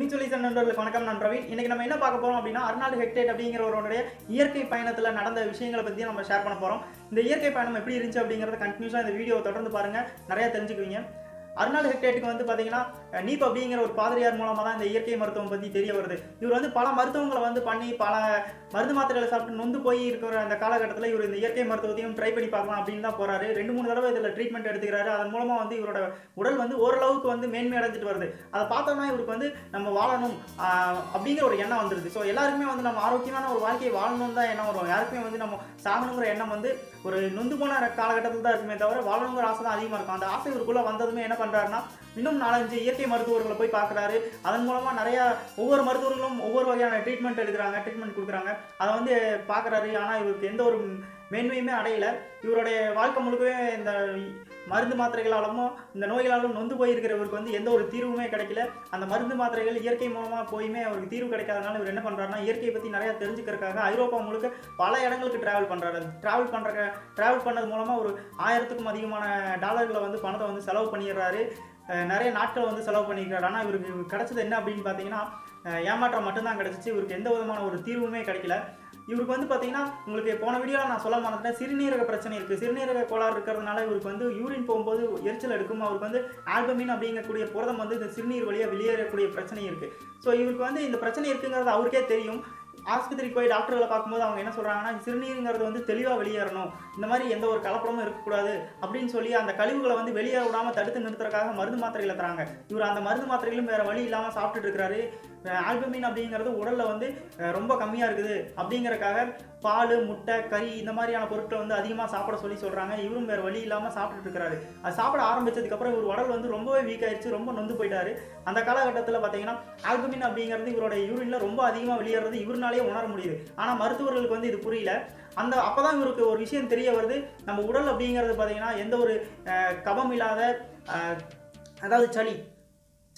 Mucusless நண்பர்களுக்கு வணக்கம். நான் பிரவீன். இன்னைக்கு நம்ம என்ன பார்க்க போறோம் அப்படினா ஆர்னால்ட் ஹெக்டேட் அப்படிங்கற ஒருவனுடைய இயற்கை பயணத்துல நடந்த விஷயங்களை பத்தி நம்ம ஷேர் பண்ண போறோம். இந்த இயற்கை பயணம் எப்படி இருந்துச்சு அப்படிங்கறத கண்டினியூஸா இந்த வீடியோவை தொடர்ந்து பாருங்க. நிறைய தெரிஞ்சுக்குவீங்க. ஆர்னால்ட் ஹெக்டேட்க்கு வந்து பாத்தீங்கன்னா நீப் அப்படிங்கற ஒரு பாதிரியார் மூலமா தான் இந்த இயற்கை மருத்துவம் பத்தி தெரிய வருது. இவர் வந்து பல மருத்துவங்களை வந்து பண்ணி பல மருந்து மாத்திரைகளை சாப்பிட்டு நொந்து போய் இருக்கிற அந்த காலகட்டத்துல இவர் இந்த இயற்கை மருத்துவத்தையும் ட்ரை பண்ணி பார்க்கலாம் அப்படின்னு தான் போறாரு. 2-3 தடவை இதில் ட்ரீட்மெண்ட் எடுத்துக்கிறாரு. அதன் மூலமா வந்து இவரோட உடல் வந்து ஓரளவுக்கு வந்து மேன்மை அடைஞ்சிட்டு வருது. அதை பார்த்தோம்னா இவருக்கு வந்து நம்ம வாழணும் அப்படிங்கிற ஒரு எண்ணம் வந்துருது. ஸோ எல்லாருக்குமே வந்து நம்ம ஆரோக்கியமான ஒரு வாழ்க்கையை வாழணும் தான் எண்ணம் வரும். யாருக்குமே வந்து நம்ம சாகணுங்கிற எண்ணம் வந்து ஒரு நொந்து போன காலகட்டத்தில் தான் இருக்குமே தவிர வாழணுங்கிற ஆசை தான் அதிகமாக இருக்கும். அந்த ஆசை இவருக்குள்ள வந்ததுமே என்ன பண்றாருன்னா இன்னும் 4-5 இயற்கை மருத்துவர்களை போய் பார்க்குறாரு. அதன் மூலமாக நிறைய ஒவ்வொரு மருத்துவர்களும் ஒவ்வொரு வகையான ட்ரீட்மெண்ட் எடுக்கிறாங்க, ட்ரீட்மெண்ட் கொடுக்குறாங்க. அதை வந்து பார்க்குறாரு. ஆனால் இவருக்கு எந்த ஒரு மேன்மையுமே அடையலை. இவருடைய வாழ்க்கை முழுக்கவே இந்த மருந்து மாத்திரைகளாலும் இந்த நோய்களாலும் நொந்து போயிருக்கிறவருக்கு வந்து எந்த ஒரு தீர்வுமே கிடைக்கல. அந்த மருந்து மாத்திரைகள் இயற்கை மூலமாக போயுமே அவருக்கு தீர்வு கிடைக்காதனால இவர் என்ன பண்ணுறாருன்னா இயற்கையை பற்றி நிறையா தெரிஞ்சுக்கிறதுக்காக ஐரோப்பா முழுக்க பல இடங்களுக்கு ட்ராவல் பண்ணுறாரு. ட்ராவல் பண்ணது மூலமாக ஒரு 1000க்கும் அதிகமான டாலர்களை வந்து பணத்தை வந்து செலவு பண்ணிடுறாரு. நிறைய நாட்களை வந்து செலவு பண்ணியிருக்காரு. ஆனால் இவருக்கு கிடச்சது என்ன அப்படின்னு பார்த்தீங்கன்னா ஏமாற்றம் மட்டும்தான் கிடச்சிச்சு. இவருக்கு எந்த விதமான ஒரு தீர்வுமே கிடைக்கல. இவருக்கு வந்து பார்த்தீங்கன்னா உங்களுக்கு போன வீடியோவில் நான் சொல்ல மாட்டேன், சிறுநீரக பிரச்சனை இருக்குது. சிறுநீரக கோளாறு இருக்கிறதுனால இவருக்கு வந்து யூரின் போகும்போது எரிச்சல் எடுக்கும். அவருக்கு வந்து ஆல்பமின் அப்படிங்கக்கூடிய புரதம் வந்து இந்த சிறுநீர் வழியாக வெளியேறக்கூடிய பிரச்சனை இருக்குது. ஸோ இவருக்கு வந்து இந்த பிரச்சனை இருக்குங்கிறது அவருக்கே தெரியும். ஆஸ்பத்திரிக்கு போய் டாக்டர்களை பார்க்கும்போது அவங்க என்ன சொல்கிறாங்கன்னா சிறுநீருங்கிறது வந்து தெளிவாக வெளியேறணும், இந்த மாதிரி எந்த ஒரு கலப்படமும் இருக்கக்கூடாது அப்படின்னு சொல்லி அந்த கழிவுகளை வந்து வெளியே விடாமல் தடுத்து நிறுத்துறதுக்காக மருந்து மாத்திரைகளை தராங்க. இவர் அந்த மருந்து மாத்திரைகளும் வேறு வழி இல்லாமல் சாப்பிட்டுட்டு இருக்கிறாரு. ஆல்பமின் அப்படிங்கிறது உடலில் வந்து ரொம்ப கம்மியாக இருக்குது அப்படிங்கிறக்காக பால், முட்டை, கறி இந்த மாதிரியான பொருட்களை வந்து அதிகமாக சாப்பிட சொல்லி சொல்கிறாங்க. இவரும் வேறு வழி இல்லாமல் சாப்பிட்டுட்டு இருக்கிறாரு. அது சாப்பிட ஆரம்பித்ததுக்கப்புறம் இவர் உடல் வந்து ரொம்பவே வீக் ஆயிடுச்சு, ரொம்ப நொந்து போயிட்டாரு. அந்த காலகட்டத்தில் பார்த்தீங்கன்னா ஆல்பமின் அப்படிங்கிறது இவரோட யூரினில் ரொம்ப அதிகமாக வெளியேறது இவருனாலே உணர முடியுது. ஆனால் மருத்துவர்களுக்கு வந்து இது புரியல. அந்த அப்போ தான் இவருக்கு ஒரு விஷயம் தெரிய வருது. நம்ம உடல் அப்படிங்கிறது பார்த்தீங்கன்னா எந்த ஒரு கபம் இல்லாத, அதாவது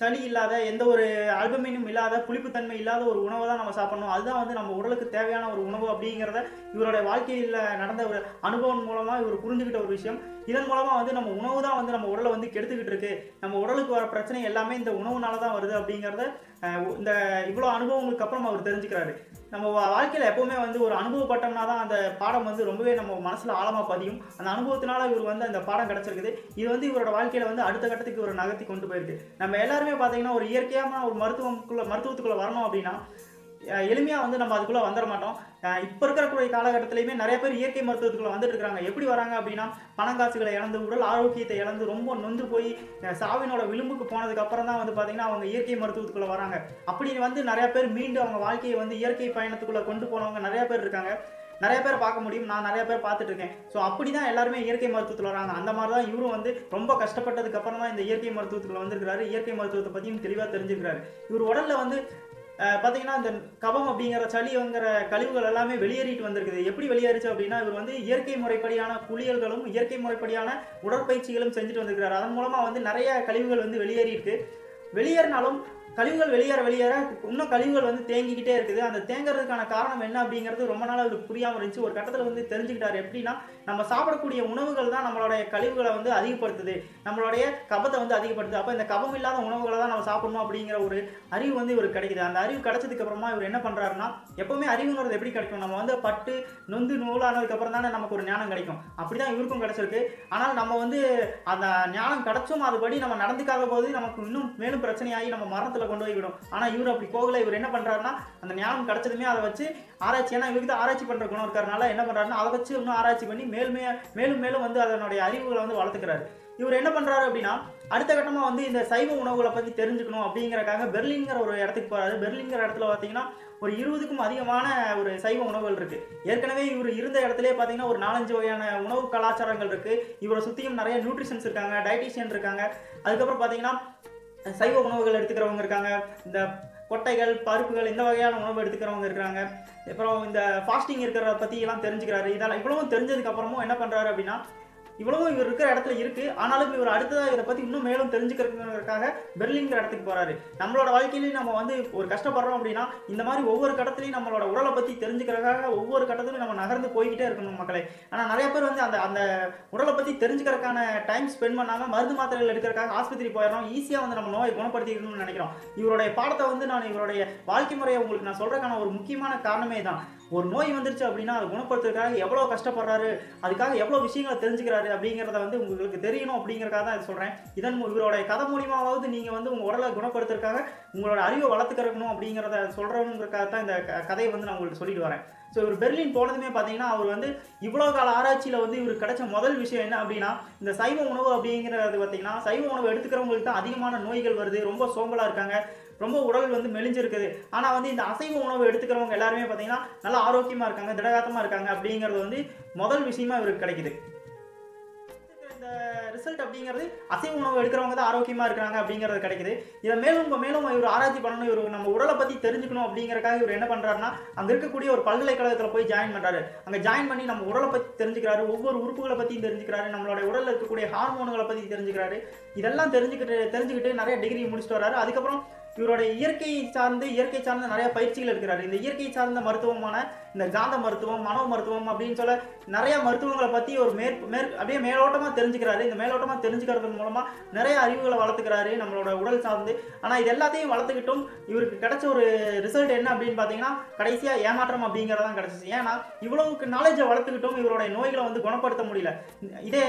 சளி இல்லாத, எந்த ஒரு ஆல்பமினும் இல்லாத, புளிப்புத்தன்மை இல்லாத ஒரு உணவை தான் நம்ம சாப்பிடணும். அதுதான் வந்து நம்ம உடலுக்கு தேவையான ஒரு உணவு அப்படிங்கிறத இவருடைய வாழ்க்கையில் நடந்த ஒரு அனுபவம் மூலமாக இவர் புரிஞ்சுக்கிட்ட ஒரு விஷயம். இதன் மூலமாக வந்து நம்ம உணவு தான் வந்து நம்ம உடலை வந்து கெடுத்துக்கிட்டு இருக்கு, நம்ம உடலுக்கு வர பிரச்சனை எல்லாமே இந்த உணவுனால தான் வருது அப்படிங்கிறத இந்த இவ்வளோ அனுபவங்களுக்கு அப்புறம் அவர் தெரிஞ்சுக்கிறாரு. நம்ம வாழ்க்கையில் எப்போவுமே வந்து ஒரு அனுபவப்பட்டோம்னா தான் அந்த பாடம் வந்து ரொம்பவே நம்ம மனசில் ஆழமாக பதியும். அந்த அனுபவத்தினால இவர் வந்து அந்த பாடம் கிடச்சிருக்குது. இது வந்து இவரோட வாழ்க்கையில் வந்து அடுத்த கட்டத்துக்கு இவரை நகர்த்தி கொண்டு போயிருக்கு. நம்ம எல்லாருமே பார்த்தீங்கன்னா ஒரு இயற்கையான ஒரு மருத்துவத்துக்குள்ளே வரணும் அப்படின்னா எளிமையாக வந்து நம்ம அதுக்குள்ளே வந்துட மாட்டோம். இப்போ இருக்கக்கூடிய காலகட்டத்திலையுமே நிறைய பேர் இயற்கை மருத்துவத்துக்குள்ளே வந்துட்டு இருக்காங்க. எப்படி வராங்க அப்படின்னா பணங்காசுகளை இழந்து, உடல் ஆரோக்கியத்தை இழந்து, ரொம்ப நொந்து போய் சாவினோட விளிம்புக்கு போனதுக்கப்புறம் தான் வந்து பார்த்திங்கன்னா அவங்க இயற்கை மருத்துவத்துக்குள்ளே வராங்க. அப்படி வந்து நிறையா பேர் மீண்டு அவங்க வாழ்க்கையை வந்து இயற்கை பயணத்துக்குள்ளே கொண்டு போனவங்க நிறையா பேர் இருக்காங்க. நிறைய பேர் பார்க்க முடியும், நான் நிறைய பேர் பார்த்துட்டு இருக்கேன். ஸோ அப்படி தான் எல்லாருமே இயற்கை மருத்துவத்தில் வராங்க. அந்த மாதிரி தான் இவரும் வந்து ரொம்ப கஷ்டப்பட்டதுக்கு அப்புறம் தான் இந்த இயற்கை மருத்துவத்துக்குள்ளே வந்திருக்கிறாரு. இயற்கை மருத்துவத்தை பற்றியும் தெளிவாக தெரிஞ்சுக்கிறாரு. இவர் உடலில் வந்து பார்த்தீங்கன்னா இந்த கபம் அப்படிங்கிற சளிங்கிற கழிவுகள் எல்லாமே வெளியேறிட்டு வந்திருக்குது. எப்படி வெளியேறிச்சு அப்படின்னா இவர் வந்து இயற்கை முறைப்படியான குளியல்களும் இயற்கை முறைப்படியான உடற்பயிற்சிகளும் செஞ்சுட்டு வந்திருக்கிறார். அதன் மூலமாக வந்து நிறைய கழிவுகள் வந்து வெளியேறியிருக்கு. வெளியேறினாலும் கழிவுகள் வெளியேற இன்னும் கழிவுகள் வந்து தேங்கிக்கிட்டே இருக்குது. அந்த தேங்கிறதுக்கான காரணம் என்ன அப்படிங்கிறது ரொம்ப நாள் அவருக்கு புரியாமல் இருந்துச்சு. ஒரு கட்டத்தில் வந்து தெரிஞ்சுக்கிட்டாரு. எப்படின்னா நம்ம சாப்பிடக்கூடிய உணவுகள் தான் நம்மளுடைய கழிவுகளை வந்து அதிகப்படுத்துது, நம்மளுடைய கபத்தை வந்து அதிகப்படுத்துது. அப்போ இந்த கபம் இல்லாத உணவுகளை தான் நம்ம சாப்பிடணும் அப்படிங்கிற ஒரு அறிவு வந்து இவருக்கு கிடைக்குது. அந்த அறிவு கிடைச்சதுக்கப்புறமா இவர் என்ன பண்ணுறாருன்னா எப்போவுமே அறிவுங்கிறது எப்படி கிடைக்கும், நம்ம வந்து பட்டு நொந்து நூலானதுக்கப்புறம் தானே நமக்கு ஒரு ஞானம் கிடைக்கும். அப்படி தான் இவருக்கும் கிடைச்சிருக்கு. ஆனால் நம்ம வந்து அந்த ஞானம் கிடைச்சும் அதுபடி நம்ம நடந்துக்காத போது நமக்கு இன்னும் மேலும் பிரச்சனையாகி நம்ம மரணத்தில் கொண்டு போய்விடும். ஆனா இவர் அப்படி போகல. இவர் என்ன பண்றாருன்னா அந்த ஞானம் கிடைச்சதுமே அதை வச்சு ஆராய்ச்சி, ஏன்னா இவருக்கு ஆராய்ச்சி பண்ற குணம் இருக்கிறதுனால என்ன பண்றாருன்னா அதை வச்சு இன்னும் ஆராய்ச்சி பண்ணி மேலும் வந்து அதனுடைய அறிவுகளை வந்து வளர்த்துக்கிறாரு. இவர் என்ன பண்றாரு அப்படின்னா அடுத்த கட்டமாக வந்து இந்த சைவ உணவுகளை பற்றி தெரிஞ்சுக்கணும் அப்படிங்கிறக்காக பெர்லின்கிற ஒரு இடத்துக்கு போகிறாரு. பெர்லின்கிற இடத்துல பார்த்தீங்கன்னா ஒரு 20க்கும் அதிகமான ஒரு சைவ உணவுகள் இருக்குது. ஏற்கனவே இவர் இருந்த இடத்துல பார்த்தீங்கன்னா ஒரு 4-5 வகையான உணவு கலாச்சாரங்கள் இருக்குது. இவரை சுற்றியும் நிறைய நியூட்ரிஷன்ஸ் இருக்காங்க, டயட்டிஷியன் இருக்காங்க. அதுக்கப்புறம் பார்த்தீங்கன்னா சைவ உணவுகள் எடுத்துக்கிறவங்க இருக்காங்க, இந்த கொட்டைகள், பருப்புகள் இந்த வகையான உணவு எடுத்துக்கிறவங்க இருக்கிறாங்க. அப்புறம் இந்த ஃபாஸ்டிங் இருக்கிறத பற்றி எல்லாம் தெரிஞ்சுக்கிறாரு. இதெல்லாம் இவ்வளவும் தெரிஞ்சதுக்கப்புறமும் என்ன பண்ணுறாரு அப்படின்னா இவ்வளவு இவர் இருக்கிற இடத்துல இருக்கு. ஆனாலும் இவர் அடுத்ததா இதை பத்தி இன்னும் மேலும் தெரிஞ்சுக்கிறதுக்காக பெர்லின்ங்கிற இடத்துக்கு போறாரு. நம்மளோட வாழ்க்கையிலேயே நம்ம வந்து ஒரு கஷ்டப்படுறோம் அப்படின்னா இந்த மாதிரி ஒவ்வொரு கட்டத்திலையும் நம்மளோட உடலை பத்தி தெரிஞ்சுக்கிறதுக்காக ஒவ்வொரு கட்டத்திலையும் நம்ம நகர்ந்து போய்கிட்டே இருக்கணும் மக்களே. ஆனா நிறைய பேர் வந்து அந்த அந்த உடலை பத்தி தெரிஞ்சுக்கிறதுக்கான டைம் ஸ்பெண்ட் பண்ணாம மருந்து மாத்திரைகள் எடுக்கிறதுக்காக ஆஸ்பத்திரி போயிடறோம், ஈஸியா வந்து நம்ம நோயை குணப்படுத்திக்கணும்னு நினைக்கிறோம். இவருடைய பாடத்தை வந்து நான் இவருடைய வாழ்க்கை முறையை உங்களுக்கு நான் சொல்றதுக்கான ஒரு முக்கியமான காரணமே தான். ஒரு நோய் வந்துருச்சு அப்படின்னா அதை குணப்படுத்துறதுக்காக எவ்வளோ கஷ்டப்படுறாரு, அதுக்காக எவ்வளோ விஷயங்களை தெரிஞ்சுக்கிறாரு அப்படிங்கிறத வந்து உங்களுக்கு தெரியணும் அப்படிங்கிறக்காக தான் சொல்கிறேன். இதன் இவருடைய கதை மூலியமாவது நீங்கள் வந்து உங்கள் உடலை குணப்படுத்துறதுக்காக உங்களோட அறிவை வளர்த்துக்கிறக்கணும் அப்படிங்கிறத சொல்கிறவங்கிறக்காக தான் இந்த கதையை வந்து நான் உங்களுக்கு சொல்லிட்டு வரேன். ஸோ இவர் பெர்லின் போனதுமே பார்த்தீங்கன்னா அவர் வந்து இவ்வளோ கால ஆராய்ச்சியில் வந்து இவர் கிடைச்ச முதல் விஷயம் என்ன அப்படின்னா இந்த சைவ உணவு அப்படிங்கிறது. பார்த்தீங்கன்னா சைவ உணவு எடுத்துக்கிறவங்களுக்கு தான் அதிகமான நோய்கள் வருது, ரொம்ப சோம்பலாக இருக்காங்க, ரொம்ப உடல் வந்து மெலிஞ்சிருக்குது. ஆனால் வந்து இந்த அசைவ உணவு எடுத்துக்கிறவங்க எல்லாருமே பார்த்தீங்கன்னா நல்லா ஆரோக்கியமாக இருக்காங்க, திடகாத்தமாக இருக்காங்க அப்படிங்கிறது வந்து முதல் விஷயமா இவருக்கு கிடைக்குது. இந்த ரிசல்ட் அப்படிங்கிறது அசைவ உணவு எடுக்கிறவங்க தான் ஆரோக்கியமாக இருக்கிறாங்க அப்படிங்கிறது கிடைக்குது. இதை மேலும் இவர் ஆராய்ச்சி பண்ணணும், இவர் நம்ம உடலை பற்றி தெரிஞ்சுக்கணும் அப்படிங்கிறக்காக இவர் என்ன பண்ணுறாருன்னா அங்கே இருக்கக்கூடிய ஒரு பல்கலைக்கழகத்தில் போய் ஜாயின் பண்ணுறாரு. அங்கே ஜாயின் பண்ணி நம்ம உடலை பற்றி தெரிஞ்சுக்கிறாரு, ஒவ்வொரு உறுப்புகளை பற்றியும் தெரிஞ்சுக்கிறாரு, நம்மளோட உடலில் இருக்கக்கூடிய ஹார்மோன்களை பற்றி தெரிஞ்சுக்கிறாரு. இதெல்லாம் தெரிஞ்சுக்கிட்டு நிறைய டிகிரி முடிச்சுட்டு வர்றாரு. அதுக்கப்புறம் இவருடைய இயற்கை சார்ந்த நிறைய பயிற்சிகள் இருக்கிறாரு. இந்த இயற்கை சார்ந்த மருத்துவமான இந்த காந்த மருத்துவம், மனோ மருத்துவம் அப்படின்னு சொல்ல நிறைய மருத்துவங்களை பற்றி ஒரு அப்படியே மேலோட்டமாக தெரிஞ்சுக்கிறாரு. இந்த மேலோட்டமாக தெரிஞ்சுக்கிறதன் மூலமாக நிறைய அறிவுகளை வளர்த்துக்கிறாரு நம்மளோட உடல் சார்ந்து. ஆனால் இது எல்லாத்தையும் வளர்த்துக்கிட்டும் இவருக்கு கிடைச்ச ஒரு ரிசல்ட் என்ன அப்படின்னு பார்த்தீங்கன்னா கடைசியாக ஏமாற்றம் அப்படிங்கிறதான் கிடச்சிச்சு. ஏன்னா இவ்வளவுக்கு நாலேஜை வளர்த்துக்கிட்டும் இவருடைய நோய்களை வந்து குணப்படுத்த முடியல. இதை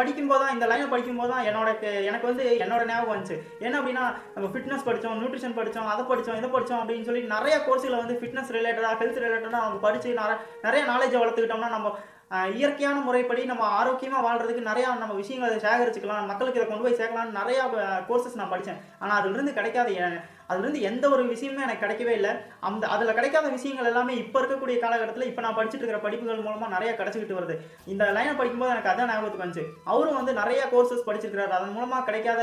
படிக்கும்போது தான், இந்த லைனை படிக்கும்போது தான் எனக்கு வந்து என்னோட ஞாபகம் வந்துச்சு. என்ன அப்படின்னா நம்ம ஃபிட்னஸ் படித்தோம், நியூட்ரிஷன் படித்தோம், அதை படித்தோம், இதை படித்தோம் அப்படின்னு சொல்லி நிறைய கோர்ஸுகளை வந்து ஃபிட்னஸ் ரிலேட்டடாக, ஹெல்த் ரிலேட்டடாக அவங்க படித்து நிறைய நாலேஜை வளர்த்துக்கிட்டோம்னா நம்ம இயற்கையான முறைப்படி நம்ம ஆரோக்கியமாக வாழ்கிறதுக்கு நிறையா நம்ம விஷயங்களை சேகரிச்சுக்கலாம், மக்களுக்கு இதை கொண்டு போய் சேர்க்கலாம்னு நிறையா கோர்சஸ் நான் படித்தேன். ஆனால் அதுலேருந்து அதுலேருந்து எந்த ஒரு விஷயமுமே எனக்கு கிடைக்கவே இல்லை. அதில் கிடைக்காத விஷயங்கள் எல்லாமே இப்போ இருக்கக்கூடிய காலகட்டத்தில் இப்போ நான் படிச்சுட்டு இருக்கிற படிப்புகள் மூலமாக நிறையா கிடச்சிக்கிட்டு வருது. இந்த லைனை படிக்கும்போது எனக்கு அதான் ஞாபகத்துக்கு வந்துச்சு. அவரும் வந்து நிறையா கோர்சஸ் படிச்சிருக்கிறாரு, அதன் மூலமாக கிடைக்காத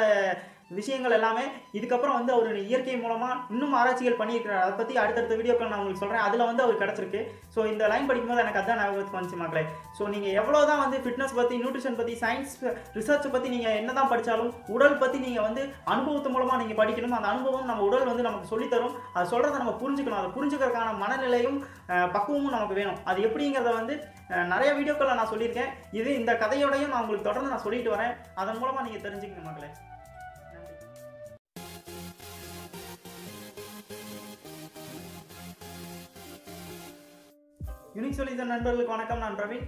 விஷயங்கள் எல்லாமே இதுக்கப்புறம் வந்து அவர் இயற்கை மூலமாக இன்னும் ஆராய்ச்சிகள் பண்ணியிருக்கிறார். அதை பற்றி அடுத்தடுத்த வீடியோக்கள் நான் உங்களுக்கு சொல்கிறேன், அதில் வந்து அவர் கிடச்சிருக்கு. ஸோ இந்த லைன் படிக்கும்போது எனக்கு அதான் ஞாபகத்துக்கு வந்துச்சு மக்களே. ஸோ நீங்கள் எவ்வளோ தான் வந்து ஃபிட்னஸ் பற்றி, நியூட்ரிஷன் பற்றி, சயின்ஸ் ரிசர்ச் பற்றி நீங்கள் என்ன தான் படித்தாலும் உடல் பற்றி நீங்கள் வந்து அனுபவத்து மூலமாக நீங்கள் படிக்கணும். அந்த அனுபவம் நம்ம உடல் வந்து நமக்கு சொல்லித்தரும், அது சொல்கிறத நம்ம புரிஞ்சுக்கணும். அதை புரிஞ்சுக்கிறதுக்கான மனநிலையும் பக்குவமும் நமக்கு வேணும். அது எப்படிங்கிறத வந்து நிறைய வீடியோக்களை நான் சொல்லியிருக்கேன். இந்த கதையோடையும் நான் உங்களுக்கு தொடர்ந்து நான் சொல்லிட்டு வரேன். அதன் மூலமாக நீங்கள் தெரிஞ்சுக்கணும் மக்களே. யூனிக் சொல்யூஷன் நண்பர்களுக்கு வணக்கம், நான் பிரவீன்.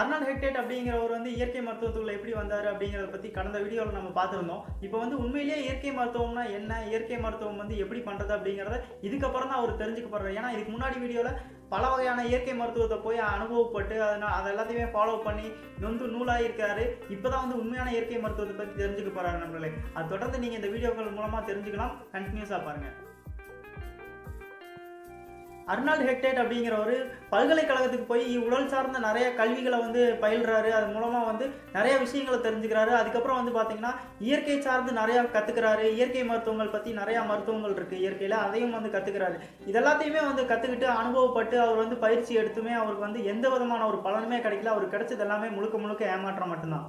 அர்னால்ட் ஹெக்டேட் அப்படிங்கிறவர் வந்து இயற்கை மருத்துவத்துக்குள்ள எப்படி வந்தார் அப்படிங்கிறத பற்றி கடந்த வீடியோவில் நம்ம பார்த்துருந்தோம். இப்போ வந்து உண்மையிலேயே இயற்கை மருத்துவம்னா என்ன, இயற்கை மருத்துவம் வந்து எப்படி பண்ணுறது அப்படிங்கிறத இதுக்கப்புறம் தான் அவர் தெரிஞ்சுக்க போகிறார். ஏன்னா இதுக்கு முன்னாடி வீடியோவில் பல வகையான இயற்கை மருத்துவத்தை போய் அனுபவப்பட்டு அதை எல்லாத்தையுமே ஃபாலோ பண்ணி நொந்து நூலாக இருக்காரு. இப்போ தான் வந்து உண்மையான இயற்கை மருத்துவத்தை பற்றி தெரிஞ்சுக்க போகிறாரு நண்பர்களே. அது தொடர்ந்து நீங்கள் இந்த வீடியோக்கள் மூலமாக தெரிஞ்சுக்கலாம், கண்டினியூஸாக பாருங்கள். அர்னால்ட் ஹெக்டேட் அப்படிங்கிறவர் பல்கலைக்கழகத்துக்கு போய் உடல் சார்ந்த நிறைய கல்விகளை வந்து பயில்றாரு. அது மூலமாக வந்து நிறைய விஷயங்களை தெரிஞ்சுக்கிறாரு. அதுக்கப்புறம் வந்து பார்த்திங்கன்னா இயற்கை சார்ந்து நிறையா கற்றுக்கிறாரு. இயற்கை மருத்துவங்கள் பற்றி நிறையா மருத்துவங்கள் இருக்குது இயற்கையில், அதையும் வந்து கற்றுக்கிறாரு. இதெல்லாத்தையுமே வந்து கற்றுக்கிட்டு அனுபவப்பட்டு அவர் வந்து பயிற்சி எடுத்துமே அவருக்கு வந்து எந்த விதமான ஒரு பலனுமே கிடைக்கல. அவருக்கு கிடைச்சது எல்லாமே முழுக்க ஏமாற்றம் மட்டும்தான்.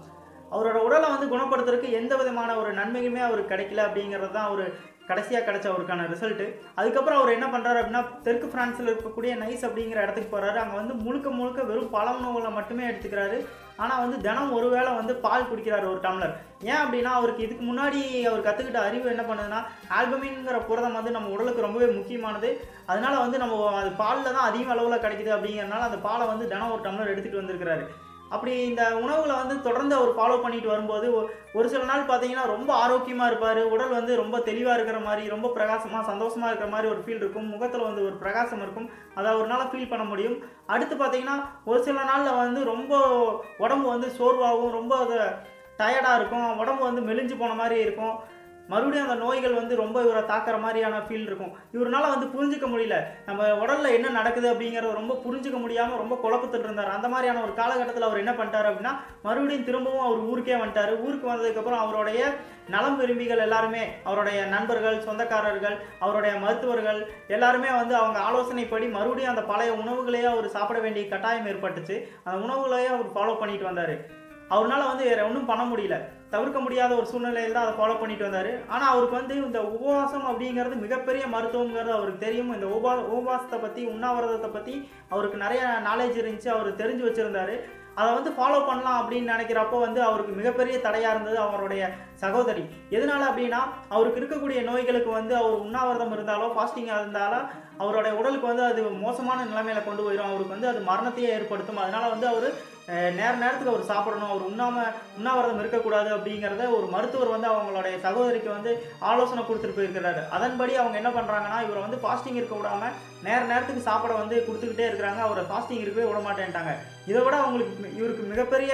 அவரோட உடலை வந்து குணப்படுத்துறதுக்கு எந்த விதமான ஒரு நன்மையுமே அவருக்கு கிடைக்கல அப்படிங்கிறது தான் அவர் கடைசியாக கிடச்ச அவருக்கான ரிசல்ட்டு. அதுக்கப்புறம் அவர் என்ன பண்ணுறாரு அப்படின்னா தெற்கு ஃப்ரான்ஸில் இருக்கக்கூடிய நைஸ் அப்படிங்கிற இடத்துக்கு போகிறாரு. அங்கே வந்து முழுக்க வெறும் பழ உணவுகளை மட்டுமே எடுத்துக்கிறாரு. ஆனால் வந்து தினம் ஒரு வேளை வந்து பால் குடிக்கிறாரு, ஒரு டம்ளர். ஏன் அப்படின்னா அவருக்கு இதுக்கு முன்னாடி அவர் கற்றுக்கிட்ட அறிவு என்ன பண்ணுதுன்னா ஆல்பமின்ங்கிற புரதம் வந்து நம்ம உடலுக்கு ரொம்பவே முக்கியமானது. அதனால வந்து நம்ம அது பாலில் தான் அதிக அளவில் கிடைக்குது அப்படிங்கிறனால அந்த பாலை வந்து தினம் ஒரு டம்ளர் எடுத்துகிட்டு வந்திருக்கிறாரு. அப்படி இந்த உணவுகளை வந்து தொடர்ந்து அவர் ஃபாலோ பண்ணிட்டு வரும்போது ஒரு சில நாள் பார்த்தீங்கன்னா ரொம்ப ஆரோக்கியமாக இருப்பார். உடல் வந்து ரொம்ப தெளிவாக இருக்கிற மாதிரி, ரொம்ப பிரகாசமாக சந்தோஷமாக இருக்கிற மாதிரி ஒரு ஃபீல் இருக்கும். முகத்தில் வந்து ஒரு பிரகாசம் இருக்கும், அதை அவரால் ஃபீல் பண்ண முடியும். அடுத்து பார்த்தீங்கன்னா ஒரு சில நாளில் வந்து ரொம்ப உடம்பு வந்து சோர்வாகவும் ரொம்ப டயர்டாக இருக்கும், உடம்பு வந்து மெலிஞ்சு போன மாதிரி இருக்கும். மறுபடியும் அந்த நோய்கள் வந்து ரொம்ப இவரை தாக்குற மாதிரியான ஃபீல் இருக்கும். இவரால் வந்து புரிஞ்சிக்க முடியல, நம்ம உடலில் என்ன நடக்குது அப்படிங்கிறத ரொம்ப புரிஞ்சிக்க முடியாமல் ரொம்ப குழப்பத்துட்டு இருந்தார். அந்த மாதிரியான ஒரு காலகட்டத்தில் அவர் என்ன பண்ணிட்டார் அப்படின்னா மறுபடியும் திரும்பவும் அவர் ஊருக்கே வந்துட்டார். ஊருக்கு வந்ததுக்கப்புறம் அவருடைய நலம் விரும்பிகள் எல்லாருமே, அவருடைய நண்பர்கள், சொந்தக்காரர்கள், அவருடைய மருத்துவர்கள் எல்லாருமே வந்து அவங்க ஆலோசனைப்படி மறுபடியும் அந்த பழைய உணவுகளையே அவர் சாப்பிட வேண்டிய கட்டாயம் ஏற்பட்டுச்சு. அந்த உணவுகளையே அவர் ஃபாலோ பண்ணிட்டு வந்தார். அவரால் வந்து வேறு ஒன்றும் பண்ண முடியல, தவிர்க்க முடியாத ஒரு சூழ்நிலையில் தான் அதை ஃபாலோ பண்ணிட்டு வந்தார். ஆனால் அவருக்கு வந்து இந்த உபவாசம் அப்படிங்கிறது மிகப்பெரிய மருத்துவங்கிறது அவருக்கு தெரியும். இந்த உபவாசத்தை பற்றி, உண்ணாவிரதத்தை பற்றி அவருக்கு நிறைய நாலேஜ் இருந்துச்சு, அவர் தெரிஞ்சு வச்சுருந்தார். அதை வந்து ஃபாலோ பண்ணலாம் அப்படின்னு நினைக்கிறப்போ வந்து அவருக்கு மிகப்பெரிய தடையாக இருந்தது அவருடைய சகோதரி. எதனால் அப்படின்னா, அவருக்கு இருக்கக்கூடிய நோய்களுக்கு வந்து அவர் உண்ணாவிரதம் இருந்தாலோ ஃபாஸ்டிங்காக இருந்தாலும் அவருடைய உடலுக்கு வந்து அது மோசமான நிலைமையில் கொண்டு போயிடும், அவருக்கு வந்து அது மரணத்தையே ஏற்படுத்தும். அதனால் வந்து அவர் நேரத்துக்கு அவர் சாப்பிடணும், அவர் உண்ணாவிரதம் இருக்கக்கூடாது அப்படிங்கிறத ஒரு மருத்துவர் வந்து அவங்களுடைய சகோதரிக்கு வந்து ஆலோசனை கொடுத்துட்டு போயிருக்கிறாரு. அதன்படி அவங்க என்ன பண்ணுறாங்கன்னா, இவரை வந்து ஃபாஸ்டிங் இருக்க விடாமல் நேரத்துக்கு சாப்பிட வந்து கொடுத்துக்கிட்டே இருக்கிறாங்க. அவரை ஃபாஸ்டிங் இருக்கவே விட மாட்டேன்ட்டாங்க. இதை விட அவங்களுக்கு இவருக்கு மிகப்பெரிய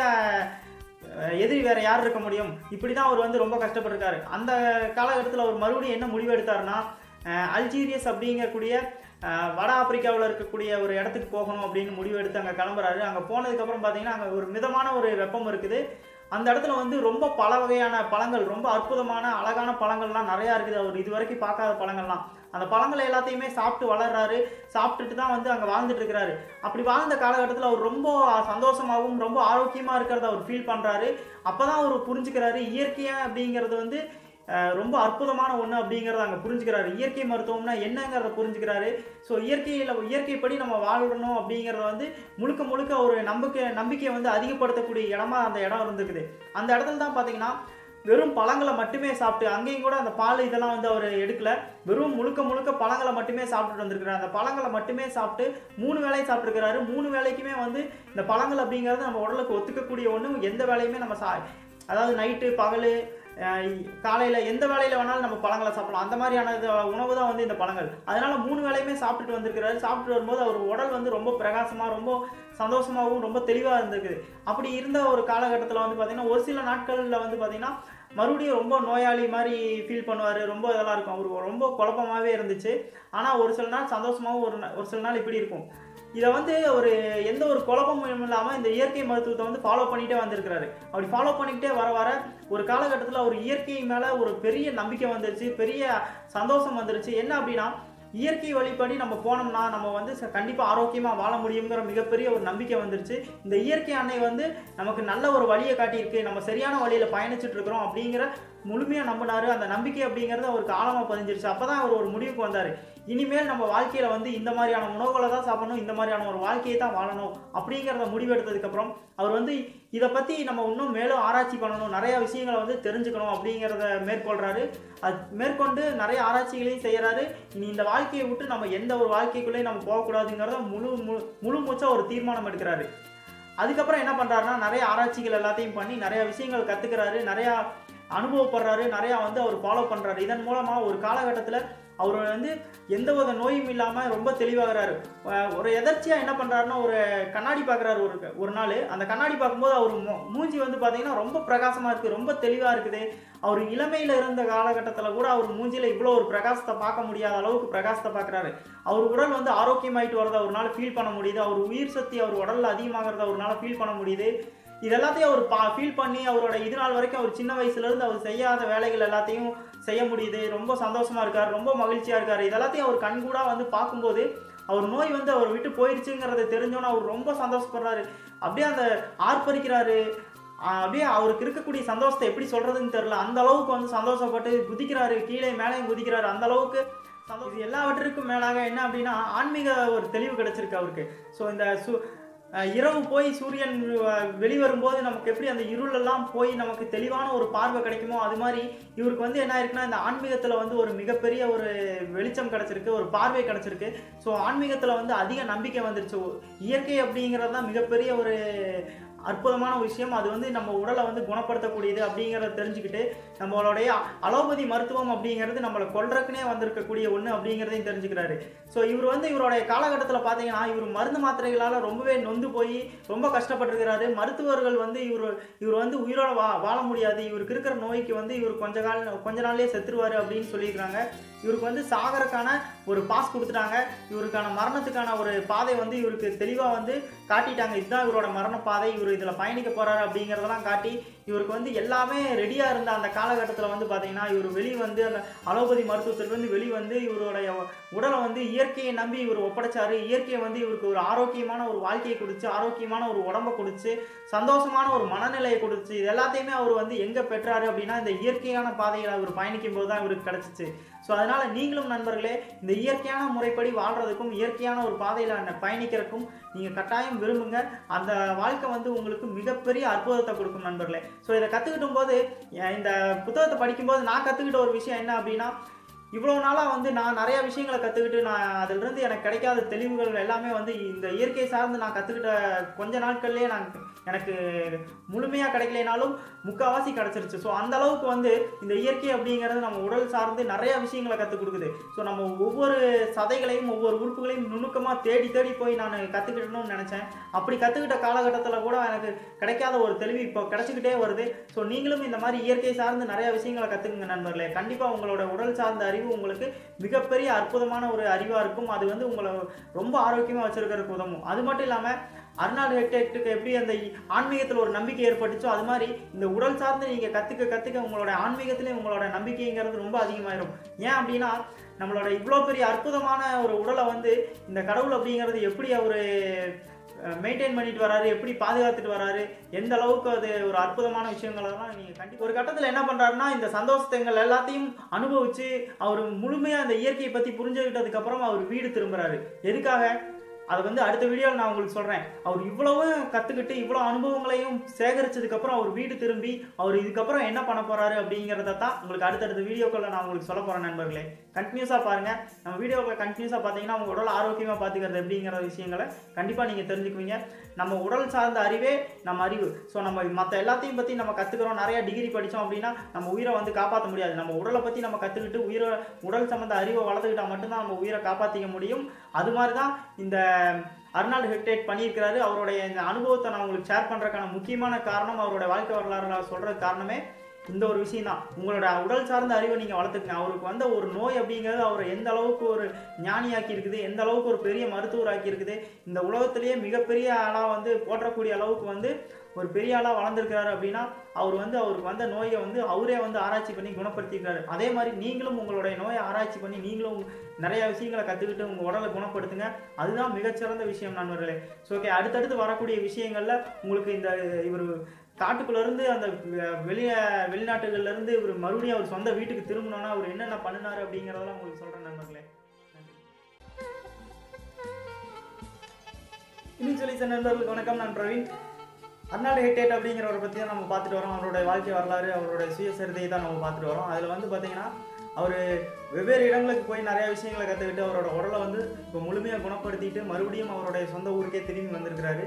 எதிரி வேறு யார் இருக்க முடியும்? இப்படி தான் அவர் வந்து ரொம்ப கஷ்டப்பட்டிருக்காரு. அந்த காலகட்டத்தில் அவர் மறுபடியும் என்ன முடிவு எடுத்தாருன்னா, அல்ஜீரியஸ் அப்படிங்கக்கூடிய வட ஆப்பிரிக்காவில் இருக்கக்கூடிய ஒரு இடத்துக்கு போகணும் அப்படின்னு முடிவு எடுத்து அங்கே கிளம்புறாரு. அங்கே போனதுக்கப்புறம் பார்த்தீங்கன்னா அங்கே ஒரு மிதமான ஒரு வெப்பம் இருக்குது. அந்த இடத்துல வந்து ரொம்ப பல வகையான பழங்கள், ரொம்ப அற்புதமான அழகான பழங்கள்லாம் நிறையா இருக்குது. அவர் இது வரைக்கும் பார்க்காத பழங்கள்லாம், அந்த பழங்களை எல்லாத்தையுமே சாப்பிட்டு வளர்றாரு. சாப்பிட்டுட்டு தான் வந்து அங்கே வாழ்ந்துட்டுருக்கிறாரு. அப்படி வாழ்ந்த காலகட்டத்தில் அவர் ரொம்ப சந்தோஷமாகவும் ரொம்ப ஆரோக்கியமாக இருக்கிறத அவர் ஃபீல் பண்ணுறாரு. அப்போ தான் அவர் புரிஞ்சுக்கிறாரு, இயற்கையாக அப்படிங்கிறது வந்து ரொம்ப அற்புதமான ஒன்று அப்படிங்கிறத அங்கே புரிஞ்சுக்கிறாரு. இயற்கை மருத்துவம்னா என்னங்கிறத புரிஞ்சுக்கிறாரு. ஸோ இயற்கைப்படி நம்ம வாழணும் அப்படிங்கிறத வந்து முழுக்க முழுக்க ஒரு நம்பிக்கையை வந்து அதிகப்படுத்தக்கூடிய இடமா அந்த இடம் இருந்துக்குது. அந்த இடத்துல தான் பார்த்தீங்கன்னா வெறும் பழங்களை மட்டுமே சாப்பிட்டு, அங்கேயும் கூட அந்த பால் இதெல்லாம் வந்து அவர் எடுக்கலை, வெறும் முழுக்க பழங்களை மட்டுமே சாப்பிட்டுட்டு வந்திருக்கிறார். அந்த பழங்களை மட்டுமே சாப்பிட்டு 3 வேளை சாப்பிட்டுருக்கிறாரு. 3 வேளைக்குமே வந்து இந்த பழங்கள் அப்படிங்கிறது நம்ம உடலுக்கு ஒத்துக்கக்கூடிய ஒன்று. எந்த வேலையுமே நம்ம அதாவது நைட்டு, பகல், காலையில் எந்த வேலையில் வேணாலும் நம்ம பழங்களை சாப்பிடலாம். அந்த மாதிரியான உணவு தான் வந்து இந்த பழங்கள். அதனால் 3 வேளையுமே சாப்பிட்டுட்டு வந்திருக்கிறாரு. சாப்பிட்டுட்டு வரும்போது அவர் உடல் வந்து ரொம்ப பிரகாசமாக, ரொம்ப சந்தோஷமாகவும், ரொம்ப தெளிவாக இருந்திருக்குது. அப்படி இருந்த ஒரு காலகட்டத்தில் வந்து பார்த்திங்கன்னா ஒரு சில நாட்களில் வந்து பார்த்திங்கன்னா மறுபடியும் ரொம்ப நோயாளி மாதிரி ஃபீல் பண்ணுவார். ரொம்ப இதெல்லாம் இருக்கும், அவருக்கு ரொம்ப குழப்பமாகவே இருந்துச்சு. ஆனால் ஒரு சில நாள் சந்தோஷமாகவும், ஒரு சில நாள் இப்படி இருக்கும். இதை வந்து ஒரு எந்த ஒரு குழப்பமும் இல்லாமல் இந்த இயற்கை மருத்துவத்தை வந்து ஃபாலோ பண்ணிகிட்டே வந்திருக்கிறாரு. அப்படி ஃபாலோ பண்ணிக்கிட்டே வர ஒரு காலகட்டத்தில் ஒரு இயற்கை மேலே ஒரு பெரிய நம்பிக்கை வந்துருச்சு, பெரிய சந்தோஷம் வந்துருச்சு. என்ன அப்படின்னா, இயற்கை வழிபடி நம்ம போனோம்னா நம்ம வந்து கண்டிப்பாக ஆரோக்கியமாக வாழ முடியுங்கிற மிகப்பெரிய ஒரு நம்பிக்கை வந்துருச்சு. இந்த இயற்கை அன்னை வந்து நமக்கு நல்ல ஒரு வழியை காட்டியிருக்கு, நம்ம சரியான வழியில் பயணிச்சுட்டு இருக்கிறோம் அப்படிங்கிற முழுமையாக நம்பினார். அந்த நம்பிக்கை அப்படிங்கிறது அவருக்கு ஆழமாக பதிஞ்சிருச்சு. அப்போ தான் அவர் ஒரு முடிவுக்கு வந்தார், இனிமேல் நம்ம வாழ்க்கையில் வந்து இந்த மாதிரியான உணவுகளை தான் சாப்பிடணும், இந்த மாதிரியான ஒரு வாழ்க்கையை தான் வாழணும் அப்படிங்கிறத முடிவெடுத்ததுக்கப்புறம் அவர் வந்து இதை பற்றி நம்ம இன்னும் மேலும் ஆராய்ச்சி பண்ணணும், நிறையா விஷயங்களை வந்து தெரிஞ்சுக்கணும் அப்படிங்கிறத மேற்கொள்கிறாரு. அது மேற்கொண்டு நிறைய ஆராய்ச்சிகளையும் செய்கிறாரு. இனி இந்த வாழ்க்கையை விட்டு நம்ம எந்த ஒரு வாழ்க்கைக்குள்ளேயும் நம்ம போகக்கூடாதுங்கிறத முழு மூச்சாக ஒரு தீர்மானம் எடுக்கிறாரு. அதுக்கப்புறம் என்ன பண்ணுறாருன்னா, நிறைய ஆராய்ச்சிகள் எல்லாத்தையும் பண்ணி நிறையா விஷயங்கள் கற்றுக்கிறாரு, நிறையா அனுபவப்படுறாரு, நிறையா வந்து அவர் ஃபாலோ பண்ணுறாரு. இதன் மூலமாக ஒரு காலகட்டத்தில் அவர் வந்து எந்த வித நோயும் இல்லாமல் ரொம்ப தெளிவாகிறாரு. ஒரு எதர்ச்சியாக என்ன பண்ணுறாருன்னா, ஒரு கண்ணாடி பார்க்குறாரு. ஒரு நாள் அந்த கண்ணாடி பார்க்கும்போது அவர் மூஞ்சி வந்து பார்த்திங்கன்னா ரொம்ப பிரகாசமாக இருக்குது, ரொம்ப தெளிவாக இருக்குது. அவர் இளமையில் இருந்த காலகட்டத்தில் கூட அவர் மூஞ்சியில் இவ்வளோ ஒரு பிரகாசத்தை பார்க்க முடியாத அளவுக்கு பிரகாசத்தை பார்க்குறாரு. அவர் உடல் வந்து ஆரோக்கியமாகிட்டு வரதை அவரால் ஃபீல் பண்ண முடியுது. அவர் உயிர் சக்தி அவர் உடலில் அதிகமாகிறத அவரால் ஃபீல் பண்ண முடியுது. இதெல்லாத்தையும் அவர் ஃபீல் பண்ணி அவரோட இது நாள் வரைக்கும் அவர் சின்ன வயசுலேருந்து அவர் செய்யாத வேலைகள் எல்லாத்தையும் செய்ய முடியுது. ரொம்ப சந்தோஷமாக இருக்கார், ரொம்ப மகிழ்ச்சியாக இருக்கார். இதெல்லாத்தையும் அவர் கண்கூடாக வந்து பார்க்கும்போது அவர் நோய் வந்து அவர் விட்டு போயிடுச்சுங்கிறத தெரிஞ்சோன்னு அவர் ரொம்ப சந்தோஷப்படுறாரு. அப்படியே அந்த ஆர்ப்பரிக்கிறாரு. அப்படியே அவருக்கு இருக்கக்கூடிய சந்தோஷத்தை எப்படி சொல்கிறதுன்னு தெரில, அந்த அளவுக்கு வந்து சந்தோஷப்பட்டு குதிக்கிறாரு, கீழே மேலேயும் குதிக்கிறாரு. அந்த அளவுக்கு சந்தோஷம். எல்லாவற்றிற்கும் மேலாக என்ன அப்படின்னா, ஆன்மீக ஒரு தெளிவு கிடச்சிருக்கு அவருக்கு. ஸோ இந்த இரவு போய் சூரியன் வெளிவரும்போது நமக்கு எப்படி அந்த இருளெல்லாம் போய் நமக்கு தெளிவான ஒரு பார்வை கிடைக்குமோ, அது மாதிரி இவருக்கு வந்து என்ன இருக்குன்னா, இந்த ஆன்மீகத்தில் வந்து ஒரு மிகப்பெரிய ஒரு வெளிச்சம் கிடச்சிருக்கு, ஒரு பார்வை கிடச்சிருக்கு. ஸோ ஆன்மீகத்தில் வந்து அதிக நம்பிக்கை வந்துருச்சு. இயற்கை அப்படிங்கிறது தான் மிகப்பெரிய ஒரு அற்புதமான விஷயம். அது வந்து நம்ம உடலை வந்து குணப்படுத்தக்கூடியது அப்படிங்கிறத தெரிஞ்சுக்கிட்டு, நம்மளுடைய அலோபதி மருத்துவம் அப்படிங்கிறது நம்மளை கொள்றக்குனே வந்திருக்கக்கூடிய ஒன்று அப்படிங்கிறதையும் தெரிஞ்சுக்கிறாரு. ஸோ இவர் வந்து இவருடைய காலகட்டத்தில் பார்த்தீங்கன்னா இவர் மருந்து மாத்திரைகளால் ரொம்பவே நொந்து போய் ரொம்ப கஷ்டப்பட்டுருக்கிறாரு. மருத்துவர்கள் வந்து இவர் வந்து உயிரோட வாழ முடியாது, இவருக்கு இருக்கிற நோய்க்கு வந்து இவர் கொஞ்ச நாள்லேயே செத்துருவார் அப்படின்னு சொல்லியிருக்கிறாங்க. இவருக்கு வந்து சாகரக்கான ஒரு பாஸ் கொடுத்துட்டாங்க. இவருக்கான மரணத்துக்கான ஒரு பாதை வந்து இவருக்கு தெளிவாக வந்து காட்டிட்டாங்க. இதுதான் இவரோட மரண பாதை, இவர் இதில் பயணிக்க போகிறாரு அப்படிங்கிறதெல்லாம் காட்டி இவருக்கு வந்து எல்லாமே ரெடியா இருந்த அந்த காலகட்டத்துல வந்து பாத்தீங்கன்னா இவர் வெளி வந்து அந்த அலோபதி மருத்துவத்துல இருந்து வெளி வந்து இவருடைய உடலை வந்து இயற்கையை நம்பி இவர் ஒப்படைச்சாரு. இயற்கையை வந்து இவருக்கு ஒரு ஆரோக்கியமான ஒரு வாழ்க்கையை கொடுத்து, ஆரோக்கியமான ஒரு உடம்பை கொடுத்து, சந்தோஷமான ஒரு மனநிலையை கொடுத்து, இது எல்லாத்தையுமே அவர் வந்து எங்க பெற்றாரு அப்படின்னா இந்த இயற்கையான பாதையில அவர் பயணிக்கும் போது தான் இவருக்கு கிடைச்சிச்சு. ஸோ அதனால நீங்களும் நண்பர்களே இந்த இயற்கையான முறைப்படி வாழ்றதுக்கும் இயற்கையான ஒரு பாதையில பயணிக்கிறதுக்கும் நீங்க கட்டாயம் விரும்புங்க. அந்த வாழ்க்கை வந்து உங்களுக்கு மிகப்பெரிய அற்புதத்தை கொடுக்கும் நண்பர்களே. ஸோ இதை கற்றுக்கிட்டும் போது இந்த புத்தகத்தை படிக்கும்போது நான் கற்றுக்கிட்ட ஒரு விஷயம் என்ன அப்படின்னா, இவ்வளோ நாளாக வந்து நான் நிறையா விஷயங்களை கற்றுக்கிட்டு நான் அதிலிருந்து எனக்கு கிடைக்காத தெளிவுகள் எல்லாமே வந்து இந்த இயற்கை சார்ந்து நான் கற்றுக்கிட்ட கொஞ்ச நாட்கள்லேயே நான் எனக்கு முழுமையாக கிடைக்கலைனாலும் முக்கால்வாசி கிடச்சிருச்சு. ஸோ அந்தளவுக்கு வந்து இந்த இயற்கை அப்படிங்கிறது நம்ம உடல் சார்ந்து நிறையா விஷயங்களை கற்றுக் கொடுக்குது. ஸோ நம்ம ஒவ்வொரு சதைகளையும் ஒவ்வொரு உறுப்புகளையும் நுணுக்கமாக தேடி தேடி போய் நான் கற்றுக்கிட்டணும்னு நினச்சேன். அப்படி கற்றுக்கிட்ட காலகட்டத்தில் கூட எனக்கு கிடைக்காத ஒரு தெளிவு இப்போ கிடச்சிக்கிட்டே வருது. ஸோ நீங்களும் இந்த மாதிரி இயற்கை சார்ந்து நிறையா விஷயங்களை கற்றுக்குங்க நண்பர்களே. கண்டிப்பாக உங்களோட உடல் சார்ந்த உங்களுக்கு மிகப்பெரிய அற்புதமான ஒரு அறிவா இருக்கும். அது வந்து உங்களை ரொம்ப ஆரோக்கியமா வச்சிருக்கிறதுக்கு உதவும். அது மட்டும் இல்லாம அர்னால்ட் ஹெரட்டுக்கு எப்படி அந்த ஆன்மீகத்தில் ஒரு நம்பிக்கை ஏற்பட்டுச்சோ அது மாதிரி இந்த உடல் சார்ந்து நீங்கள் கற்றுக்க உங்களோட ஆன்மீகத்துலேயும் உங்களோட நம்பிக்கைங்கிறது ரொம்ப அதிகமாகிடும். ஏன் அப்படின்னா நம்மளோட இவ்வளோ பெரிய அற்புதமான ஒரு உடலை வந்து இந்த கடவுள் அப்படிங்கிறது எப்படி அவர் மெயின்டைன் பண்ணிட்டு வராரு, எப்படி பாதுகாத்துட்டு வராரு, எந்த அளவுக்கு அது ஒரு அற்புதமான விஷயங்கள்லாம் நீங்கள் கண்டிப்பாக ஒரு கட்டத்தில் என்ன பண்ணுறாருன்னா இந்த சந்தோஷங்கள் எல்லாத்தையும் அனுபவித்து அவர் முழுமையாக அந்த இயற்கையை பற்றி புரிஞ்சுக்கிட்டதுக்கப்புறம் அவர் வீடு திரும்புகிறாரு. எதுக்காக அது வந்து அடுத்த வீடியோவில் நான் உங்களுக்கு சொல்கிறேன். அவர் இவ்வளவு கற்றுக்கிட்டு இவ்வளோ அனுபவங்களையும் சேகரித்ததுக்கப்புறம் அவர் வீடு திரும்பி அவர் இதுக்கப்புறம் என்ன பண்ண போகிறாரு அப்படிங்கிறத தான் உங்களுக்கு அடுத்தடுத்த வீடியோக்களில் நான் உங்களுக்கு சொல்ல போகிறேன் நண்பர்களே. கண்டினியூஸாக பாருங்கள். நம்ம வீடியோக்களை கண்டினியூஸாக பார்த்தீங்கன்னா உங்கள் உடல் ஆரோக்கியமாக பார்த்துக்கிறது அப்படிங்கிற விஷயங்களை கண்டிப்பாக நீங்கள் தெரிஞ்சுக்குவீங்க. நம்ம உடல் சார்ந்த அறிவே நம்ம அறிவு. ஸோ நம்ம மற்ற எல்லாத்தையும் பற்றி நம்ம கற்றுக்கிறோம். நிறையா டிகிரி படித்தோம் அப்படின்னா நம்ம உயிரை வந்து காப்பாற்ற முடியாது. நம்ம உடலை பற்றி நம்ம கற்றுக்கிட்டு உடல் சம்மந்த அறிவை வளர்த்துக்கிட்டால் மட்டும்தான் நம்ம உயிரை காப்பாற்றிக்க முடியும். அது மாதிரி தான் இந்த அர்னால்ட் ஹெரட் பண்ணியிருக்கிறாரு. அவருடைய இந்த அனுபவத்தை நான் உங்களுக்கு ஷேர் பண்ணுறதுக்கான முக்கியமான காரணம், அவருடைய வாழ்க்கை வரலாறு சொல்கிற காரணமே இந்த ஒரு விஷயம் தான். உங்களோட உடல் சார்ந்த அறிவை நீங்கள் வளர்த்துக்குங்க. அவருக்கு வந்த ஒரு நோய் அப்படிங்கிறது அவரை எந்த அளவுக்கு ஒரு ஞானியாக்கி இருக்குது, எந்த அளவுக்கு ஒரு பெரிய மருத்துவராக்கி இருக்குது, இந்த உலகத்திலேயே மிகப்பெரிய ஆளாக வந்து போற்றக்கூடிய அளவுக்கு வந்து ஒரு பெரிய ஆளாக வளர்ந்துருக்கிறாரு அப்படின்னா அவருக்கு வந்த நோயை வந்து அவரே வந்து ஆராய்ச்சி பண்ணி குணப்படுத்திக்கிறாரு. அதே மாதிரி நீங்களும் உங்களுடைய நோயை ஆராய்ச்சி பண்ணி நீங்களும் நிறையா விஷயங்களை கற்றுக்கிட்டு உங்கள் உடலை குணப்படுத்துங்க. அதுதான் மிகச்சிறந்த விஷயம் நண்பர்களே. ஸோ ஓகே, அடுத்தடுத்து வரக்கூடிய விஷயங்களில் உங்களுக்கு இந்த இவர் காட்டுக்குள்ளேருந்து அந்த வெளிநாட்டுகள்லேருந்து இவர் மறுபடியும் அவர் சொந்த வீட்டுக்கு திரும்பினோன்னா அவர் என்னென்ன பண்ணினார் அப்படிங்கிறதெல்லாம் உங்களுக்கு சொல்கிறேன் நண்பர்களே. இன்னும் சொல்லி சார் நண்பர்களுக்கு வணக்கம். நான் பிரவீன். அர்னால்ட் ஹெரட் அப்படிங்கிறவரை பற்றி தான் நம்ம பார்த்துட்டு வரோம். அவருடைய வாழ்க்கை வரலாறு, அவருடைய சுயசரிதையை தான் நம்ம பார்த்துட்டு வரோம். அதில் வந்து பார்த்திங்கன்னா அவர் வெவ்வேறு இடங்களுக்கு போய் நிறையா விஷயங்களை கற்றுக்கிட்டு அவரோட உடலை வந்து இப்போ முழுமையாக குணப்படுத்திட்டு மறுபடியும் அவருடைய சொந்த ஊருக்கே திரும்பி வந்திருக்கிறாரு.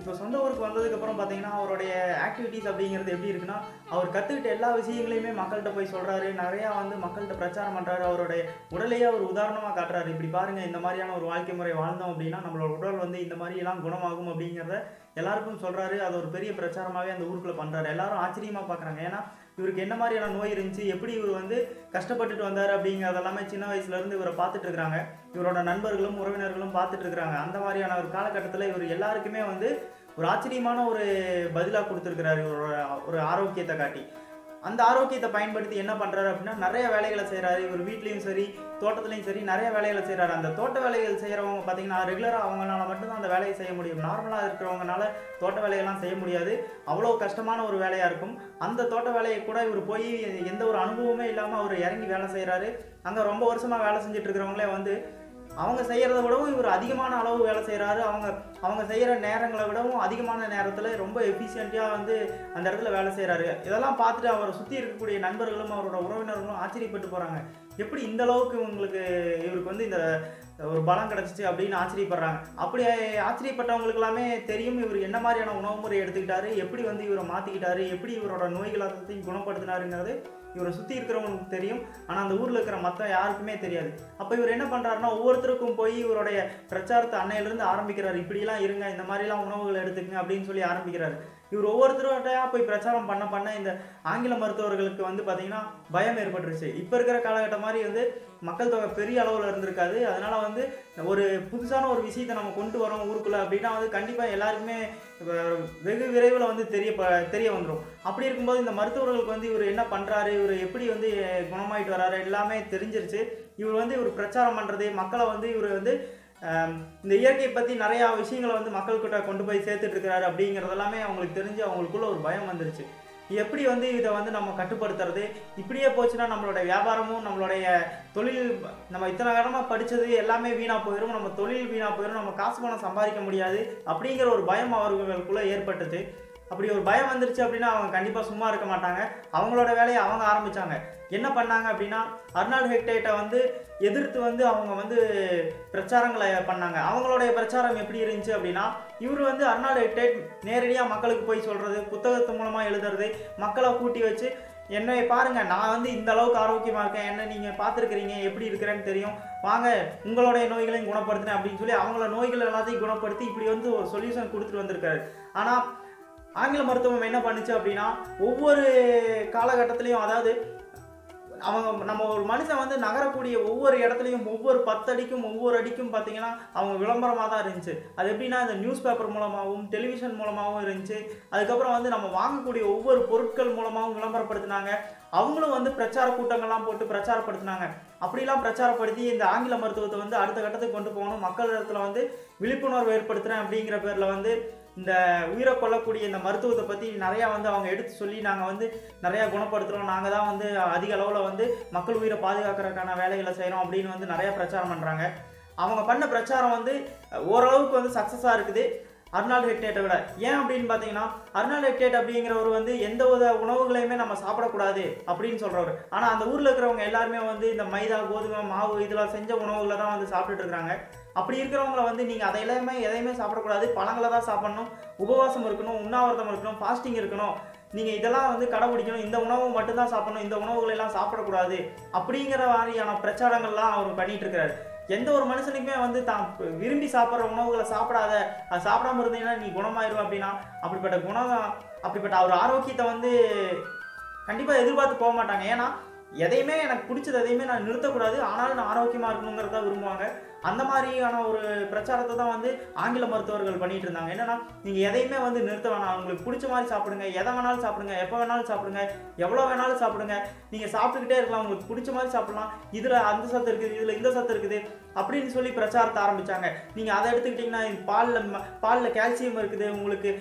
இப்போ சொந்த ஊருக்கு வந்ததுக்கப்புறம் பார்த்திங்கன்னா அவருடைய ஆக்டிவிட்டீஸ் அப்படிங்கிறது எப்படி இருக்குன்னா, அவர் கற்றுக்கிட்ட எல்லா விஷயங்களையுமே மக்கள்கிட்ட போய் சொல்கிறாரு, நிறையா வந்து மக்கள்கிட்ட பிரச்சாரம் பண்ணுறாரு, அவருடைய உடலையே அவர் உதாரணமாக காட்டுறாரு. இப்படி பாருங்கள், இந்த மாதிரியான ஒரு வாழ்க்கை முறை வாழ்ந்தோம் அப்படின்னா நம்மளோட உடல் வந்து இந்த மாதிரிலாம் குணமாகும் அப்படிங்கிறத எல்லாருக்கும் சொல்கிறாரு. அது ஒரு பெரிய பிரச்சாரமாகவே அந்த ஊருக்குள்ளே பண்ணுறாரு. எல்லாரும் ஆச்சரியமாக பார்க்குறாங்க. ஏன்னா இவருக்கு என்ன மாதிரியான நோய் இருந்துச்சு, எப்படி இவர் வந்து கஷ்டப்பட்டுட்டு வந்தார் அப்படிங்கிறதெல்லாமே சின்ன வயசுலேருந்து இவரை பார்த்துட்டு இருக்கிறாங்க. இவரோட நண்பர்களும் உறவினர்களும் பார்த்துட்டு இருக்கிறாங்க. அந்த மாதிரியான ஒரு காலகட்டத்தில் இவர் எல்லாருக்குமே வந்து ஒரு ஆச்சரியமான ஒரு பதிலாக கொடுத்துருக்கிறாரு இவரோட ஒரு ஆரோக்கியத்தை காட்டி. அந்த ஆரோக்கியத்தை பயன்படுத்தி என்ன பண்ணுறாரு அப்படின்னா நிறைய வேலைகளை செய்கிறாரு. இவர் வீட்லேயும் சரி தோட்டத்துலையும் சரி நிறைய வேலைகளை செய்கிறாரு. அந்த தோட்ட வேலைகள் செய்கிறவங்க பார்த்திங்கன்னா ரெகுலராக அவங்களால மட்டும்தான் அந்த வேலையை செய்ய முடியும். நார்மலாக இருக்கிறவங்கனால தோட்ட வேலையெல்லாம் செய்ய முடியாது. அவ்வளோ கஷ்டமான ஒரு வேலையாக இருக்கும். அந்த தோட்ட வேலையை கூட இவர் போய் எந்த ஒரு அனுபவமே இல்லாமல் அவர் இறங்கி வேலை செய்கிறாரு. அங்கே ரொம்ப வருஷமாக வேலை செஞ்சுட்டு இருக்கிறவங்களே வந்து அவங்க செய்கிறத விடவும் இவர் அதிகமான அளவு வேலை செய்கிறாரு. அவங்க செய்கிற நேரங்களை விடவும் அதிகமான நேரத்தில் ரொம்ப எஃபிஷியண்ட்டாக வந்து அந்த இடத்துல வேலை செய்கிறாரு. இதெல்லாம் பார்த்துட்டு அவரை சுற்றி இருக்கக்கூடிய நண்பர்களும் அவரோட உறவினர்களும் ஆச்சரியப்பட்டு போகிறாங்க. எப்படி இந்த அளவுக்கு இவருக்கு வந்து இந்த ஒரு பலம் கிடச்சிச்சு அப்படின்னு ஆச்சரியப்படுறாங்க. அப்படி ஆச்சரியப்பட்டவங்களுக்கு எல்லாமே தெரியும் இவர் என்ன மாதிரியான உணவு முறை எடுத்துக்கிட்டாரு, எப்படி வந்து இவரை மாற்றிக்கிட்டாரு, எப்படி இவரோட நோய்களாத்தையும் குணப்படுத்தினாருங்கிறது இவரை சுற்றி இருக்கிறவங்களுக்கு தெரியும். ஆனால் அந்த ஊரில் இருக்கிற மற்ற யாருக்குமே தெரியாது. அப்போ இவர் என்ன பண்ணுறாருன்னா ஒவ்வொருத்தருக்கும் போய் இவருடைய பிரச்சாரத்தை அன்னையிலேருந்து ஆரம்பிக்கிறார். இப்படிலாம் இருங்க, இந்த மாதிரிலாம் உணவுகள் எடுத்துக்கங்க அப்படின்னு சொல்லி ஆரம்பிக்கிறாரு. இவர் ஒவ்வொருத்தருக்கிட்டையா போய் பிரச்சாரம் பண்ண இந்த ஆங்கில மருத்துவர்களுக்கு வந்து பார்த்திங்கன்னா பயம் ஏற்பட்டுருச்சு. இப்போ இருக்கிற காலகட்டம் மாதிரி வந்து மக்கள் தொகை பெரிய அளவில் இருந்திருக்காது. அதனால் வந்து ஒரு புதுசான ஒரு விஷயத்தை நம்ம கொண்டு வரோம் ஊருக்குள்ள அப்படினா வந்து கண்டிப்பா எல்லாருக்குமே வெகு விரைவில் வந்து தெரிய வந்துரும். அப்படி இருக்கும்போது இந்த மருத்துவர்களுக்கு வந்து இவர் என்ன பண்றாரு, இவர் எப்படி வந்து குணமாயிட்டு வராரு எல்லாமே தெரிஞ்சிருச்சு. இவர் வந்து இவர் பிரச்சாரம் பண்றது மக்களை வந்து இவர் வந்து இந்த இயற்கையை பற்றி நிறையா விஷயங்களை வந்து மக்கள்கிட்ட கொண்டு போய் சேர்த்துட்டு இருக்கிறாரு அப்படிங்கிறதெல்லாமே அவங்களுக்கு தெரிஞ்சு அவங்களுக்குள்ள ஒரு பயம் வந்துருச்சு. எப்படி வந்து இதை வந்து நம்ம கட்டுப்படுத்துறது, இப்படியே போச்சுன்னா நம்மளுடைய வியாபாரமும் நம்மளுடைய தொழில் நம்ம இத்தனை நேரமாக படித்தது எல்லாமே வீணாக போயிடும், நம்ம தொழில் வீணாக போயிடும், நம்ம காசு பணம் சம்பாதிக்க முடியாது அப்படிங்கிற ஒரு பயம் அவர்களுக்குள்ளே ஏற்பட்டுச்சு. அப்படி ஒரு பயம் வந்துருச்சு அப்படின்னா அவங்க கண்டிப்பாக சும்மா இருக்க மாட்டாங்க, அவங்களோட வேலையை அவங்க ஆரம்பித்தாங்க. என்ன பண்ணாங்க அப்படின்னா அர்னால்ட் ஹெக்டேட்டை வந்து எதிர்த்து வந்து அவங்க வந்து பிரச்சாரங்களை பண்ணாங்க. அவங்களுடைய பிரச்சாரம் எப்படி இருந்துச்சு அப்படின்னா இவர் வந்து அர்னால்ட் ஹெக்டேட் நேரடியாக மக்களுக்கு போய் சொல்கிறது, புத்தகத்து மூலமாக எழுதுறது, மக்களை கூட்டி வச்சு என்னை பாருங்கள் நான் வந்து இந்த அளவுக்கு ஆரோக்கியமாக இருக்கேன், என்ன நீங்கள் பார்த்துருக்குறீங்க எப்படி இருக்கிறேன்னு தெரியும், வாங்க உங்களுடைய நோய்களையும் குணப்படுத்துனேன் அப்படின்னு சொல்லி அவங்கள நோய்கள் எல்லாத்தையும் குணப்படுத்தி இப்படி வந்து ஒரு சொல்யூஷன் கொடுத்துட்டு வந்திருக்காரு. ஆனால் ஆங்கில மருத்துவம் என்ன பண்ணுச்சு அப்படின்னா ஒவ்வொரு காலகட்டத்திலையும் அதாவது அவங்க நம்ம ஒரு மனுஷன் வந்து நகரக்கூடிய ஒவ்வொரு இடத்துலையும் ஒவ்வொரு 10 அடிக்கும் பார்த்திங்கன்னா அவங்க விளம்பரமாக தான் இருந்துச்சு. அது எப்படின்னா இந்த நியூஸ் பேப்பர் மூலமாகவும் டெலிவிஷன் மூலமாகவும் இருந்துச்சு. அதுக்கப்புறம் வந்து நம்ம வாங்கக்கூடிய ஒவ்வொரு பொருட்கள் மூலமாகவும் விளம்பரப்படுத்தினாங்க. அவங்களும் வந்து பிரச்சார கூட்டங்கள்லாம் போட்டு பிரச்சாரப்படுத்தினாங்க. அப்படிலாம் பிரச்சாரப்படுத்தி இந்த ஆங்கில மருத்துவத்தை வந்து அடுத்த கட்டத்துக்கு கொண்டு போகணும், மக்கள் இடத்துல வந்து விழிப்புணர்வு ஏற்படுத்துகிறேன் அப்படிங்கிற பேரில் வந்து இந்த உயிரை கொள்ளக்கூடிய இந்த மருத்துவத்தை பற்றி நிறையா வந்து அவங்க எடுத்து சொல்லி நாங்கள் வந்து நிறையா குணப்படுத்துகிறோம், நாங்கள் தான் வந்து அதிக அளவில் வந்து மக்கள் உயிரை பாதுகாக்கிறதுக்கான வேலைகளை செய்கிறோம் அப்படின்னு வந்து நிறையா பிரச்சாரம் பண்ணுறாங்க. அவங்க பண்ண பிரச்சாரம் வந்து ஓரளவுக்கு வந்து சக்ஸஸாக இருக்குது அர்னால்ட் ஹெக்டேட்டை விட. ஏன் அப்படின்னு பார்த்தீங்கன்னா அர்னால்ட் ஹெக்டேட் அப்படிங்கிறவர் வந்து எந்த வித உணவுகளையுமே நம்ம சாப்பிடக்கூடாது அப்படின்னு சொல்கிறவர். ஆனால் அந்த ஊரில் இருக்கிறவங்க எல்லாருமே வந்து இந்த மைதா கோதுமை மாவு இதெல்லாம் செஞ்ச உணவுகளை தான் வந்து சாப்பிட்டுட்டு இருக்கிறாங்க. அப்படி இருக்கிறவங்கள வந்து நீங்கள் அதை எல்லாமே எதையுமே சாப்பிடக்கூடாது, பழங்களை தான் சாப்பிடணும், உபவாசம் இருக்கணும், உண்ணாவிரதம் இருக்கணும், ஃபாஸ்டிங் இருக்கணும், நீங்கள் இதெல்லாம் வந்து கடைபிடிக்கணும், இந்த உணவு மட்டும்தான் சாப்பிடணும், இந்த உணவுகளெல்லாம் சாப்பிடக்கூடாது அப்படிங்கிற மாதிரியான பிரச்சாரங்கள்லாம் அவர் பண்ணிகிட்டு இருக்கிறாரு. எந்த ஒரு மனுஷனுக்குமே வந்து தான் விரும்பி சாப்பிட்ற உணவுகளை சாப்பிடாத, அது சாப்பிடாமல் இருந்தீங்கன்னா நீ குணமாயிடும் அப்படின்னா அப்படிப்பட்ட ஒரு ஆரோக்கியத்தை வந்து கண்டிப்பாக எதிர்பார்த்து போக மாட்டாங்க. ஏன்னா எதையுமே எனக்கு பிடிச்சது எதையுமே நான் நிறுத்தக்கூடாது, ஆனாலும் நான் ஆரோக்கியமாக இருக்கணுங்கிறத விரும்புவாங்க. அந்த மாதிரியான ஒரு பிரச்சாரத்தை தான் வந்து ஆங்கில மருத்துவர்கள் பண்ணிகிட்டு இருந்தாங்க. என்னென்னா நீங்கள் எதையுமே வந்து நிறுத்த வேணாம், உங்களுக்கு பிடிச்ச மாதிரி சாப்பிடுங்க, எதை வேணாலும் சாப்பிடுங்க, எப்போ வேணாலும் சாப்பிடுங்க, எவ்வளோ வேணாலும் சாப்பிடுங்க, நீங்கள் சாப்பிட்டுக்கிட்டே இருக்கலாம், உங்களுக்கு பிடிச்ச மாதிரி சாப்பிடலாம், இதில் அந்த சத்து இருக்குது, இதில் இந்த சத்து இருக்குது அப்படின்னு சொல்லி பிரச்சாரத்தை ஆரம்பித்தாங்க. நீங்கள் அதை எடுத்துக்கிட்டிங்கன்னா பாலில் கால்சியம் இருக்குது, உங்களுக்கு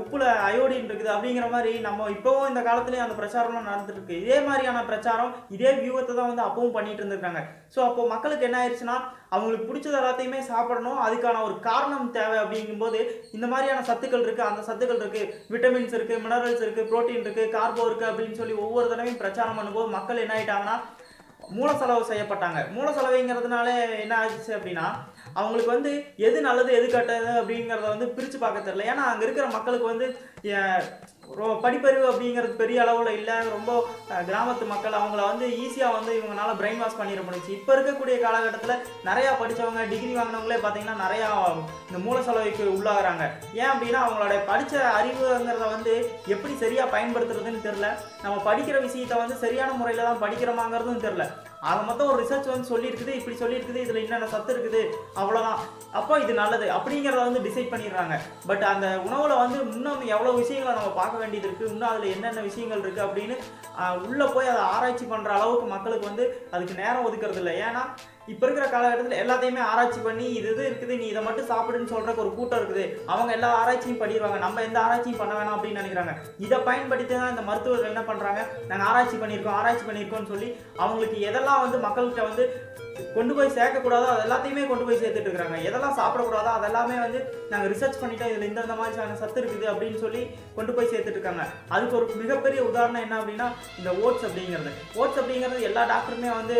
உப்பில் அயோடின் இருக்குது அப்படிங்கிற மாதிரி நம்ம இப்போவும் இந்த காலத்துலேயும் அந்த பிரச்சாரம்லாம் நடந்துட்டுருக்கு. இதே மாதிரியான பிரச்சாரம் இதே வியூகத்தை தான் வந்து அப்பவும் பண்ணிகிட்டு இருந்திருக்காங்க. ஸோ அப்போது மக்களுக்கு என்ன ஆயிடுச்சுன்னா அவங்களுக்கு பிடிச்சது எல்லாத்தையுமே சாப்பிடணும், அதுக்கான ஒரு காரணம் தேவை. அப்படிங்கும்போது இந்த மாதிரியான சத்துக்கள் இருக்குது, அந்த சத்துக்கள் இருக்குது, விட்டமின்ஸ் இருக்குது, மினரல்ஸ் இருக்குது, ப்ரோட்டீன் இருக்குது, கார்போ இருக்குது அப்படின்னு சொல்லி ஒவ்வொரு தடவையும் பிரச்சாரம் பண்ணும்போது மக்கள் என்ன ஆகிட்டாங்கன்னா மூல செலவு செய்யப்பட்டாங்க. மூல செலவுங்கிறதுனால என்ன ஆச்சு அப்படின்னா அவங்களுக்கு வந்து எது நல்லது எது கெட்டது அப்படிங்கிறத வந்து பிரித்து பார்க்க தெரியல. ஏன்னா அங்கே இருக்கிற மக்களுக்கு வந்து படிப்பறிவு அப்படிங்கிறது பெரிய அளவில் இல்லை, ரொம்ப கிராமத்து மக்கள், அவங்கள வந்து ஈஸியாக வந்து இவங்களால பிரெயின் வாஷ் பண்ணிட முடிஞ்சு. இப்போ இருக்கக்கூடிய காலகட்டத்தில் நிறையா படித்தவங்க டிகிரி வாங்கினவங்களே பார்த்திங்கன்னா நிறையா இந்த மூல செலவுக்கு உள்ளாகிறாங்க. ஏன் அப்படின்னா அவங்களோட படித்த அறிவுங்கிறத வந்து எப்படி சரியாக பயன்படுத்துறதுன்னு தெரில, நம்ம படிக்கிற விஷயத்தை வந்து சரியான முறையில் தான் படிக்கிறோமாங்கிறதும் தெரில. அதை மொத்தம் ஒரு ரிசர்ச் வந்து சொல்லியிருக்குது, இப்படி சொல்லியிருக்குது, இதில் என்னென்ன சத்து இருக்குது, அவ்வளோதான், அப்போ இது நல்லது அப்படிங்கிறத வந்து டிசைட் பண்ணிடுறாங்க. பட் அந்த உணவில் வந்து இன்னும் எவ்வளோ விஷயங்களை நம்ம பார்க்க வேண்டியது இருக்குது, இன்னும் அதில் என்னென்ன விஷயங்கள் இருக்குது அப்படின்னு உள்ளே போய் அதை ஆராய்ச்சி பண்ணுற அளவுக்கு மக்களுக்கு வந்து அதுக்கு நேரம் ஒதுக்கிறது இல்லை. ஏன்னா இப்போ இருக்கிற காலகட்டத்தில் எல்லாத்தையுமே ஆராய்ச்சி பண்ணி இது இது இருக்குது, நீ இதை மட்டும் சாப்பிடுன்னு சொல்கிறதுக்கு ஒரு கூட்டம் இருக்குது, அவங்க எல்லா ஆராய்ச்சியும் பண்ணிடுவாங்க, நம்ம எந்த ஆராய்ச்சியும் பண்ண வேணாம் அப்படின்னு நினைக்கிறாங்க. இதை பயன்படுத்தி தான் இந்த மருத்துவர்கள் என்ன பண்ணுறாங்க, நாங்கள் ஆராய்ச்சி பண்ணியிருக்கோம்னு சொல்லி அவங்களுக்கு எதெல்லாம் வந்து மக்கள்கிட்ட வந்து கொண்டு போய் சேர்க்கக்கூடாதோ அது எல்லாத்தையுமே கொண்டு போய் சேர்த்துட்டு இருக்கிறாங்க. எதெல்லாம் சாப்பிடக்கூடாதோ அதெல்லாமே வந்து நாங்கள் ரிசர்ச் பண்ணிவிட்டோம், இதில் இந்த மாதிரியான சத்து இருக்குது அப்படின்னு சொல்லி கொண்டு போய் சேர்த்துட்டு இருக்காங்க. அதுக்கு ஒரு மிகப்பெரிய உதாரணம் என்ன அப்படின்னா இந்த ஓட்ஸ் அப்படிங்கிறது எல்லா டாக்டருமே வந்து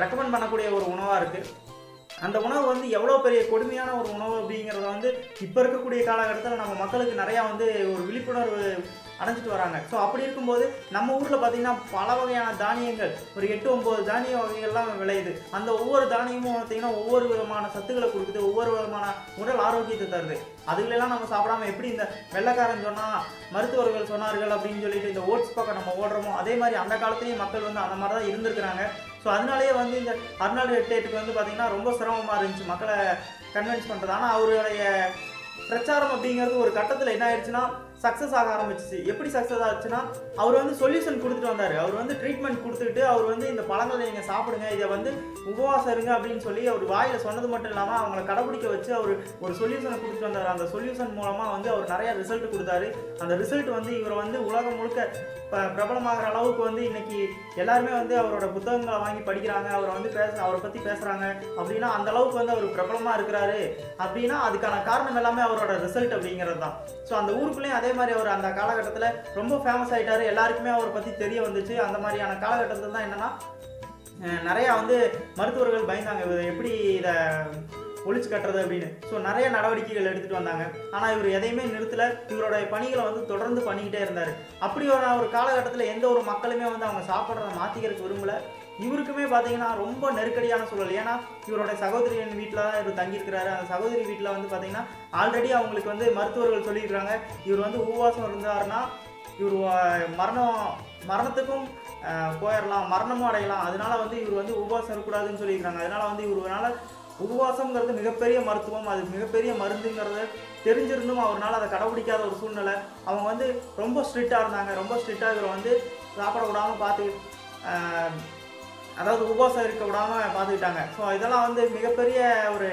ரெக்கமெண்ட் பண்ணக்கூடிய ஒரு உணவாக இருக்குது. அந்த உணவு வந்து எவ்வளோ பெரிய கொடுமையான ஒரு உணவு அப்படிங்கிறத வந்து இப்போ இருக்கக்கூடிய காலகட்டத்தில் நம்ம மக்களுக்கு நிறையா வந்து ஒரு விழிப்புணர்வு அடைஞ்சிட்டு வராங்க. ஸோ அப்படி இருக்கும்போது நம்ம ஊரில் பார்த்திங்கன்னா பல வகையான தானியங்கள், ஒரு 8-9 தானிய வகைகள்லாம் விளையுது. அந்த ஒவ்வொரு தானியமும் பார்த்திங்கன்னா ஒவ்வொரு விதமான சத்துக்களை கொடுக்குது, ஒவ்வொரு விதமான உடல் ஆரோக்கியத்தை தருது. அதுகளெல்லாம் நம்ம சாப்பிடாமல் எப்படி இந்த வெள்ளைக்காரன் சொன்னால் மருத்துவர்கள் சொன்னார்கள் அப்படின்னு சொல்லிட்டு இந்த ஓட்ஸ் பக்கம் நம்ம ஓடுறோமோ அதே மாதிரி அந்த காலத்துலேயும் மக்கள் வந்து அந்த மாதிரி தான் இருந்திருக்கிறாங்க. ஸோ So அதனாலயே வந்து இந்த அர்னால்ட் எரேட்டுக்கு வந்து பாத்தீங்கன்னா ரொம்ப சிரமமா இருந்துச்சு மக்களை கன்வின்ஸ் பண்றது. ஆனா அவருடைய பிரச்சாரம் அப்படிங்கிறது ஒரு கட்டத்துல என்ன ஆயிடுச்சுனா சக்சஸ் ஆக ஆரம்பிச்சிச்சு. எப்படி சக்சஸ் ஆச்சுனா அவர் வந்து சொல்யூஷன் கொடுத்துட்டு வந்தாரு. அவர் வந்து ட்ரீட்மெண்ட் கொடுத்துட்டு அவர் வந்து இந்த பழங்களை நீங்க சாப்பிடுங்க, இதை வந்து உபவாசம் இருங்க அப்படின்னு சொல்லி அவர் வாயில சொன்னது மட்டும் இல்லாம அவங்களை கடைபிடிக்க வச்சு அவர் ஒரு சொல்யூஷனை கொடுத்துட்டு வந்தாரு. அந்த சொல்யூஷன் மூலமா வந்து அவர் நிறைய ரிசல்ட் கொடுத்தாரு. அந்த ரிசல்ட் வந்து இவர் வந்து உலகம் முழுக்க பிரபலமாகிற அளவுக்கு வந்து இன்னைக்கு எல்லாருமே வந்து அவரோட புத்தகங்களை வாங்கி படிக்கிறாங்க, அவரை வந்து அவரை பத்தி பேசுறாங்க. அப்படின்னா அந்த அளவுக்கு வந்து அவர் பிரபலமா இருக்கிறாரு. அப்படின்னா அதுக்கான காரணம் எல்லாமே அவரோட ரிசல்ட் அப்படிங்கிறது தான். ஸோ அந்த ஊருக்குள்ளேயும் அதே மாதிரி அவர் அந்த காலகட்டத்தில் ரொம்ப ஃபேமஸ் ஆகிட்டாரு. எல்லாருக்குமே அவரை பற்றி தெரிய வந்துச்சு. அந்த மாதிரியான காலகட்டத்தில் தான் என்னன்னா நிறையா வந்து மருத்துவர்கள் பயந்தாங்க எப்படி இதை ஒழிச்சு கட்டுறது அப்படின்னு. ஸோ நிறைய நடவடிக்கைகள் எடுத்துகிட்டு வந்தாங்க. ஆனால் இவர் எதையுமே நிறுத்தலை. இவருடைய பணிகளை வந்து தொடர்ந்து பண்ணிக்கிட்டே இருந்தார். அப்படி ஒரு காலகட்டத்தில் எந்த ஒரு மக்களுமே வந்து அவங்க சாப்பிட்றத மாற்றிக்கிறதுக்கு விரும்பலை. இவருக்குமே பார்த்தீங்கன்னா ரொம்ப நெருக்கடியான சூழல். ஏன்னா இவருடைய சகோதரியின் வீட்டில் தான் இவர் தங்கியிருக்கிறாரு. அந்த சகோதரி வீட்டில் வந்து பார்த்தீங்கன்னா ஆல்ரெடி அவங்களுக்கு வந்து மருத்துவர்கள் சொல்லியிருக்கிறாங்க இவர் வந்து உபவாசம் இருந்தாருன்னா இவர் மரணத்துக்கும் போயிடலாம், மரணமும் அடையலாம். அதனால வந்து இவர் வந்து உபவாசம் இருக்கக்கூடாதுன்னு சொல்லியிருக்கிறாங்க. அதனால வந்து இவருனால உபவாசம்ங்கிறது மிகப்பெரிய மருத்துவம், அது மிகப்பெரிய மருந்துங்கிறத தெரிஞ்சிருந்தும் அவரால் அதை கடைபிடிக்காத ஒரு சூழ்நிலை. அவங்க வந்து ரொம்ப ஸ்ட்ரிக்டாக இருந்தாங்க. ரொம்ப ஸ்ட்ரிக்டாக இவரை வந்து சாப்பிட விடாமல் பார்த்து, அதாவது உபவாசம் இருக்க விடாமல் பார்த்துக்கிட்டாங்க. ஸோ இதெல்லாம் வந்து மிகப்பெரிய ஒரு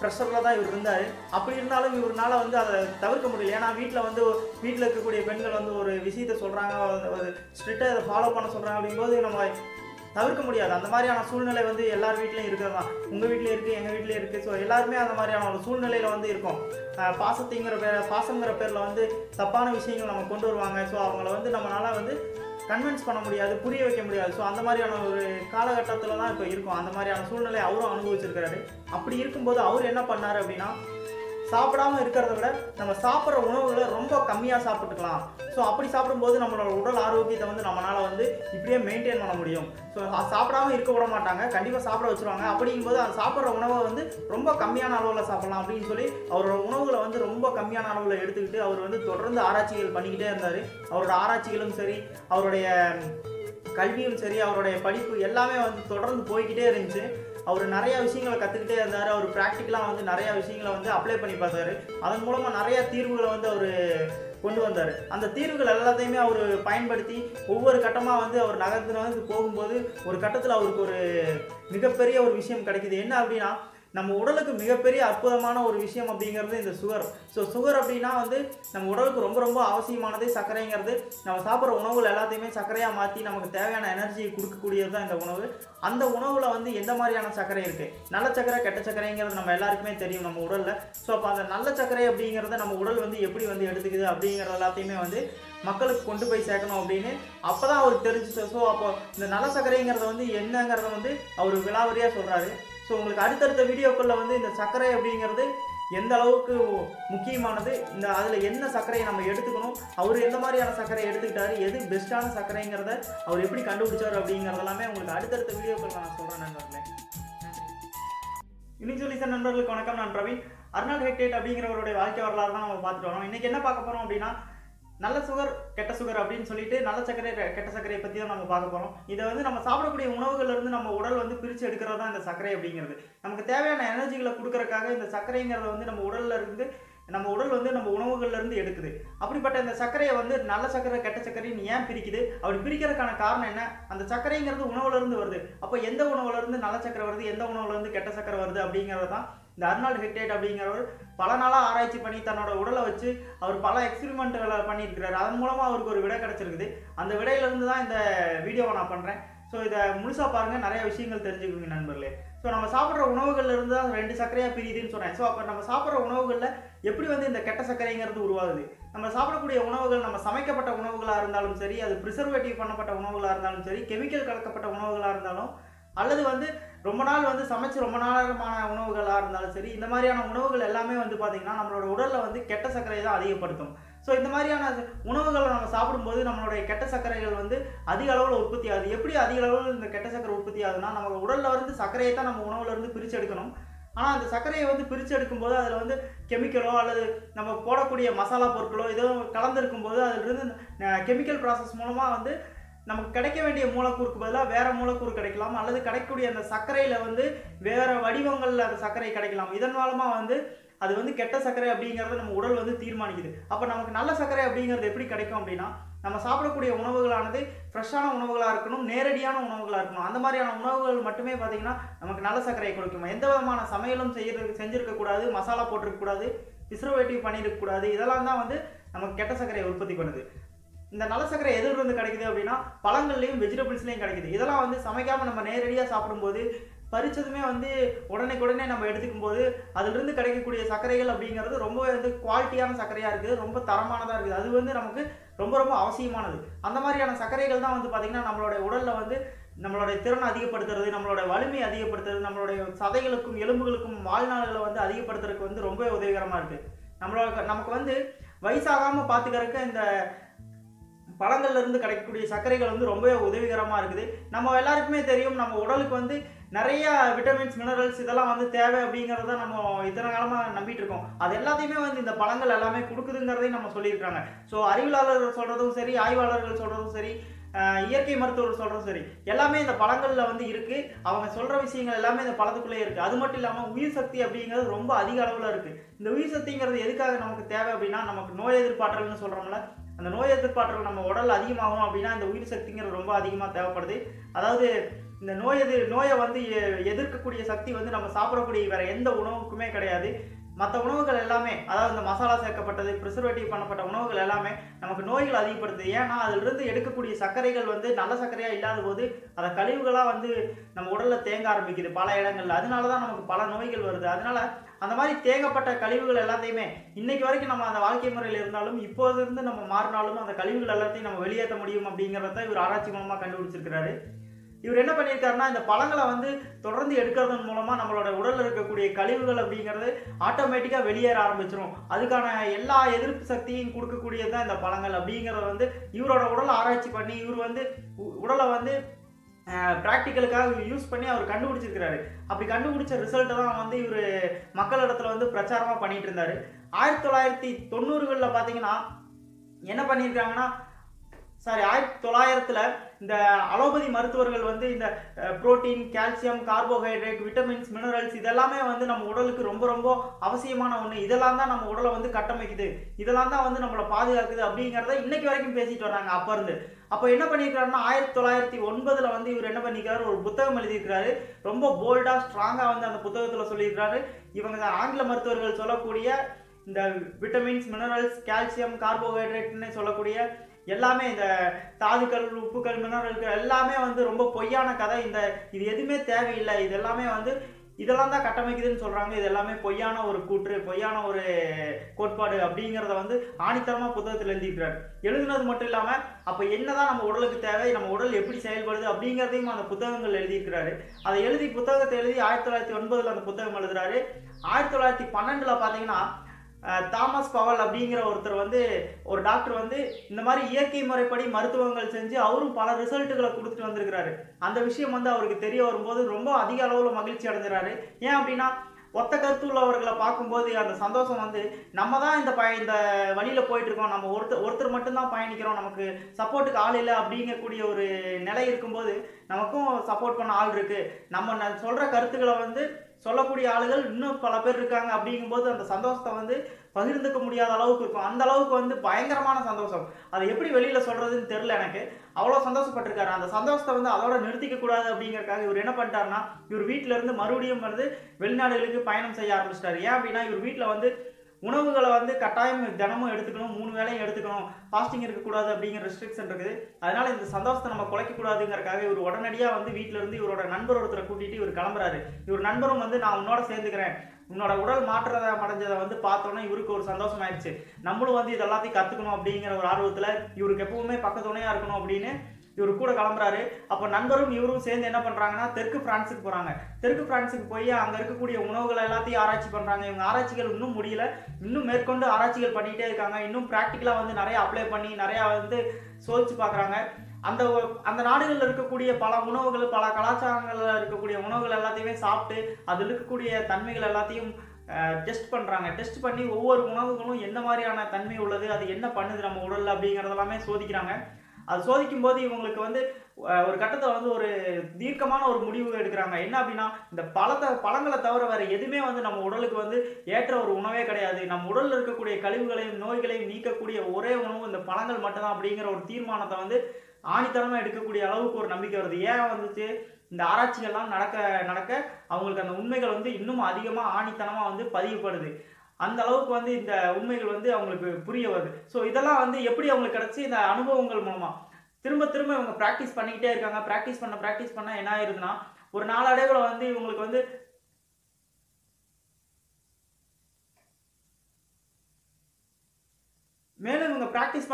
ப்ரெஷரில் தான் இவர் இருந்தார். அப்படி இருந்தாலும் இவரால் வந்து அதை தவிர்க்க முடியல. ஏன்னா வீட்டில் இருக்கக்கூடிய பெண்கள் வந்து ஒரு விஷயத்தை சொல்கிறாங்க, ஒரு ஸ்ட்ரிக்டாக இதை ஃபாலோ பண்ண சொல்கிறாங்க. அப்படிங்கும்போது நம்ம தவிர்க்க முடியாது. அந்த மாதிரியான சூழ்நிலை வந்து எல்லார் வீட்லையும் இருக்கிறது தான். உங்கள் வீட்லேயும் இருக்குது, எங்கள் வீட்லேயும் இருக்குது. ஸோ எல்லாருமே அந்த மாதிரியான ஒரு சூழ்நிலையில் வந்து இருக்கும். பாசங்கிற பேரில் வந்து தப்பான விஷயங்கள் நம்ம கொண்டு வருவாங்க. ஸோ அவங்கள வந்து நம்மளால் வந்து கன்வின்ஸ் பண்ண முடியாது, புரிய வைக்க முடியாது. ஸோ அந்த மாதிரியான ஒரு காலகட்டத்தில் தான் இப்போ இருக்கும். அந்த மாதிரியான சூழ்நிலை அவரும் அனுபவிச்சிருக்கிறாரு. அப்படி இருக்கும்போது அவர் என்ன பண்ணார் அப்படின்னா சாப்பிடாமல் இருக்கிறத விட நம்ம சாப்பிட்ற உணவுகளை ரொம்ப கம்மியாக சாப்பிட்டுக்கலாம். ஸோ அப்படி சாப்பிடும்போது நம்மளோட உடல் ஆரோக்கியத்தை வந்து நம்மளால் வந்து இப்படியே மெயின்டைன் பண்ண முடியும். ஸோ சாப்பிடாமல் இருக்க விட மாட்டாங்க, கண்டிப்பாக சாப்பிட வச்சுருவாங்க. அப்படிங்கும்போது அந்த சாப்பிட்ற உணவை வந்து ரொம்ப கம்மியான அளவில் சாப்பிடலாம் அப்படின்னு சொல்லி அவரோட உணவுகளை வந்து ரொம்ப கம்மியான அளவில் எடுத்துக்கிட்டு அவர் வந்து தொடர்ந்து ஆராய்ச்சிகள் பண்ணிக்கிட்டே இருந்தார். அவரோட ஆராய்ச்சிகளும் சரி, அவருடைய கல்வியும் சரி, அவருடைய படிப்பு எல்லாமே வந்து தொடர்ந்து போய்கிட்டே இருந்துச்சு. அவர் நிறையா விஷயங்களை கற்றுக்கிட்டே இருந்தார். அவர் ப்ராக்டிக்கலாக வந்து நிறையா விஷயங்களை வந்து அப்ளை பண்ணி பார்த்தார். அதன் மூலமாக நிறையா தீர்வுகளை வந்து அவர் கொண்டு வந்தார். அந்த தீர்வுகள் எல்லாத்தையுமே அவர் பயன்படுத்தி ஒவ்வொரு கட்டமாக வந்து அவர் நகர்ந்து போகும்போது ஒரு கட்டத்தில் அவருக்கு ஒரு மிகப்பெரிய ஒரு விஷயம் கிடைக்கிது. என்ன அப்படின்னா நம்ம உடலுக்கு மிகப்பெரிய அற்புதமான ஒரு விஷயம் அப்படிங்கிறது இந்த சுகர். ஸோ சுகர் அப்படின்னா வந்து நம்ம உடலுக்கு ரொம்ப ரொம்ப அவசியமானதே சர்க்கரைங்கிறது. நம்ம சாப்பிட்ற உணவுகள் எல்லாத்தையுமே சர்க்கரையாக மாற்றி நமக்கு தேவையான எனர்ஜியை கொடுக்கக்கூடியது தான் இந்த உணவு. அந்த உணவில் வந்து எந்த மாதிரியான சர்க்கரை இருக்குது, நல்ல சர்க்கரை, கெட்ட சர்க்கரைங்கிறது நம்ம எல்லாருக்குமே தெரியும் நம்ம உடலில். ஸோ அப்போ அந்த நல்ல சர்க்கரை அப்படிங்கிறத நம்ம உடல் வந்து எப்படி வந்து எடுத்துக்குது அப்படிங்கிறது எல்லாத்தையுமே வந்து மக்களுக்கு கொண்டு போய் சேர்க்கணும் அப்படின்னு அப்போ தான் அவருக்கு தெரிஞ்சிச்சு. ஸோ அப்போ இந்த நல்ல சர்க்கரைங்கிறத வந்து என்னங்கிறத வந்து அவர் விலாவரியாக சொல்கிறாரு. ஸோ உங்களுக்கு அடுத்தடுத்த வீடியோக்குள்ளே வந்து இந்த சர்க்கரை அப்படிங்கிறது எந்த அளவுக்கு முக்கியமானது, இந்த அதில் என்ன சர்க்கரையை நம்ம எடுத்துக்கணும், அவர் எந்த மாதிரியான சர்க்கரையை எடுத்துக்கிட்டாரு, எது பெஸ்ட்டான சர்க்கரைங்கிறத அவர் எப்படி கண்டுபிடிச்சார் அப்படிங்கிறதெல்லாமே உங்களுக்கு அடுத்தடுத்த வீடியோக்கள் நான் சொல்கிறேன் நண்பர்களே. யூனிக்சொல்யூஷன் நண்பர்களுக்கு வணக்கம். நான் பிரவீன். அர்னால்ட் எரேட் அப்படிங்கிறவருடைய வாழ்க்கை வரலாறு தான் நம்ம பார்த்துட்டு வரோம். இன்றைக்கி என்ன பார்க்க போகிறோம் அப்படின்னா நல்ல சுகர், கெட்ட சுகர் அப்படின்னு சொல்லிட்டு நல்ல சர்க்கரை, கெட்ட சர்க்கரையை பற்றி தான் நம்ம பார்க்க போகிறோம். இதை வந்து நம்ம சாப்பிடக்கூடிய உணவுகள்லேருந்து நம்ம உடல் வந்து பிரித்து எடுக்கிறது தான் இந்த சர்க்கரை அப்படிங்கிறது. நமக்கு தேவையான எனர்ஜிகளை கொடுக்கறக்காக இந்த சர்க்கரைங்கிறத வந்து நம்ம உடலில் இருந்து நம்ம உடல் வந்து நம்ம உணவுகள்லேருந்து எடுக்குது. அப்படிப்பட்ட இந்த சர்க்கரையை வந்து நல்ல சர்க்கரை, கெட்ட சர்க்கரைன்னு ஏன் பிரிக்குது, அப்படி பிரிக்கிறதுக்கான காரணம் என்ன, அந்த சர்க்கரைங்கிறது உணவுலேருந்து வருது, அப்போ எந்த உணவுலேருந்து நல்ல சர்க்கரை வருது, எந்த உணவுலேருந்து கெட்ட சர்க்கரை வருது அப்படிங்கிறது தான் இந்த அர்னால்ட் எரேட் அப்படிங்கிறவர் பல நாளாக ஆராய்ச்சி பண்ணி தன்னோட உடலை வச்சு அவர் பல எக்ஸ்பிரிமெண்ட்டுகளை பண்ணியிருக்கிறார். அதன் மூலமாக அவருக்கு ஒரு விடை கிடச்சிருக்குது. அந்த விடையிலேருந்து தான் இந்த வீடியோவை நான் பண்ணுறேன். ஸோ இதை முழுசாக பாருங்கள், நிறைய விஷயங்கள் தெரிஞ்சுக்குங்க நண்பர்களே. ஸோ நம்ம சாப்பிட்ற உணவுகள்லேருந்து தான் ரெண்டு சர்க்கரையாக பிரியுதுன்னு சொன்னேன். ஸோ அப்போ நம்ம சாப்பிட்ற உணவுகளில் எப்படி வந்து இந்த கெட்ட சர்க்கரைங்கிறது உருவாகுது. நம்ம சாப்பிடக்கூடிய உணவுகள் நம்ம சமைக்கப்பட்ட உணவுகளாக இருந்தாலும் சரி, அது ப்ரிசர்வேட்டிவ் பண்ணப்பட்ட உணவுகளாக இருந்தாலும் சரி, கெமிக்கல் கலக்கப்பட்ட உணவுகளாக இருந்தாலும், அல்லது வந்து ரொம்ப நாள் வந்து சமைச்சு ரொம்ப நேரமான உணவுகளாக இருந்தாலும் சரி, இந்த மாதிரியான உணவுகள் எல்லாமே வந்து பார்த்திங்கன்னா நம்மளோட உடலில் வந்து கெட்ட சர்க்கரையை தான் அதிகப்படுத்தும். ஸோ இந்த மாதிரியான உணவுகளை நம்ம சாப்பிடும்போது நம்மளுடைய கெட்ட சர்க்கரைகள் வந்து அதிக அளவில் உற்பத்தி ஆகுது. எப்படி அதிக அளவில் இந்த கெட்ட சர்க்கரை உற்பத்தி ஆகுதுன்னா நம்ம உடலில் வந்து சர்க்கரையை தான் நம்ம உணவுலேருந்து பிரித்து எடுக்கணும். ஆனால் அந்த சர்க்கரையை வந்து பிரித்து எடுக்கும்போது அதில் வந்து கெமிக்கலோ அல்லது நம்ம போடக்கூடிய மசாலா பொருட்களோ ஏதோ கலந்துருக்கும்போது அதிலிருந்து கெமிக்கல் ப்ராசஸ் மூலமாக வந்து நமக்கு கிடைக்க வேண்டிய மூலக்கூறுக்கு பதிலாக வேற மூலக்கூறு கிடைக்கலாம் அல்லது கிடைக்கக்கூடிய அந்த சர்க்கரையில வந்து வேற வடிவங்கள்ல அந்த சர்க்கரை கிடைக்கலாம். இதன் மூலமா வந்து அது வந்து கெட்ட சர்க்கரை அப்படிங்கறது நம்ம உடல் வந்து தீர்மானிக்குது. அப்ப நமக்கு நல்ல சர்க்கரை அப்படிங்கிறது எப்படி கிடைக்கும் அப்படின்னா நம்ம சாப்பிடக்கூடிய உணவுகளானது ஃப்ரெஷ்ஷான உணவுகளா இருக்கணும், நேரடியான உணவுகளா இருக்கணும். அந்த மாதிரியான உணவுகள் மட்டுமே பாத்தீங்கன்னா நமக்கு நல்ல சர்க்கரை கொடுக்கும். எந்த விதமான சமையலும் செஞ்சிருக்க கூடாது, மசாலா போட்டிருக்க கூடாது, பிசர்வேட்டிவ் பண்ணிருக்க கூடாது. இதெல்லாம் தான் வந்து நமக்கு கெட்ட சர்க்கரையை உற்பத்தி பண்ணுது. இந்த நல்ல சர்க்கரை எதிர்ந்து கிடைக்குது அப்படின்னா பழங்கள்லையும் வெஜிடபிள்ஸ்லையும் கிடைக்குது. இதெல்லாம் வந்து சமைக்காம நம்ம நேரடியாக சாப்பிடும்போது பறிச்சதுமே வந்து உடனே நம்ம எடுத்துக்கும் போது அதிலிருந்து கிடைக்கக்கூடிய சர்க்கரைகள் அப்படிங்கிறது ரொம்ப வந்து குவாலிட்டியான சர்க்கரையாக இருக்குது, ரொம்ப தரமானதாக இருக்குது. அது வந்து நமக்கு ரொம்ப ரொம்ப அவசியமானது. அந்த மாதிரியான சர்க்கரைகள் தான் வந்து பார்த்திங்கன்னா நம்மளுடைய உடலில் வந்து நம்மளுடைய திறனை அதிகப்படுத்துறது, நம்மளுடைய வலிமையை அதிகப்படுத்துறது, நம்மளுடைய சதைகளுக்கும் எலும்புகளுக்கும் வாழ்நாள்களை வந்து அதிகப்படுத்துறதுக்கு வந்து ரொம்ப உதவிகரமாக இருக்குது. நமக்கு வந்து வயசாகாமல் பார்த்துக்கிறதுக்கு இந்த பழங்கள்லேருந்து கிடைக்கக்கூடிய சர்க்கரைகள் வந்து ரொம்ப உதவிகரமாக இருக்குது. நம்ம எல்லாருக்குமே தெரியும் நம்ம உடலுக்கு வந்து நிறைய விட்டமின்ஸ், மினரல்ஸ் இதெல்லாம் வந்து தேவை அப்படிங்கிறத நம்ம இத்தனை காலமாக நம்பிட்டு இருக்கோம். அது எல்லாத்தையுமே வந்து இந்த பழங்கள் எல்லாமே கொடுக்குதுங்கிறதையும் நம்ம சொல்லியிருக்காங்க. ஸோ அறிவியலாளர்கள் சொல்கிறதும் சரி, ஆய்வாளர்கள் சொல்கிறதும் சரி, இயற்கை மருத்துவர்கள் சொல்கிறதும் சரி, எல்லாமே இந்த பழங்களில் வந்து இருக்குது. அவங்க சொல்கிற விஷயங்கள் எல்லாமே இந்த பழத்துக்குள்ளே இருக்குது. அது மட்டும் இல்லாமல் உயிர் சக்தி அப்படிங்கிறது ரொம்ப அதிக அளவில் இருக்குது. இந்த உயிர் சக்திங்கிறது எதுக்காக நமக்கு தேவை அப்படின்னா நமக்கு நோய் எதிர்ப்பாற்றல்னு சொல்கிறோம்ல, அந்த நோய் எதிர்ப்பாற்றல் நம்ம உடல் அதிகமாகணும் அப்படின்னா இந்த உயிர் சக்திங்கிறது ரொம்ப அதிகமாக தேவைப்படுது. அதாவது இந்த நோயை வந்து எதிர்க்கக்கூடிய சக்தி வந்து நம்ம சாப்பிடக்கூடிய வேற எந்த உணவுக்குமே கிடையாது. மற்ற உணவுகள் எல்லாமே, அதாவது இந்த மசாலா சேர்க்கப்பட்டது, ப்ரிசர்வேட்டிவ் பண்ணப்பட்ட உணவுகள் எல்லாமே நமக்கு நோய்கள் அதிகப்படுத்துது. ஏன்னா அதிலிருந்து எடுக்கக்கூடிய சர்க்கரைகள் வந்து நல்ல சர்க்கரையாக இல்லாத போது அதை கழிவுகளாக வந்து நம்ம உடலில் தேங்க ஆரம்பிக்குது பல இடங்களில். அதனால தான் நமக்கு பல நோய்கள் வருது. அதனால அந்த மாதிரி தேங்கப்பட்ட கழிவுகள் எல்லாத்தையுமே இன்னைக்கு வரைக்கும் நம்ம அந்த வாழ்க்கை முறையில் இருந்தாலும் இப்போதிருந்து நம்ம மாறினாலும் அந்த கழிவுகள் எல்லாத்தையும் நம்ம வெளியேற்ற முடியும் அப்படிங்கிறத தான் இவர் ஆராய்ச்சி மூலமாக கண்டுபிடிச்சிருக்கிறாரு. இவர் என்ன பண்ணியிருக்காருன்னா இந்த பழங்களை வந்து தொடர்ந்து எடுக்கிறதன் மூலமாக நம்மளோட உடலில் இருக்கக்கூடிய கழிவுகள் அப்படிங்கிறது ஆட்டோமேட்டிக்காக வெளியேற ஆரம்பிச்சிடும். அதுக்கான எல்லா எதிர்ப்பு சக்தியும் கொடுக்கக்கூடியது தான் இந்த பழங்கள் அப்படிங்கிறத வந்து இவரோட உடலை ஆராய்ச்சி பண்ணி இவர் வந்து உடலை வந்து ப்ராக்டிக்கலுக்காக யூஸ் பண்ணி அவர் கண்டுபிடிச்சிருக்கிறாரு. அப்படி கண்டுபிடிச்ச ரிசல்ட்டை தான் வந்து இவர் மக்களிடத்தில் வந்து பிரச்சாரமாக பண்ணிகிட்டு இருந்தார். 1990களில் பார்த்தீங்கன்னா என்ன பண்ணியிருக்காங்கன்னா 1900ல் இந்த அலோபதி மருத்துவர்கள் வந்து இந்த protein, calcium, carbohydrate, vitamins, minerals இதெல்லாமே வந்து நம்ம உடலுக்கு ரொம்ப ரொம்ப அவசியமான ஒன்று. இதெல்லாம் தான் நம்ம உடலை வந்து கட்டமைக்குது, இதெல்லாம் தான் வந்து நம்மளை பாதுகாக்குது அப்படிங்கிறத இன்னைக்கு வரைக்கும் பேசிட்டு வர்றாங்க அப்போ இருந்து. அப்போ என்ன பண்ணியிருக்காருன்னா 1909ல் வந்து இவர் என்ன பண்ணியிருக்காரு, ஒரு புத்தகம் எழுதியிருக்கிறாரு. ரொம்ப போல்டாக ஸ்ட்ராங்காக வந்து அந்த புத்தகத்தில் சொல்லியிருக்கிறாரு இவங்க ஆங்கில மருத்துவர்கள் சொல்லக்கூடிய இந்த விட்டமின்ஸ், மினரல்ஸ், கால்சியம், கார்போஹைட்ரேட்னு சொல்லக்கூடிய எல்லாமே இந்த தாதுக்கள், உப்புக்கள், மினரல்கள் எல்லாமே வந்து ரொம்ப பொய்யான கதை. இது எதுவுமே தேவையில்லை, இது எல்லாமே வந்து இதெல்லாம் தான் கட்டமைக்குதுன்னு சொல்கிறாங்க. இது எல்லாமே பொய்யான ஒரு கூற்று, பொய்யான ஒரு கோட்பாடு அப்படிங்கிறத வந்து ஆணித்தரமாக புத்தகத்தில் எழுதிக்கிறார். எழுதுனது மட்டும் இல்லாமல் அப்போ என்ன தான் நம்ம உடலுக்கு தேவை, நம்ம உடல் எப்படி செயல்படுது அப்படிங்கிறதையும் அந்த புத்தகங்கள் எழுதியிருக்கிறாரு. அதை எழுதி புத்தகத்தை எழுதி 1909ல் அந்த புத்தகம் எழுதுகிறாரு. 1912ல் பார்த்தீங்கன்னா தாமஸ் பவல் அப்படிங்கிற ஒருத்தர் வந்து ஒரு டாக்டர் வந்து இந்த மாதிரி இயற்கை முறைப்படி மருத்துவங்கள் செஞ்சு அவரும் பல ரிசல்ட்டுகளை கொடுத்துட்டு வந்திருக்கிறாரு. அந்த விஷயம் வந்து அவருக்கு தெரிய வரும்போது ரொம்ப அதிக அளவில் மகிழ்ச்சி அடைஞ்சிடறாரு. ஏன் அப்படின்னா ஒத்த கருத்து உள்ளவர்களை பார்க்கும்போது அந்த சந்தோஷம் வந்து நம்ம தான் இந்த வழியில் போயிட்டுருக்கோம், நம்ம ஒருத்தர் மட்டும்தான் பயணிக்கிறோம், நமக்கு சப்போர்ட்டுக்கு ஆள் இல்லை அப்படிங்கக்கூடிய ஒரு நிலை இருக்கும்போது நமக்கும் சப்போர்ட் பண்ண ஆள் இருக்குது, நம்ம சொல்கிற கருத்துக்களை வந்து சொல்லக்கூடிய ஆளுகள் இன்னும் பல பேர் இருக்காங்க அப்படிங்கும்போது அந்த சந்தோஷத்தை வந்து பகிர்ந்துக்க முடியாத அளவுக்கு இருக்கும். அந்த அளவுக்கு வந்து பயங்கரமான சந்தோஷம். அது எப்படி வெளியில் சொல்கிறதுன்னு தெரில, எனக்கு அவ்வளோ சந்தோஷப்பட்டிருக்காரு. அந்த சந்தோஷத்தை வந்து அதோட நிறுத்திக்கக்கூடாது அப்படிங்கிறக்காக இவர் என்ன பண்ணிட்டாருன்னா இவர் வீட்டிலேருந்து மறுபடியும் வந்து வெளிநாடுகளுக்கு பயணம் செய்ய ஆரம்பிச்சிட்டாரு. ஏன் அப்படின்னா இவர் வீட்டில் வந்து உணவுகளை வந்து கட்டாயம் தினமும் எடுத்துக்கணும், 3 வேளையும் எடுத்துக்கணும், ஃபாஸ்டிங் இருக்கக்கூடாது அப்படிங்கிற ரெஸ்ட்ரிக்ஷன் இருக்குது. அதனால இந்த சந்தோஷத்தை நம்ம குலைக்கக்கூடாதுங்கிறக்காக இவர் உடனடியாக வந்து வீட்டிலேருந்து இவரோட நண்பர் ஒருத்தரை கூட்டிகிட்டு இவர் கிளம்புறாரு. இவர் நண்பரும் வந்து நான் உன்னோட சேர்ந்துக்கிறேன், உன்னோட உடல் மாற்றத்தை அடைஞ்சதை வந்து பார்த்தோன்னா இவருக்கு ஒரு சந்தோஷம் ஆயிடுச்சு. நம்மளும் வந்து இது எல்லாத்தையும் கற்றுக்கணும் அப்படிங்கிற ஒரு ஆர்வத்தில் இவருக்கு எப்பவுமே பக்கத்துணையாக இருக்கணும் அப்படின்னு இவர் கூட கிளம்புறாரு. அப்போ நண்பரும் இவரும் சேர்ந்து என்ன பண்ணுறாங்கன்னா தெற்கு பிரான்ஸுக்கு போகிறாங்க. தெற்கு பிரான்ஸுக்கு போய் அங்கே இருக்கக்கூடிய உணவுகள் எல்லாத்தையும் ஆராய்ச்சி பண்ணுறாங்க. இவங்க ஆராய்ச்சிகள் இன்னும் முடியல, இன்னும் மேற்கொண்டு ஆராய்ச்சிகள் பண்ணிகிட்டே இருக்காங்க. இன்னும் ப்ராக்டிக்கலாக வந்து நிறையா அப்ளை பண்ணி நிறையா வந்து சோதிச்சு பார்க்குறாங்க. அந்த நாடுகளில் இருக்கக்கூடிய பல உணவுகள், பல கலாச்சாரங்களில் இருக்கக்கூடிய உணவுகள் எல்லாத்தையுமே சாப்பிட்டு அதில் இருக்கக்கூடிய தன்மைகள் எல்லாத்தையும் டெஸ்ட் பண்ணுறாங்க. டெஸ்ட் பண்ணி ஒவ்வொரு உணவுகளும் எந்த மாதிரியான தன்மை உள்ளது, அது என்ன பண்ணுது நம்ம உடலில் அப்படிங்கிறதெல்லாமே சோதிக்கிறாங்க. அது சோதிக்கும்போது இவங்களுக்கு வந்து ஒரு கட்டத்துல வந்து ஒரு தீர்க்கமான ஒரு முடிவு எடுக்கறாங்க. என்ன அப்படினா இந்த பழங்களை தவிர வேற எதுமே வந்து நம்ம உடலுக்கு வந்து ஏற்ற ஒரு உணவே கிடையாது. நம்ம உடல்ல இருக்க கூடிய கழிவுகளையும் நோய்களையும் நீக்கக்கூடிய ஒரே உணவு இந்த பழங்கள் மட்டும்தான் அப்படிங்கற ஒரு தீர்மானத்தை வந்து ஆணித்தரமா எடுக்க கூடிய அளவுக்கு ஒரு நம்பிக்கை வருது. ஏன் வந்துச்சு இந்த ஆராய்ச்சிகள் எல்லாம் நடக்க அவங்களுக்கு அந்த உண்மைகள் வந்து இன்னும் அதிகமா ஆணித்தரமா வந்து பதியப்படுது. அந்த அளவுக்கு வந்து இந்த உண்மைகள் வந்து அவங்களுக்கு புரிய வருது. சோ இதெல்லாம் வந்து எப்படி அவங்களுக்கு கிடைச்சி இந்த அனுபவங்கள் மூலமா திரும்ப இவங்க பிராக்டிஸ் பண்ணிக்கிட்டே இருக்காங்க. பிராக்டிஸ் பண்ண என்ன ஆயிருதுன்னா ஒரு நாளடைவில் வந்து இவங்களுக்கு வந்து மேலும் இவங்க பிராக்டிஸ்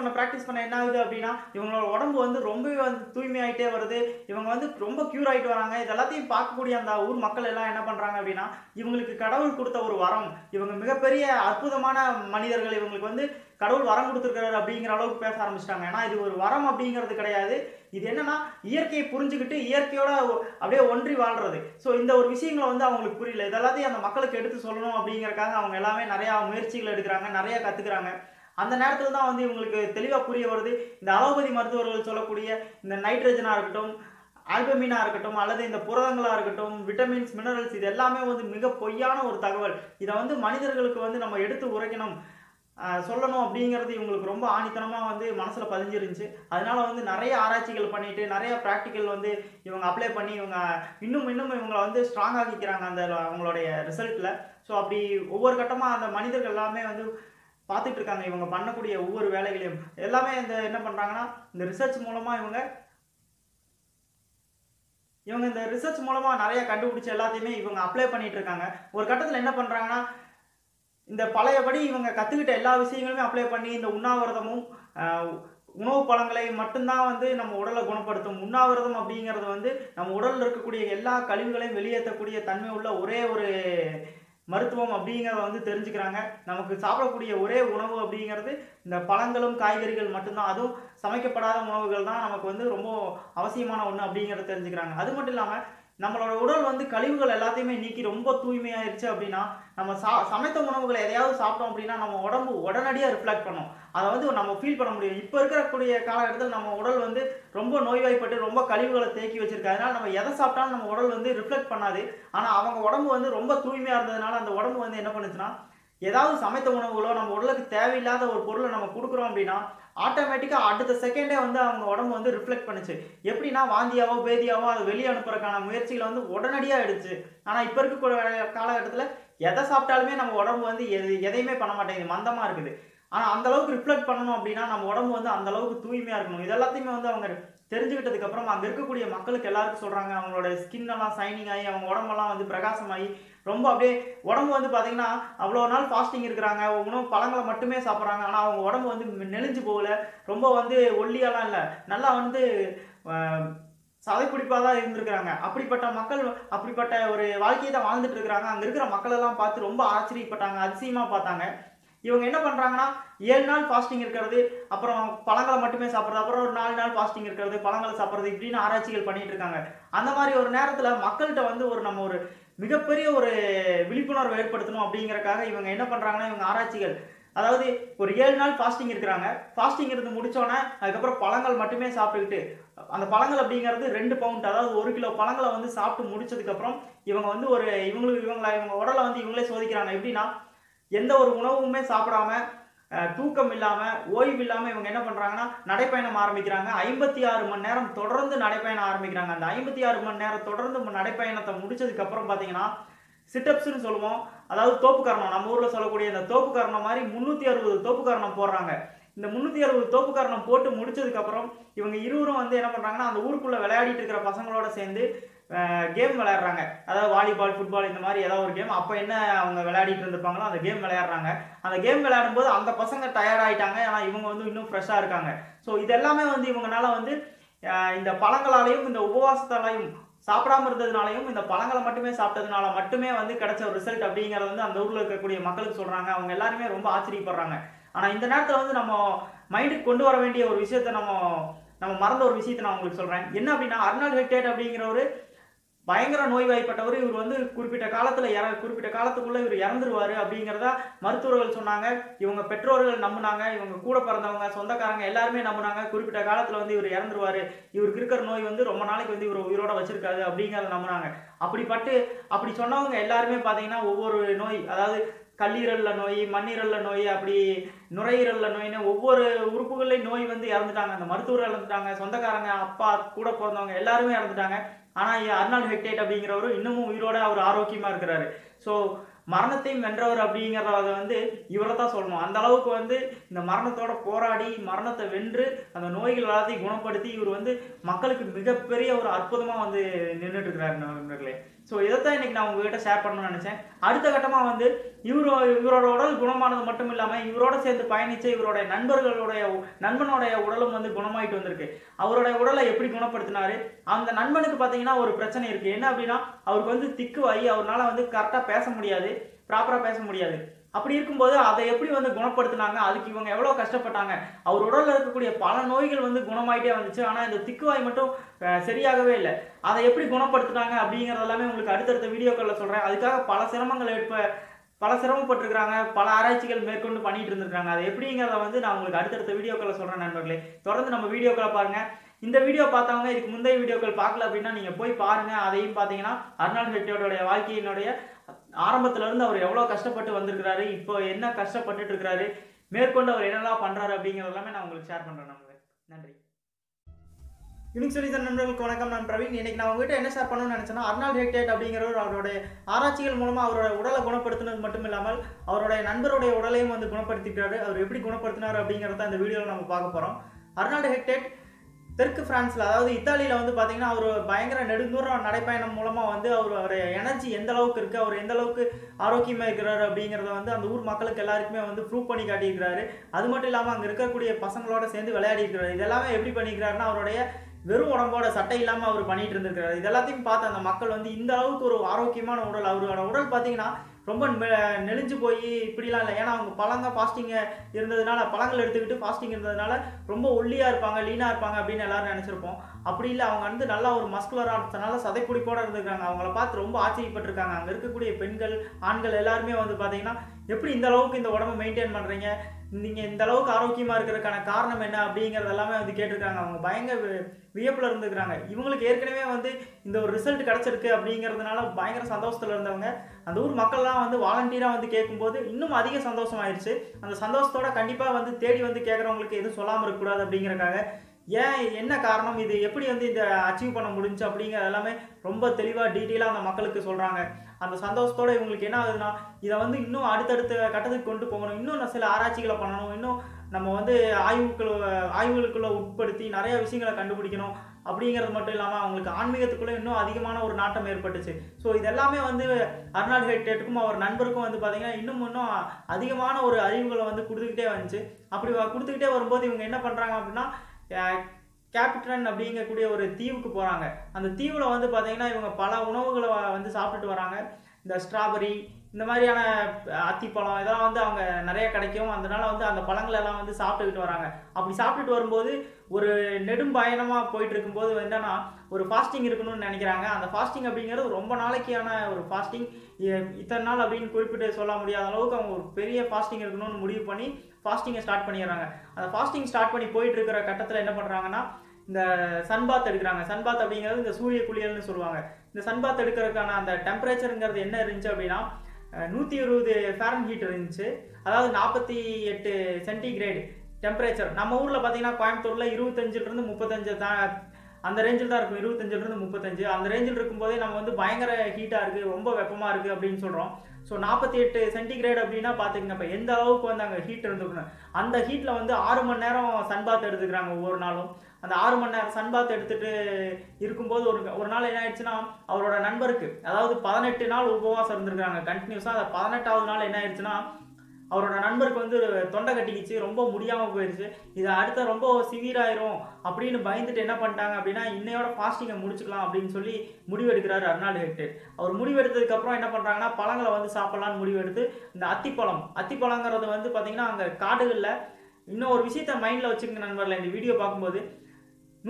பண்ண என்ன ஆகுது அப்படின்னா இவங்களோட உடம்பு வந்து ரொம்பவே வந்து தூய்மையாகிட்டே வருது. இவங்க வந்து ரொம்ப க்யூர் ஆகிட்டு வராங்க. இதெல்லாத்தையும் பார்க்கக்கூடிய அந்த ஊர் மக்கள் எல்லாம் என்ன பண்ணுறாங்க அப்படின்னா இவங்களுக்கு கடவுள் கொடுத்த ஒரு வரம், இவங்க மிகப்பெரிய அற்புதமான மனிதர்கள், இவங்களுக்கு வந்து கடவுள் வரம் கொடுத்துருக்காரு அப்படிங்கிற அளவுக்கு பேச ஆரம்பிச்சிட்டாங்க. ஏன்னா இது ஒரு வரம் அப்படிங்கிறது கிடையாது, இது என்னன்னா இயற்கையை புரிஞ்சுக்கிட்டு இயற்கையோட அப்படியே ஒன்றி வாழ்றது. ஸோ இந்த ஒரு விஷயங்களை வந்து அவங்களுக்கு புரியல. இதெல்லாத்தையும் அந்த மக்களுக்கு எடுத்து சொல்லணும் அப்படிங்கிறக்காக அவங்க எல்லாமே நிறையா முயற்சிகள் எடுக்கிறாங்க, நிறையா கற்றுக்குறாங்க. அந்த நேரத்தில் தான் வந்து இவங்களுக்கு தெளிவாக புரிய வருது இந்த அலோபதி மருத்துவர்கள் சொல்லக்கூடிய இந்த நைட்ரஜனாக இருக்கட்டும், ஆல்பமீனாக இருக்கட்டும், அல்லது இந்த புரதங்களாக இருக்கட்டும், விட்டமின்ஸ், மினரல்ஸ், இது எல்லாமே வந்து மிக பொய்யான ஒரு தகவல். இதை வந்து மனிதர்களுக்கு வந்து நம்ம எடுத்து உரைக்கணும், சொல்லணும் அப்படிங்கிறது இவங்களுக்கு ரொம்ப ஆணித்தனமாக வந்து மனசில் பதிஞ்சிருந்துச்சு. அதனால வந்து நிறைய ஆராய்ச்சிகள் பண்ணிட்டு நிறைய ப்ராக்டிக்கல் வந்து இவங்க அப்ளை பண்ணி இவங்க இன்னும் இவங்களை வந்து ஸ்ட்ராங் ஆக்கிக்கிறாங்க அந்த அவங்களுடைய ரிசல்ட்டில். ஸோ அப்படி ஒவ்வொரு கட்டமாக அந்த மனிதர்கள் எல்லாமே வந்து பார்த்துட்டு இருக்காங்க இவங்க பண்ணக்கூடிய ஒவ்வொரு வேலைகளையும். எல்லாமே இந்த என்ன பண்ணுறாங்கன்னா இந்த ரிசர்ச் மூலமாக இவங்க இந்த ரிசர்ச் மூலமாக நிறையா கண்டுபிடிச்சி எல்லாத்தையுமே இவங்க அப்ளை பண்ணிட்டு இருக்காங்க. ஒரு கட்டத்தில் என்ன பண்ணுறாங்கன்னா இந்த பழையபடி இவங்க கற்றுக்கிட்ட எல்லா விஷயங்களுமே அப்ளை பண்ணி இந்த உண்ணாவிரதமும் உணவு பழங்களை மட்டும்தான் வந்து நம்ம உடலை குணப்படுத்தும். உண்ணாவிரதம் அப்படிங்கிறது வந்து நம்ம உடலில் இருக்கக்கூடிய எல்லா கழிவுகளையும் வெளியேற்றக்கூடிய தன்மை உள்ள ஒரே ஒரு மருத்துவம் அப்படிங்கிறத வந்து தெரிஞ்சுக்கிறாங்க. நமக்கு சாப்பிடக்கூடிய ஒரே உணவு அப்படிங்கிறது இந்த பழங்களும் காய்கறிகள் மட்டும்தான், அதுவும் சமைக்கப்படாத உணவுகள் தான் நமக்கு வந்து ரொம்ப அவசியமான ஒன்று அப்படிங்கிறத தெரிஞ்சுக்கிறாங்க. அது மட்டும் இல்லாமல் நம்மளோட உடல் வந்து கழிவுகள் எல்லாத்தையுமே நீக்கி ரொம்ப தூய்மையாயிருச்சு அப்படின்னா நம்ம சமைத்த உணவுகளை எதையாவது சாப்பிட்டோம் அப்படின்னா நம்ம உடம்பு உடனடியாக ரிஃப்ளெக்ட் பண்ணும். அதை வந்து நம்ம ஃபீல் பண்ண முடியும். இப்போ இருக்கக்கூடிய காலகட்டத்தில் நம்ம உடல் வந்து ரொம்ப நோய்வாய்ப்பட்டு ரொம்ப கழிவுகளை தேக்கி வச்சிருக்கு. அதனால நம்ம எதை சாப்பிட்டாலும் நம்ம உடல் வந்து ரிஃப்ளெக்ட் பண்ணாது. ஆனால் அவங்க உடம்பு வந்து ரொம்ப தூய்மையாக இருந்ததுனால அந்த உடம்பு வந்து என்ன பண்ணுச்சுன்னா ஏதாவது சமைத்த உணவுகளோ நம்ம உடலுக்கு தேவையில்லாத ஒரு பொருளை நம்ம கொடுக்குறோம் அப்படின்னா ஆட்டோமேட்டிக்காக அடுத்த செகண்டே வந்து அவங்க உடம்பு வந்து ரிஃப்ளெக்ட் பண்ணுச்சு. எப்படின்னா வாந்தியாவோ பேதியாவோ அதை வெளியே அனுப்புறதுக்கான முயற்சிகளை வந்து உடனடியாக எடுத்துச்சு. ஆனால் இப்போ இருக்கக்கூடிய காலகட்டத்தில் எதை சாப்பிட்டாலுமே நம்ம உடம்பு வந்து எதையுமே பண்ண மாட்டேங்குது, மந்தமாக இருக்குது. ஆனால் அந்தளவுக்கு ரிஃப்ளெக்ட் பண்ணணும் அப்படின்னா நம்ம உடம்பு வந்து அந்தளவுக்கு தூய்மையாக இருக்கணும். இதெல்லாத்தையுமே வந்து அவங்க தெரிஞ்சுக்கிட்டதுக்கப்புறம் அங்கே இருக்கக்கூடிய மக்களுக்கு எல்லாருக்கும் சொல்கிறாங்க. அவங்களோட ஸ்கின்னெல்லாம் சைனிங் ஆகி அவங்க உடம்பெல்லாம் வந்து பிரகாசமாகி ரொம்ப அப்படியே உடம்பு வந்து பார்த்தீங்கன்னா அவ்வளோ நாள் ஃபாஸ்டிங் இருக்கிறாங்க, உணவு பழங்களை மட்டுமே சாப்பிட்றாங்க. ஆனால் அவங்க உடம்பு வந்து நெளிஞ்சு போகலை, ரொம்ப வந்து ஒல்லியாலாம் இல்லை, நல்லா வந்து சதைப்பிடிப்பாக தான் இருந்திருக்கிறாங்க. அப்படிப்பட்ட மக்கள் அப்படிப்பட்ட ஒரு வாழ்க்கையை தான் வாழ்ந்துட்டு இருக்கிறாங்க. அங்கே இருக்கிற மக்களெல்லாம் பார்த்து ரொம்ப ஆச்சரியப்பட்டாங்க, அதிசயமாக பார்த்தாங்க. இவங்க என்ன பண்ணுறாங்கன்னா 7 நாள் ஃபாஸ்டிங் இருக்கிறது, அப்புறம் பழங்களை மட்டுமே சாப்பிட்றது, அப்புறம் ஒரு 4 நாள் ஃபாஸ்டிங் இருக்கிறது, பழங்களை சாப்பிட்றது, இப்படின்னு ஆராய்ச்சிகள் பண்ணிகிட்டு இருக்காங்க. அந்த மாதிரி ஒரு நேரத்தில் மக்கள்கிட்ட வந்து நம்ம ஒரு மிகப்பெரிய ஒரு விழிப்புணர்வு ஏற்படுத்தணும் அப்படிங்கிறக்காக இவங்க என்ன பண்ணுறாங்கன்னா இவங்க ஆராய்ச்சிகள், அதாவது ஒரு 7 நாள் ஃபாஸ்டிங் இருக்கிறாங்க. ஃபாஸ்டிங் இருந்து முடித்தோன்னே அதுக்கப்புறம் பழங்கள் மட்டுமே சாப்பிட்டுக்கிட்டு அந்த பழங்கள் அப்படிங்கிறது 2 பவுண்ட், அதாவது 1 கிலோ பழங்களை வந்து சாப்பிட்டு முடிச்சதுக்கப்புறம் இவங்க வந்து ஒரு இவங்க உடலை வந்து இவங்களே சோதிக்கிறாங்க. எப்படின்னா எந்த ஒரு உணவுமே சாப்பிடாம, தூக்கம் இல்லாமல், ஓய்வு இல்லாமல் இவங்க என்ன பண்ணுறாங்கன்னா நடைப்பயணம் ஆரம்பிக்கிறாங்க. 56 மணி நேரம் தொடர்ந்து நடைப்பயணம் ஆரம்பிக்கிறாங்க. அந்த 56 மணி நேரம் தொடர்ந்து நடைப்பயணத்தை முடிச்சதுக்கப்புறம் பார்த்தீங்கன்னா சிட்டப்ஸ்ன்னு சொல்லுவோம், அதாவது தோப்புக்கரணம், நம்ம ஊரில் சொல்லக்கூடிய இந்த தோப்புக்கரணம் மாதிரி 360 தோப்புக்கரணம் போடுறாங்க. இந்த 360 தோப்புக்கரணம் போட்டு முடிச்சதுக்கப்புறம் இவங்க இருவரும் வந்து என்ன பண்ணுறாங்கன்னா அந்த ஊருக்குள்ளே விளையாடிட்டு இருக்கிற பசங்களோட சேர்ந்து கேம் விளையாடுறாங்க. அதாவது வாலிபால், ஃபுட்பால், இந்த மாதிரி ஏதாவது ஒரு கேம். அப்போ என்ன அவங்க விளையாடிட்டு இருந்திருப்பாங்களோ அந்த கேம் விளையாடுறாங்க. அந்த கேம் விளையாடும்போது அந்த பசங்க டயர்டாயிட்டாங்க, ஆனால் இவங்க வந்து இன்னும் ஃப்ரெஷ்ஷாக இருக்காங்க. ஸோ இதெல்லாமே வந்து இவங்களால வந்து இந்த பழங்களாலையும் இந்த உபவாசத்தாலையும் சாப்பிடாம இருந்ததுனாலையும் இந்த பழங்களை மட்டுமே சாப்பிட்டதுனால மட்டுமே வந்து கிடைச்ச ஒரு ரிசல்ட் அப்படிங்கிறது வந்து அந்த ஊரில் இருக்கக்கூடிய மக்களுக்கு சொல்கிறாங்க. அவங்க எல்லாருமே ரொம்ப ஆச்சரியப்படுறாங்க. ஆனால் இந்த நேரத்தில் வந்து நம்ம மைண்டுக்கு கொண்டு வர வேண்டிய ஒரு விஷயத்தை நம்ம மறந்த ஒரு விஷயத்தை நான் உங்களுக்கு சொல்கிறேன். என்ன அப்படின்னா அர்னால்ட் ஹெக்டேட் அப்படிங்கிற ஒரு பயங்கர நோய்வாய்ப்பட்டவர் இவர் வந்து குறிப்பிட்ட காலத்துல குறிப்பிட்ட காலத்துக்குள்ள இவர் இறந்துருவாரு அப்படிங்கறத மருத்துவர்கள் சொன்னாங்க. இவங்க பெற்றோர்கள் நம்பினாங்க, இவங்க கூட பிறந்தவங்க சொந்தக்காரங்க எல்லாருமே நம்பினாங்க. குறிப்பிட்ட காலத்துல வந்து இவர் இறந்துருவாரு, இவருக்கு இருக்கிற நோய் வந்து ரொம்ப நாளைக்கு வந்து இவர் உயிரோட வச்சிருக்காரு அப்படிங்கறத நம்பினாங்க. அப்படி சொன்னவங்க எல்லாருமே பார்த்தீங்கன்னா ஒவ்வொரு நோய், அதாவது கல்லீரல்ல நோய், மண்ணீரல்ல நோய், அப்படி நுரையீரல்ல நோயின்னு ஒவ்வொரு உறுப்புகள்லையும் நோய் வந்து இறந்துட்டாங்க. அந்த மருத்துவர்கள் இறந்துட்டாங்க, சொந்தக்காரங்க, அப்பா, கூட பிறந்தவங்க எல்லாருமே இறந்துட்டாங்க. ஆனால் அர்னால்ட் ஹெக்டேட் அப்படிங்கிறவரும் இன்னமும் உயிரோட அவர் ஆரோக்கியமாக இருக்கிறாரு. ஸோ மரணத்தையும் வென்றவர் அப்படிங்கிறத வந்து இவரை தான் சொல்லணும். அந்த அளவுக்கு வந்து இந்த மரணத்தோட போராடி மரணத்தை வென்று அந்த நோய்கள் எல்லாத்தையும் குணப்படுத்தி இவர் வந்து மக்களுக்கு மிகப்பெரிய ஒரு அற்புதமாக வந்து நின்றுட்டு இருக்கிறாரு நண்பர்களே. ஸோ இதைத்தான் இன்னைக்கு நான் உங்ககிட்ட ஷேர் பண்ணணும்னு நினச்சேன். அடுத்த கட்டமாக வந்து இவரோட உடல் குணமானது மட்டும் இல்லாமல் இவரோட சேர்ந்து பயணித்த இவருடைய நண்பனுடைய உடலும் வந்து குணமாயிட்டு வந்திருக்கு. அவருடைய உடலை எப்படி குணப்படுத்தினாரு? அந்த நண்பனுக்கு பார்த்தீங்கன்னா ஒரு பிரச்சனை இருக்குது. என்ன அப்படின்னா, அவருக்கு வந்து திக்கு வாயி, அவரால் வந்து கரெக்டாக பேச முடியாது, ப்ராப்பராக பேச முடியாது. அப்படி இருக்கும்போது அதை எப்படி வந்து குணப்படுத்தினாங்க, அதுக்கு இவங்க எவ்வளோ கஷ்டப்பட்டாங்க. அவர் உடலில் இருக்கக்கூடிய பல நோய்கள் வந்து குணமாயிட்டே வந்துச்சு, ஆனால் இந்த திக்குவாய் மட்டும் சரியாகவே இல்லை. அதை எப்படி குணப்படுத்தினாங்க அப்படிங்கிறது எல்லாமே உங்களுக்கு அடுத்தடுத்த வீடியோக்களில் சொல்கிறேன். அதுக்காக பல சிரமப்பட்டுருக்கிறாங்க, பல ஆராய்ச்சிகள் மேற்கொண்டு பண்ணிட்டு இருந்திருக்காங்க. அது எப்படிங்கிறத வந்து நான் உங்களுக்கு அடுத்தடுத்த வீடியோக்களை சொல்கிறேன் நண்பர்களே. தொடர்ந்து நம்ம வீடியோக்களை பாருங்கள். இந்த வீடியோ பார்த்தவங்க இதுக்கு முந்தைய வீடியோக்கள் பார்க்கல அப்படின்னா நீங்கள் போய் பாருங்கள். அதையும் பார்த்தீங்கன்னா அர்னால்ட் ஹெக்டேட்டோடைய வாழ்க்கையினுடைய ஆரம்பத்துல இருந்து அவர் எவ்வளவு கஷ்டப்பட்டு வந்திருக்கிறாரு, இப்போ என்ன கஷ்டப்பட்டு இருக்கிறாரு, மேற்கொண்டு அவர் என்னெல்லாம் பண்றாரு அப்படிங்கிறது எல்லாமே நான் உங்களுக்கு ஷேர் பண்றேன் நண்பர்களே. நன்றி. யூனிக்சரிசன் நண்பர்களுக்கு வணக்கம். நான் பிரவீன். இன்னைக்கு நான் உங்ககிட்ட என்ன ஷேர் பண்ணணும்னு நினைச்சேன்னா, அர்னால்ட் ஹெக்டேட் அப்படிங்கிறவர் அவருடைய ஆராய்ச்சிகள் மூலமா அவருடைய உடலை குணப்படுத்தினது மட்டும் இல்லாமல் அவருடைய நண்பருடைய உடலையும் வந்து குணப்படுத்திக்கிறாரு. அவர் எப்படி குணப்படுத்தினார் அப்படிங்கிறத இந்த வீடியோவில் நம்ம பார்க்க போறோம். அர்னால்ட் ஹெக்டேட் தெற்கு பிரான்ஸில், அதாவது இத்தாலியில் வந்து பார்த்தீங்கன்னா அவர் பயங்கர நெடுந்தூரம் நடைப்பயணம் மூலமாக வந்து அவருடைய எனர்ஜி எந்த அளவுக்கு இருக்குது, அவர் எந்த அளவுக்கு ஆரோக்கியமாக இருக்கிறாரு அப்படிங்கிறத வந்து அந்த ஊர் மக்களுக்கு எல்லாருக்குமே வந்து ப்ரூவ் பண்ணி காட்டியிருக்கிறாரு. அது மட்டும் இல்லாமல் அங்கே இருக்கக்கூடிய பசங்களோட சேர்ந்து விளையாடி இருக்கிறாரு. இதெல்லாமே எப்படி பண்ணிக்கிறாருன்னா, அவருடைய வெறும் உடம்போட சட்டை இல்லாமல் அவர் பண்ணிட்டு இருந்திருக்கிறாரு. இது எல்லாத்தையும் பார்த்து அந்த மக்கள் வந்து இந்த அளவுக்கு ஒரு ஆரோக்கியமான உடல், அவரோட உடல் பார்த்தீங்கன்னா ரொம்ப நெளிஞ்சு போய் இப்படிலாம் இல்லை. ஏன்னா அவங்க பாஸ்டிங்க இருந்ததுனால, பழங்கள் எடுத்துக்கிட்டு ஃபாஸ்டிங் இருந்ததுனால ரொம்ப ஒல்லியாக இருப்பாங்க, லீனாக இருப்பாங்க அப்படின்னு எல்லாரும் நினச்சிருப்போம். அப்படி இல்லை, அவங்க வந்து நல்லா ஒரு மஸ்குலராக இருந்ததுனால சதைப்பிடிப்போடு இருந்திருக்காங்க. அவங்கள பார்த்து ரொம்ப ஆச்சரியப்பட்டிருக்காங்க அங்கே இருக்கக்கூடிய பெண்கள், ஆண்கள் எல்லாருமே வந்து பார்த்தீங்கன்னா, எப்படி இந்த அளவுக்கு இந்த உடம்பை மெயின்டைன் பண்ணுறீங்க, நீங்கள் இந்த அளவுக்கு ஆரோக்கியமாக இருக்கிறதுக்கான காரணம் என்ன அப்படிங்கிறது எல்லாமே வந்து கேட்டிருக்காங்க. அவங்க பயங்கர வியப்பில் இருந்துக்கிறாங்க. இவங்களுக்கு ஏற்கனவே வந்து இந்த ஒரு ரிசல்ட் கிடச்சிருக்கு அப்படிங்கிறதுனால பயங்கர சந்தோஷத்தில் இருந்தவங்க அந்த ஊர் மக்கள்லாம் வந்து வாலண்டியராக வந்து கேட்கும்போது இன்னும் அதிக சந்தோஷம் ஆயிடுச்சு. அந்த சந்தோஷத்தோட கண்டிப்பாக வந்து தேடி வந்து கேட்குறவங்களுக்கு எதுவும் சொல்லாமல் இருக்கக்கூடாது அப்படிங்கிறக்காக, ஏன் என்ன காரணம், இது எப்படி வந்து இதை அச்சீவ் பண்ண முடிஞ்சு அப்படிங்கிற எல்லாமே ரொம்ப தெளிவாக டீட்டெயிலாக அந்த மக்களுக்கு சொல்கிறாங்க. அந்த சந்தோஷத்தோடு இவங்களுக்கு என்ன ஆகுதுன்னா, இதை வந்து இன்னும் அடுத்தடுத்த கட்டத்துக்கு கொண்டு போகணும், இன்னும் சில ஆராய்ச்சிகளை பண்ணணும், இன்னும் நம்ம வந்து ஆய்வுகளுக்குள்ளே உட்படுத்தி நிறைய விஷயங்களை கண்டுபிடிக்கணும் அப்படிங்கிறது மட்டும் இல்லாமல் அவங்களுக்கு ஆன்மீகத்துக்குள்ளே இன்னும் அதிகமான ஒரு நாட்டம் ஏற்பட்டுச்சு. ஸோ இதெல்லாமே வந்து அர்னால்ட் ஹெக்டேட்டுக்கும் அவர் நண்பருக்கும் வந்து பார்த்திங்கன்னா இன்னும் அதிகமான ஒரு அறிவுகளை வந்து கொடுத்துக்கிட்டே வந்துச்சு. அப்படி கொடுத்துக்கிட்டே வரும்போது இவங்க என்ன பண்ணுறாங்க அப்படின்னா, கேப்டன் அப்படிங்கக்கூடிய ஒரு தீவுக்கு போகிறாங்க. அந்த தீவில் வந்து பார்த்திங்கன்னா இவங்க பல உணவுகளை வந்து சாப்பிட்டுட்டு வராங்க. இந்த ஸ்ட்ராபெரி, இந்த மாதிரியான அத்திப்பழம், இதெல்லாம் வந்து அவங்க நிறைய கிடைக்கும். அதனால வந்து அந்த பழங்களெல்லாம் வந்து சாப்பிட்டுக்கிட்டு வராங்க. அப்படி சாப்பிட்டுட்டு வரும்போது ஒரு நெடும் பயணமாக போயிட்டு இருக்கும்போது என்னன்னா, ஒரு ஃபாஸ்டிங் இருக்கணும்னு நினைக்கிறாங்க. அந்த ஃபாஸ்டிங் அப்படிங்கிறது ரொம்ப நாளைக்கான ஒரு ஃபாஸ்டிங், இத்தனை நாள் அப்படின்னு குறிப்பிட்டு சொல்ல முடியாத அளவுக்கு அவங்க ஒரு பெரிய ஃபாஸ்டிங் இருக்கணும்னு முடிவு பண்ணி ஃபாஸ்டிங்கை ஸ்டார்ட் பண்ணிடுறாங்க. அந்த ஃபாஸ்டிங் ஸ்டார்ட் பண்ணி போயிட்டு இருக்கிற கட்டத்தில் என்ன பண்ணுறாங்கன்னா, இந்த சன்பாத் எடுக்கிறாங்க. சன்பாத் அப்படிங்கிறது இந்த சூரிய குளியல்னு சொல்லுவாங்க. இந்த சன்பாத் எடுக்கிறதுக்கான அந்த டெம்பரேச்சருங்கிறது என்ன இருந்துச்சு அப்படின்னா 120 ஃபாரன்ஹீட் இருந்துச்சு, அதாவது 48 சென்டிகிரேடு டெம்பரேச்சர். நம்ம ஊரில் பார்த்தீங்கன்னா கோயம்புத்தூரில் 25லேருந்து 35 தான், அந்த ரேஞ்சில் தான் இருக்கும். 25லேருந்து 35 அந்த ரேஞ்சில் இருக்கும்போதே நம்ம வந்து பயங்கர ஹீட்டாக இருக்குது, ரொம்ப வெப்பமாக இருக்குது அப்படின்னு சொல்கிறோம். ஸோ 48 சென்டிகிரேட் அப்படின்னா பார்த்துக்கங்க இப்போ எந்த அளவுக்கு வந்து அங்கே ஹீட் இருந்துக்கணும். அந்த ஹீட்டில் வந்து 6 மணி நேரம் சன்பாத் எடுத்துக்கிறாங்க ஒவ்வொரு நாளும். அந்த 6 மணி நேரம் சன்பாத் எடுத்துகிட்டு இருக்கும்போது ஒரு நாள் என்ன ஆயிடுச்சுன்னா, அவரோட நண்பருக்கு, அதாவது 18 நாள் உபவாசம் இருந்திருக்காங்க கண்டினியூஸாக. அந்த 18ஆவது நாள் என்ன ஆயிடுச்சுன்னா, அவரோட நண்பருக்கு வந்து தொண்டை கட்டிக்கிச்சு, ரொம்ப முடியாமல் போயிடுச்சு. இதை அடுத்த ரொம்ப சிவியராயிரும் அப்படின்னு பயந்துட்டு என்ன பண்ணிட்டாங்க அப்படின்னா, இன்னையோட ஃபாஸ்டிங்கை முடிச்சுக்கலாம் அப்படின்னு சொல்லி முடிவெடுக்கிறாரு அர்னால்ட் ஹெக்டேட். அவர் முடிவெடுத்ததுக்கப்புறம் என்ன பண்ணுறாங்கன்னா, பழங்களை வந்து சாப்பிட்லான்னு முடிவெடுத்து இந்த அத்திப்பழங்கிறது வந்து பார்த்திங்கன்னா அங்கே காடுகளில் இன்னும் ஒரு விஷயத்த மைண்டில் வச்சுருக்க நண்பர்களே. இந்த வீடியோ பார்க்கும்போது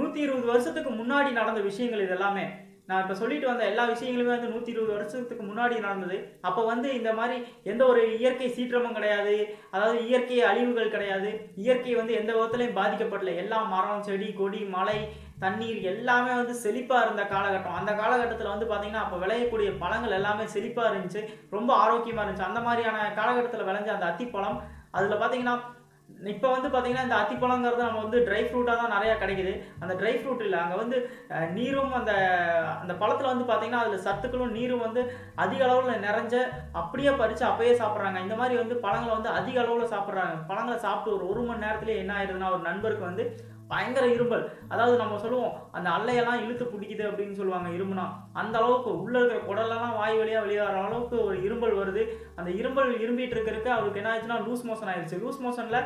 120 வருஷத்துக்கு முன்னாடி நடந்த விஷயங்கள் இது எல்லாமே. நான் இப்ப சொல்லிட்டு வந்த எல்லா விஷயங்களுமே வந்து 120 வருஷத்துக்கு முன்னாடி நடந்தது. அப்ப வந்து இந்த மாதிரி எந்த ஒரு இயற்கை சீற்றமும் கிடையாது, அதாவது இயற்கை அழிவுகள் கிடையாது, இயற்கை வந்து எந்த விதத்திலயும் பாதிக்கப்படல. எல்லா மரம், செடி, கொடி, மலை, தண்ணீர் எல்லாமே வந்து செழிப்பா இருந்த காலகட்டம். அந்த காலகட்டத்தில் வந்து பார்த்தீங்கன்னா அப்போ விளையக்கூடிய பழங்கள் எல்லாமே செழிப்பா இருந்துச்சு, ரொம்ப ஆரோக்கியமா இருந்துச்சு. அந்த மாதிரியான காலகட்டத்தில் விளைஞ்ச அந்த அத்திப்பழம், அதுல பார்த்தீங்கன்னா இப்போ வந்து பார்த்தீங்கன்னா இந்த அத்திப்பழங்கிறது நம்ம வந்து ட்ரை ஃப்ரூட்டாக தான் நிறையா கிடைக்குது. அந்த ட்ரை ஃப்ரூட் இல்லை, அங்கே வந்து நீரும் அந்த அந்த பழத்தில் வந்து பார்த்தீங்கன்னா அதில் சத்துக்களும் நீரும் வந்து அதிக அளவில் நிறைஞ்ச அப்படியே பறித்து அப்பயே சாப்பிட்றாங்க. இந்த மாதிரி வந்து பழங்களை வந்து அதிக அளவில் சாப்பிட்றாங்க. பழங்களை சாப்பிட்டு ஒரு மணி நேரத்துலேயே என்ன ஆயிடுதுன்னா, ஒரு நண்பருக்கு வந்து பயங்கர இரும்பல், அதாவது நம்ம சொல்லுவோம் அந்த அல்லையெல்லாம் இழுத்து பிடிக்குது அப்படின்னு சொல்லுவாங்க இரும்புனா, அந்த அளவுக்கு உள்ளே இருக்கிற குடலெல்லாம் வாய் வழியாக வெளியே வர அளவுக்கு ஒரு இரும்பல் வருது. அந்த இரும்பல் இரும்பிட்டு இருக்கிறதுக்கு அவருக்கு என்ன ஆயிடுச்சுன்னா லூஸ் மோஷன் ஆயிடுச்சு. லூஸ் மோஷனில்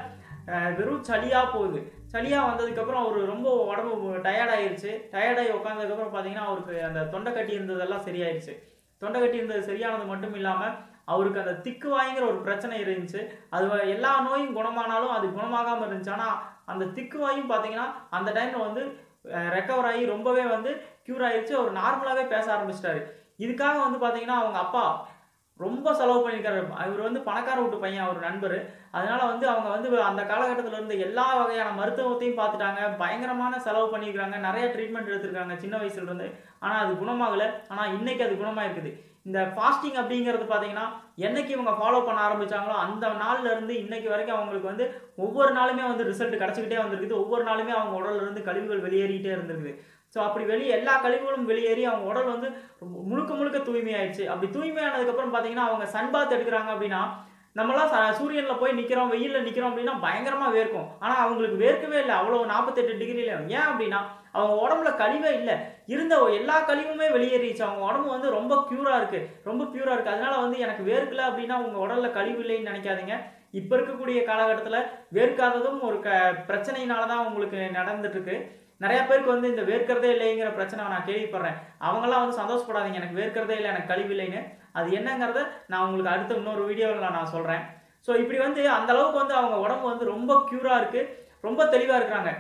வெறும் சளியாக போகுது. சளியாக வந்ததுக்கப்புறம் அவர் ரொம்ப உடம்பு டயர்டாகிடுச்சு. டயர்டாகி உட்காந்ததுக்கப்புறம் பார்த்தீங்கன்னா அவருக்கு அந்த தொண்டை கட்டி இருந்ததெல்லாம் சரியாயிடுச்சு. தொண்டை கட்டி இருந்தது சரியானது மட்டும் இல்லாமல் அவருக்கு அந்த திக்கு வாய்ங்கிற ஒரு பிரச்சனை இருந்துச்சு. அது எல்லா நோயும் குணமானாலும் அது குணமாகாமல் இருந்துச்சு. ஆனால் அந்த திக்கு வாயும் பார்த்தீங்கன்னா அந்த டைமில் வந்து ரெக்கவர் ஆகி ரொம்பவே வந்து க்யூர் ஆகிடுச்சு. அவர் நார்மலாகவே பேச ஆரம்பிச்சிட்டாரு. இதுக்காக வந்து பார்த்தீங்கன்னா அவங்க அப்பா ரொம்ப செலவு பண்ணியிருக்காரு. இவர் வந்து பணக்கார வீட்டு பையன், அவர் நண்பர். அதனால வந்து அவங்க வந்து அந்த காலகட்டத்தில் இருந்து எல்லா வகையான மருத்துவத்தையும் பார்த்துட்டாங்க, பயங்கரமான செலவு பண்ணியிருக்காங்க, நிறைய ட்ரீட்மெண்ட் எடுத்திருக்காங்க சின்ன வயசுல இருந்து. ஆனால் அது குணமாகலை. ஆனால் இன்னைக்கு அது குணமாயிருக்குது. இந்த ஃபாஸ்டிங் அப்படிங்கிறது பார்த்தீங்கன்னா என்னைக்கு இவங்க ஃபாலோ பண்ண ஆரம்பித்தாங்களோ அந்த நாளில் இருந்து இன்னைக்கு வரைக்கும் அவங்களுக்கு வந்து ஒவ்வொரு நாளுமே வந்து ரிசல்ட் கிடச்சிக்கிட்டே வந்துருக்குது. ஒவ்வொரு நாளுமே அவங்க உடலிருந்து கழிவுகள் வெளியேறிக்கிட்டே இருந்திருக்குது. ஸோ அப்படி எல்லா கழிவுகளும் வெளியேறி அவங்க உடல் வந்து முழுக்க முழுக்க தூய்மையாயிடுச்சு. அப்படி தூய்மையானதுக்கப்புறம் பார்த்தீங்கன்னா அவங்க சன்பாத் எடுக்கிறாங்க அப்படின்னா, நம்மளாம் சூரியனில் போய் நிற்கிறோம், வெயிலில் நிற்கிறோம் அப்படின்னா பயங்கரமாக வேர்க்கும். ஆனால் அவங்களுக்கு வேர்க்கவே இல்லை, அவ்வளோ 48 டிகிரியில். ஏன் அப்படின்னா அவங்க உடம்புல கழிவே இல்லை, இருந்த எல்லா கழிவுமே வெளியேறிச்சு. அவங்க உடம்பு வந்து ரொம்ப க்யூராக இருக்குது, ரொம்ப ப்யூராக இருக்குது. அதனால வந்து எனக்கு வேர்க்கலை அப்படின்னா உங்கள் உடலில் கழிவு இல்லைன்னு நினைக்காதீங்க. இப்போ இருக்கக்கூடிய காலகட்டத்தில் வேர்க்காததும் ஒரு பிரச்சனையினால தான் உங்களுக்கு நடந்துட்டுருக்கு. நிறைய பேருக்கு வந்து இந்த வேர்க்கிறதே இல்லைங்கிற பிரச்சனை நான் கேள்விப்படுறேன். அவங்களாம் வந்து சந்தோஷப்படாதீங்க, எனக்கு வேர்க்கிறதே இல்லை, எனக்கு கழிவில்லைன்னு. அது என்னங்கிறத நான் உங்களுக்கு அடுத்த இன்னொரு வீடியோவில் நான் சொல்கிறேன். ஸோ இப்படி வந்து அந்த அளவுக்கு வந்து அவங்க உடம்பு வந்து ரொம்ப க்யூராக இருக்குது, ரொம்ப தெளிவாக இருக்கிறாங்க.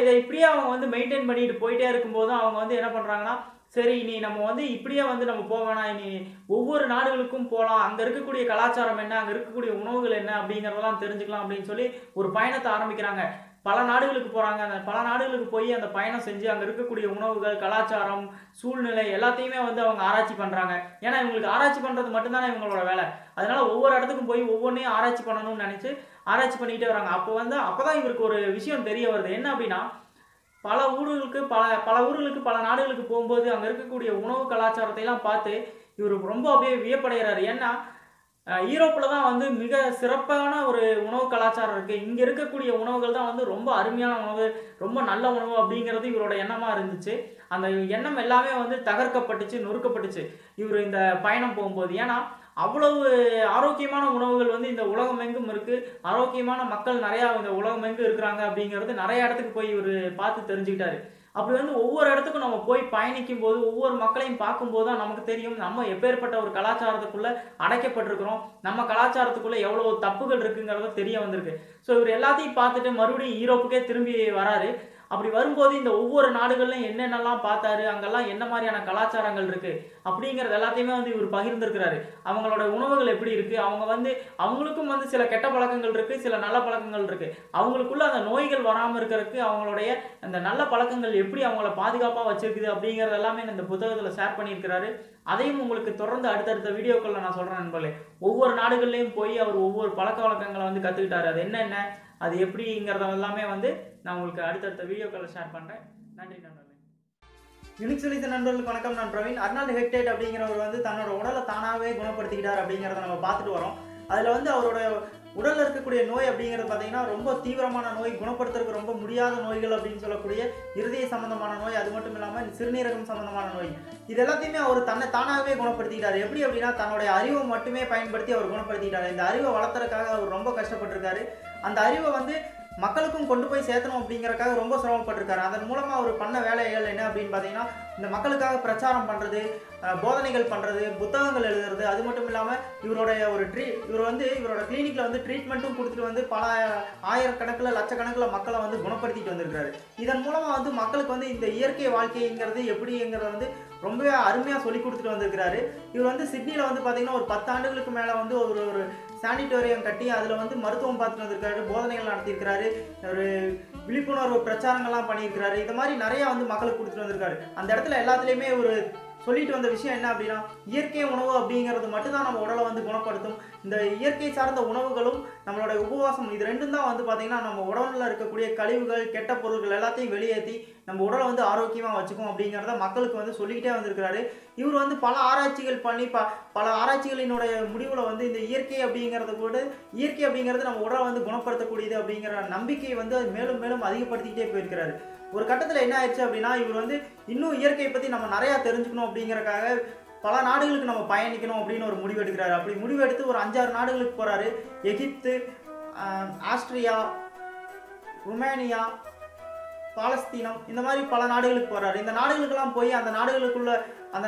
இதை இப்படியே அவங்க வந்து மெயின்டைன் பண்ணிட்டு போயிட்டே இருக்கும்போது அவங்க வந்து என்ன பண்ணுறாங்கன்னா, சரி இனி நம்ம வந்து இப்படியே வந்து நம்ம போவேணா, இனி ஒவ்வொரு நாடுகளுக்கும் போகலாம், அங்கே இருக்கக்கூடிய கலாச்சாரம் என்ன, அங்கே இருக்கக்கூடிய உணவுகள் என்ன அப்படிங்கிறதெல்லாம் தெரிஞ்சுக்கலாம் அப்படின்னு சொல்லி ஒரு பயணத்தை ஆரம்பிக்கிறாங்க. பல நாடுகளுக்கு போகிறாங்க. அந்த பல நாடுகளுக்கு போய் அந்த பயணம் செஞ்சு அங்கே இருக்கக்கூடிய உணவுகள், கலாச்சாரம், சூழ்நிலை எல்லாத்தையுமே வந்து அவங்க ஆராய்ச்சி பண்ணுறாங்க. ஏன்னா இவங்களுக்கு ஆராய்ச்சி பண்ணுறது மட்டும்தானே இவங்களோட வேலை. அதனால ஒவ்வொரு இடத்துக்கும் போய் ஒவ்வொன்றையும் ஆராய்ச்சி பண்ணணும்னு நினச்சி ஆராய்ச்சி பண்ணிக்கிட்டே வராங்க. அப்போ தான் இவருக்கு ஒரு விஷயம் தெரிய வருது. என்ன அப்படின்னா, பல ஊர்களுக்கு பல நாடுகளுக்கு போகும்போது அங்கே இருக்கக்கூடிய உணவு கலாச்சாரத்தையெல்லாம் பார்த்து இவர் ரொம்ப அப்படியே வியப்படைகிறாரு. ஏன்னா ஈரோப்பில் தான் வந்து மிக சிறப்பான ஒரு உணவு கலாச்சாரம் இருக்குது, இங்கே இருக்கக்கூடிய உணவுகள் தான் வந்து ரொம்ப அருமையான உணவு, ரொம்ப நல்ல உணவு அப்படிங்கிறது இவரோட எண்ணமாக இருந்துச்சு. அந்த எண்ணம் எல்லாமே வந்து தகர்க்கப்பட்டுச்சு, நொறுக்கப்பட்டுச்சு இவர் இந்த பயணம் போகும்போது. ஏன்னா அவ்வளவு ஆரோக்கியமான உணவுகள் வந்து இந்த உலகம் எங்கும் இருக்குது, ஆரோக்கியமான மக்கள் நிறையா இந்த உலகம் எங்கும் இருக்கிறாங்க அப்படிங்கிறது நிறைய இடத்துக்கு போய் இவர் பார்த்து தெரிஞ்சுக்கிட்டாரு. அப்படி வந்து ஒவ்வொரு இடத்துக்கும் நம்ம போய் பயணிக்கும் போது ஒவ்வொரு மக்களையும் பார்க்கும்போது தான் நமக்கு தெரியும் நம்ம எப்பேற்பட்ட ஒரு கலாச்சாரத்துக்குள்ளே அடைக்கப்பட்டிருக்கிறோம், நம்ம கலாச்சாரத்துக்குள்ளே எவ்வளோ தப்புகள் இருக்குங்கிறத தெரிய வந்திருக்கு. ஸோ இவர் எல்லாத்தையும் பார்த்துட்டு மறுபடியும் ஈரோப்புக்கே திரும்பி வராரு. அப்படி வரும்போது இந்த ஒவ்வொரு நாடுகள்லையும் என்னென்னலாம் பார்த்தாரு, அங்கெல்லாம் என்ன மாதிரியான கலாச்சாரங்கள் இருக்குது அப்படிங்கிறது எல்லாத்தையுமே வந்து இவர் பகிர்ந்துருக்கிறாரு. அவங்களோட உணவுகள் எப்படி இருக்குது, அவங்க வந்து அவங்களுக்கும் வந்து சில கெட்ட பழக்கங்கள் இருக்குது, சில நல்ல பழக்கங்கள் இருக்குது, அவங்களுக்குள்ள அந்த நோய்கள் வராமல் இருக்கிறதுக்கு அவங்களுடைய அந்த நல்ல பழக்கங்கள் எப்படி அவங்கள பாதுகாப்பாக வச்சுருக்குது அப்படிங்கிறது எல்லாமே இந்த புத்தகத்தில் ஷேர் பண்ணியிருக்கிறாரு. அதையும் உங்களுக்கு தொடர்ந்து அடுத்தடுத்த வீடியோக்களில் நான் சொல்கிறேன் நண்பர்களே. ஒவ்வொரு நாடுகள்லையும் போய் அவர் ஒவ்வொரு பழக்க வழக்கங்களை வந்து கற்றுக்கிட்டாரு. அது என்னென்ன, அது எப்படிங்கிறத எல்லாமே வந்து நான் உங்களுக்கு அடுத்தடுத்த வீடியோக்களை ஷேர் பண்ணுறேன். நன்றி நண்பர்களே. யுனிக்ஸ்லித்த நண்பர்களுக்கு வணக்கம். நான் பிரவீன். அர்னால்ட் ஹெக்டேட் அப்படிங்கிறவர் வந்து தன்னோட உடலை தானாகவே குணப்படுத்திக்கிட்டார் அப்படிங்கிறத நம்ம பார்த்துட்டு வரோம். அதில் வந்து அவரோட உடலில் இருக்கக்கூடிய நோய் அப்படிங்கிறது பார்த்தீங்கன்னா ரொம்ப தீவிரமான நோய், குணப்படுத்துறதுக்கு ரொம்ப முடியாத நோய்கள் அப்படின்னு சொல்லக்கூடிய இருதய சம்மந்தமான நோய், அது மட்டும் இல்லாமல் சிறுநீரகம் சம்மந்தமான நோய், இது எல்லாத்தையுமே அவர் தன்னை தானாகவே குணப்படுத்திக்கிட்டார். எப்படி அப்படின்னா, தன்னுடைய அறிவை மட்டுமே பயன்படுத்தி அவர் குணப்படுத்திக்கிட்டார். இந்த அறிவை வளர்த்துறதுக்காக அவர் ரொம்ப கஷ்டப்பட்டிருக்காரு. அந்த அறிவை வந்து மக்களுக்கும் கொண்டு போய் சேர்த்தணும் அப்படிங்கிறக்காக ரொம்ப சிரமப்பட்டிருக்காரு. அதன் மூலமாக அவர் பண்ண வேலைகள் என்ன அப்படின்னு பார்த்தீங்கன்னா, இந்த மக்களுக்காக பிரச்சாரம் பண்ணுறது, போதனைகள் பண்ணுறது, புத்தகங்கள் எழுதுறது, அது மட்டும் இல்லாமல் இவருடைய இவரோட கிளினிக்கில் வந்து ட்ரீட்மெண்ட்டும் கொடுத்துட்டு வந்து பல ஆயிரக்கணக்கில் லட்சக்கணக்கில் மக்களை வந்து குணப்படுத்திட்டு வந்திருக்காரு. இதன் மூலமாக வந்து மக்களுக்கு வந்து இந்த இயற்கை வாழ்க்கைங்கிறது எப்படிங்கிறத வந்து ரொம்ப அருமையா சொல்லி கொடுத்துட்டு வந்திருக்காரு. இவர் வந்து சிட்னில வந்து பாத்தீங்கன்னா ஒரு 10 ஆண்டுகளுக்கு மேல வந்து ஒரு சானிட்டோரியம் கட்டி அதுல வந்து மருத்துவம் பார்த்துட்டு வந்திருக்காரு, போதனைகள் நடத்தியிருக்காரு, ஒரு விழிப்புணர்வு பிரச்சாரங்கள்லாம் பண்ணியிருக்காரு. இந்த மாதிரி நிறைய வந்து மக்களுக்கு கொடுத்துட்டு வந்திருக்காரு. அந்த இடத்துல எல்லாத்துலயுமே ஒரு சொல்லிட்டு வந்த விஷயம் என்ன அப்படின்னா, இயற்கை உணவு அப்படிங்கிறது மட்டும்தான் நம்ம உடலை வந்து குணப்படுத்தும். இந்த இயற்கை சார்ந்த உணவுகளும் நம்மளோட உபவாசம் இது ரெண்டும் தான் வந்து பார்த்தீங்கன்னா நம்ம உடம்புல இருக்கக்கூடிய கழிவுகள் கெட்ட பொருட்கள் எல்லாத்தையும் வெளியேற்றி நம்ம உடலை வந்து ஆரோக்கியமாக வச்சுக்கும் அப்படிங்கிறத மக்களுக்கு வந்து சொல்லிக்கிட்டே வந்திருக்கிறாரு. இவர் வந்து பல ஆராய்ச்சிகள் பண்ணி பல ஆராய்ச்சிகளினுடைய முடிவில் வந்து இந்த இயற்கை அப்படிங்கிறத கூட இயற்கை அப்படிங்கிறது நம்ம உடலை வந்து குணப்படுத்தக்கூடியது அப்படிங்கிற நம்பிக்கையை வந்து அது மேலும் மேலும் அதிகப்படுத்திக்கிட்டே போயிருக்கிறாரு. ஒரு கட்டத்தில் என்ன ஆயிடுச்சு அப்படின்னா, இவர் வந்து இன்னும் இயற்கையை பற்றி நம்ம நிறையா தெரிஞ்சுக்கணும் அப்படிங்கிறக்காக பல நாடுகளுக்கு நம்ம பயணிக்கணும் அப்படின்னு ஒரு முடிவு எடுக்கிறாரு. அப்படி முடிவெடுத்து ஒரு 5-6 நாடுகளுக்கு போகிறாரு. எகிப்து, ஆஸ்திரியா, ருமேனியா, பாலஸ்தீனம், இந்த மாதிரி பல நாடுகளுக்கு போகிறாரு. இந்த நாடுகளுக்கெல்லாம் போய் அந்த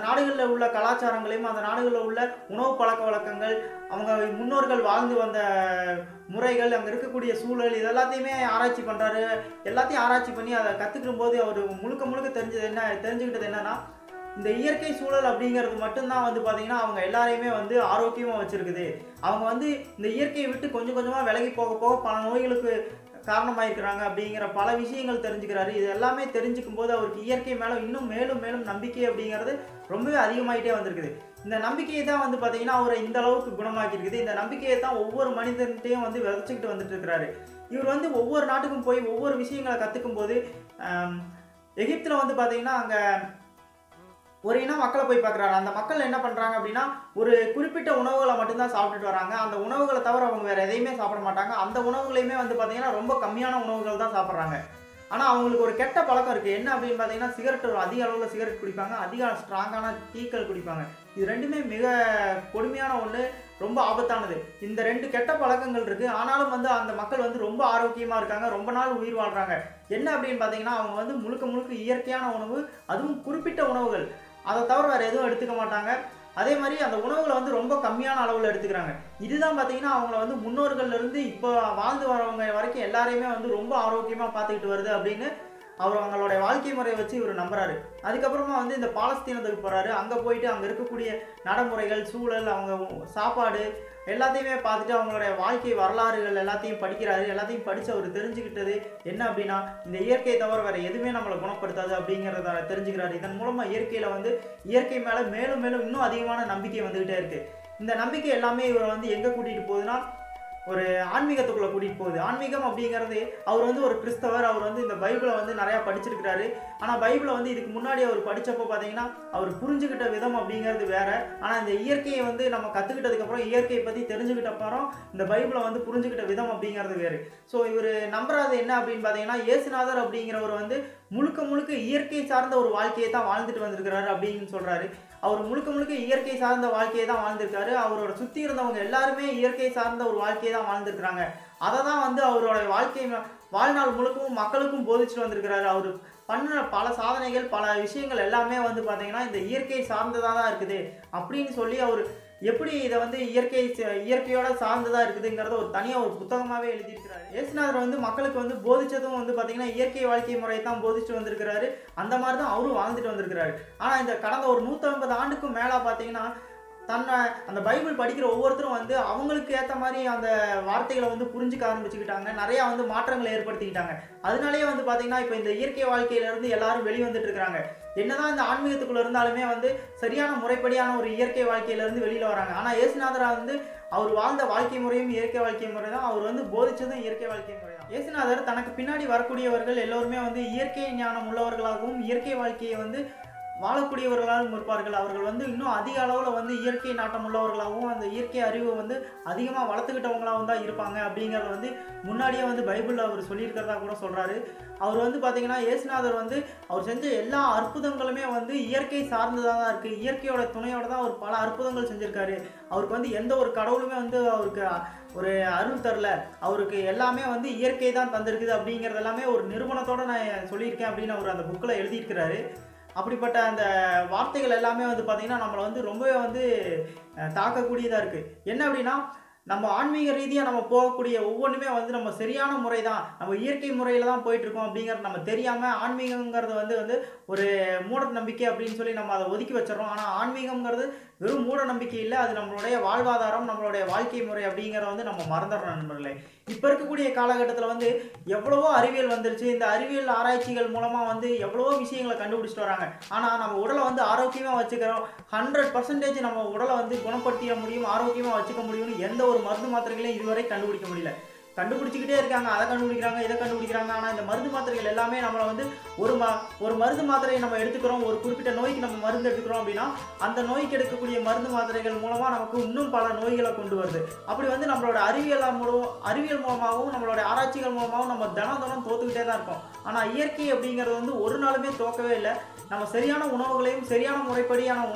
நாடுகளில் உள்ள கலாச்சாரங்களையும் அந்த நாடுகளில் உள்ள உணவு பழக்க வழக்கங்கள், அவங்க முன்னோர்கள் வாழ்ந்து வந்த முறைகள், அங்கே இருக்கக்கூடிய சூழல், இது எல்லாத்தையுமே ஆராய்ச்சி பண்ணுறாரு. எல்லாத்தையும் ஆராய்ச்சி பண்ணி அதை கற்றுக்கிற போது அவர் முழுக்க தெரிஞ்சுக்கிட்டது என்னன்னா, இந்த இயற்கை சூழல் அப்படிங்கிறது மட்டும்தான் வந்து பார்த்திங்கன்னா அவங்க எல்லாரையுமே வந்து ஆரோக்கியமாக வச்சுருக்குது. அவங்க வந்து இந்த இயற்கையை விட்டு கொஞ்சம் கொஞ்சமாக விலகி போக போக பல நோய்களுக்கு காரணமாயிருக்கிறாங்க அப்படிங்கிற பல விஷயங்கள் தெரிஞ்சுக்கிறாரு. இது எல்லாமே தெரிஞ்சுக்கும் போது அவருக்கு இயற்கை மேலே இன்னும் மேலும் மேலும் நம்பிக்கை அப்படிங்கிறது ரொம்பவே அதிகமாகிட்டே வந்திருக்குது. இந்த நம்பிக்கையை தான் வந்து பார்த்திங்கன்னா அவரை இந்த அளவுக்கு குணமாக்கியிருக்குது. இந்த நம்பிக்கையை தான் ஒவ்வொரு மனிதன்கிட்டையும் வந்து விதைச்சிக்கிட்டு வந்துட்டு இருக்கிறாரு. இவர் வந்து ஒவ்வொரு நாட்டுக்கும் போய் ஒவ்வொரு விஷயங்களை கற்றுக்கும் போது எகிப்தில் வந்து பார்த்திங்கன்னா அங்கே ஒரு இன மக்களை போய் பார்க்குறாரு. அந்த மக்கள் என்ன பண்ணுறாங்க அப்படின்னா, ஒரு குறிப்பிட்ட உணவுகளை மட்டும்தான் சாப்பிட்டுட்டு வராங்க. அந்த உணவுகளை தவிர அவங்க வேறு எதையுமே சாப்பிட மாட்டாங்க. அந்த உணவுகளையுமே வந்து பார்த்திங்கன்னா ரொம்ப கம்மியான உணவுகள் தான் சாப்பிட்றாங்க. ஆனால் அவங்களுக்கு ஒரு கெட்ட பழக்கம் இருக்குது. என்ன அப்படின்னு பார்த்திங்கன்னா, சிகரெட், அதிக அளவில் சிகரெட் குடிப்பாங்க, அதிக ஸ்ட்ராங்கான டீக்கள் குடிப்பாங்க. இது ரெண்டுமே மிக கொடுமையான ஒன்று, ரொம்ப ஆபத்தானது. இந்த ரெண்டு கெட்ட பழக்கங்கள் இருக்குது. ஆனாலும் வந்து அந்த மக்கள் வந்து ரொம்ப ஆரோக்கியமாக இருக்காங்க, ரொம்ப நாள் உயிர் வாழ்கிறாங்க. என்ன அப்படின்னு பார்த்திங்கன்னா, அவங்க வந்து முழுக்க இயற்கையான உணவு, அதுவும் குறிப்பிட்ட உணவுகள், அதை தவிர வேறு எதுவும் எடுத்துக்க மாட்டாங்க. அதே மாதிரி அந்த உணவுகளை வந்து ரொம்ப கம்மியான அளவில் எடுத்துக்கிறாங்க. இதுதான் பார்த்திங்கன்னா அவங்கள வந்து முன்னோர்கள்லேருந்து இப்போ வாழ்ந்து வரவங்க வரைக்கும் எல்லாரையுமே வந்து ரொம்ப ஆரோக்கியமாக பார்த்துக்கிட்டு வருது அப்படின்னு அவர் அவங்களோட வாழ்க்கை முறையை வச்சு இவர் நம்புகிறாரு. அதுக்கப்புறமா வந்து இந்த பாலஸ்தீனத்துக்கு போகிறாரு. அங்கே போயிட்டு அங்கே இருக்கக்கூடிய நடைமுறைகள், சூழல், அவங்க சாப்பாடு எல்லாத்தையுமே பார்த்துட்டு அவங்களுடைய வாழ்க்கை வரலாறுகள் எல்லாத்தையும் படிக்கிறாரு. எல்லாத்தையும் படித்து அவர் தெரிஞ்சுக்கிட்டது என்ன அப்படின்னா, இந்த இயற்கையை தவிர வேறு எதுவுமே நம்மளை குணப்படுத்தாது அப்படிங்கிறத தெரிஞ்சுக்கிறாரு. இதன் மூலமாக இயற்கையில் வந்து இயற்கை மேலே மேலும் மேலும் இன்னும் அதிகமான நம்பிக்கை வந்துக்கிட்டே இருக்குது. இந்த நம்பிக்கை எல்லாமே இவரை வந்து எங்கே கூட்டிகிட்டு போகுதுன்னா, ஒரு ஆன்மீகத்துக்குள்ளே கூட்டிகிட்டு போகுது. ஆன்மீகம் அப்படிங்கிறது, அவர் வந்து ஒரு கிறிஸ்தவர், அவர் வந்து இந்த பைபிளை வந்து நிறையா படிச்சிருக்கிறாரு. ஆனால் பைபிளை வந்து இதுக்கு முன்னாடி அவர் படித்தப்போ பார்த்திங்கன்னா அவர் புரிஞ்சுக்கிட்ட விதம் அப்படிங்கிறது வேறு. ஆனால் இந்த இயற்கையை வந்து நம்ம கற்றுக்கிட்டதுக்கப்புறம், இயற்கையை பற்றி தெரிஞ்சுக்கிட்டப்பறம் இந்த பைபிளை வந்து புரிஞ்சுக்கிட்ட விதம் அப்படிங்கிறது வேறு. ஸோ இவர் நம்புறது என்ன அப்படின்னு பார்த்திங்கன்னா, இயேசுநாதர் அப்படிங்கிறவர் வந்து முழுக்க இயற்கை சார்ந்த ஒரு வாழ்க்கையை தான் வாழ்ந்துட்டு வந்திருக்கிறாரு அப்படின்னு சொல்கிறாரு. அவர் முழுக்க இயற்கை சார்ந்த வாழ்க்கையை தான் வாழ்ந்திருக்காரு. அவரோட சுற்றி இருந்தவங்க எல்லாருமே இயற்கை சார்ந்த ஒரு வாழ்க்கையை தான் வாழ்ந்துருக்கிறாங்க. அதை தான் வந்து அவரோட வாழ்க்கை வாழ்நாள் முழுக்கவும் மக்களுக்கும் போதிச்சுட்டு வந்திருக்கிறாரு. அவர் பண்ண பல சாதனைகள், பல விஷயங்கள் எல்லாமே வந்து பார்த்திங்கன்னா இந்த இயற்கை சார்ந்ததாக தான் இருக்குது அப்படின்னு சொல்லி அவர் எப்படி இதை வந்து இயற்கையோட சார்ந்ததாக இருக்குதுங்கிறத ஒரு தனியாக ஒரு புத்தகமாகவே எழுதியிருக்கிறாரு. இயேசுநாதர் வந்து மக்களுக்கு வந்து போதிச்சதும் வந்து பார்த்திங்கன்னா இயற்கை வாழ்க்கை முறையை தான் போதிச்சுட்டு வந்திருக்கிறாரு. அந்த மாதிரி தான் அவரும் வாழ்ந்துட்டு வந்திருக்கிறாரு. ஆனால் இந்த கடந்த ஒரு 150 ஆண்டுக்கும் மேலே பார்த்திங்கன்னா தன்னை அந்த பைபிள் படிக்கிற ஒவ்வொருத்தரும் வந்து அவங்களுக்கு ஏற்ற மாதிரி அந்த வார்த்தைகளை வந்து புரிஞ்சுக்க ஆரம்பிச்சுக்கிட்டாங்க. நிறையா வந்து மாற்றங்களை ஏற்படுத்திக்கிட்டாங்க. அதனாலேயே வந்து பார்த்திங்கன்னா இப்போ இந்த இயற்கை வாழ்க்கையிலேருந்து எல்லாரும் வெளிவந்துட்டு இருக்கிறாங்க. என்னதான் இந்த ஆன்மீகத்துக்குள்ளே இருந்தாலுமே வந்து சரியான முறைப்படியான ஒரு இயற்கை வாழ்க்கையிலேருந்து வெளியில் வராங்க. ஆனால் இயேசுநாதரா வந்து அவர் வாழ்ந்த வாழ்க்கை முறையும் இயற்கை வாழ்க்கை முறை தான். அவர் வந்து போதிச்சதும் இயற்கை வாழ்க்கை முறை தான். இயேசுநாதர் தனக்கு பின்னாடி வரக்கூடியவர்கள் எல்லோருமே வந்து இயற்கை ஞானம் உள்ளவர்களாகவும் இயற்கை வாழ்க்கையை வந்து வாழக்கூடியவர்களாகவும் இருப்பார்கள். அவர்கள் வந்து இன்னும் அதிக அளவில் வந்து இயற்கை நாட்டம் உள்ளவர்களாகவும் அந்த இயற்கை அறிவை வந்து அதிகமாக வளர்த்துக்கிட்டவங்களாகவும் தான் இருப்பாங்க அப்படிங்கிறத வந்து முன்னாடியே வந்து பைபிளில் அவர் சொல்லியிருக்கிறதா கூட சொல்கிறாரு. அவர் வந்து பார்த்திங்கன்னா இயேசுநாதர் வந்து அவர் செஞ்ச எல்லா அற்புதங்களுமே வந்து இயற்கை சார்ந்ததாக தான் இருக்குது. இயற்கையோட துணையோடு தான் அவர் பல அற்புதங்கள் செஞ்சுருக்காரு. அவருக்கு வந்து எந்த ஒரு கடவுளுமே வந்து அவருக்கு ஒரு அருள் தரல. அவருக்கு எல்லாமே வந்து இயற்கை தான் தந்திருக்குது அப்படிங்கிறது எல்லாமே ஒரு நிரூபணத்தோடு நான் சொல்லியிருக்கேன் அப்படின்னு அவர் அந்த புக்கில் எழுதியிருக்கிறாரு. அப்படிப்பட்ட அந்த வார்த்தைகள் எல்லாமே வந்து பார்த்திங்கன்னா நம்மளை வந்து ரொம்பவே வந்து தாக்கக்கூடியதாக இருக்குது. என்ன அப்படின்னா, நம்ம ஆன்மீக ரீதியா நம்ம போகக்கூடிய ஒவ்வொண்ணுமே வந்து நம்ம சரியான முறை தான் நம்ம இயற்கை முறையில தான் போயிட்டு இருக்கோம் அப்படிங்கறது நம்ம தெரியாம ஆன்மீகம்ங்கிறது வந்து ஒரு மூட நம்பிக்கை அப்படினு சொல்லி நம்ம அதை ஒதுக்கி வச்சறோம் ஆனா ஆன்மீகம்ங்கிறது வெறும் மூட நம்பிக்கை இல்ல அது நம்மளுடைய வாழ்வாதாரம் நம்மளுடைய வாழ்க்கை முறை அப்படிங்கறது வந்து நம்ம மறந்துறோம் நண்பர்களே இப்ப இருக்கக்கூடிய கால கட்டத்துல வந்து எவ்வளவோ அறிவியல் வந்திருச்சு இந்த அறிவியல் ஆராய்ச்சிகள் மூலமா வந்து எவ்வளவோ விஷயங்களை கண்டுபிடிச்சிட்டு வராங்க ஆனா நம்ம உடலை வந்து ஆரோக்கியமா வச்சுக்கறோம் 100% நம்ம உடலை வந்து குணப்படுத்த முடியும் ஆரோக்கியமா வச்சுக்க முடியும்னு எந்த ஒரு மருந்து மாத்திரைகளை இதுவரை கண்டுபிடிக்க முடியல கண்டுபிடிச்சிட்டே இருக்காங்க அதை கண்டுபிடிக்கறாங்க இத கண்டுபிடிக்கறாங்க ஆனா இந்த மருந்து மாத்திரைகள் எல்லாமே நம்மள வந்து ஒரு மருந்து மாத்திரையை நம்ம எடுத்துக்கறோம் ஒரு குறிப்பிட்ட நோய்க்கு நம்ம மருந்து எடுத்துக்கறோம் அப்படினா அந்த நோய்க்கு எடுக்கக்கூடிய மருந்து மாத்திரைகள் மூலமா நமக்கு இன்னும் பல நோய்களை கொண்டு வருது அப்படி வந்து நம்மளோட அறிவியல் மூலமாவும் நம்மளோட ஆராய்ச்சிகள் மூலமாவும் நம்ம தினம் தோத்துக்கிட்டே தான் இருக்கோம் ஆனா இயற்கை அப்படிங்கிறது வந்து ஒரு நாளுமே தோக்கவே இல்ல நம்ம சரியான உணவுகளையும் சரியான முறைப்படியான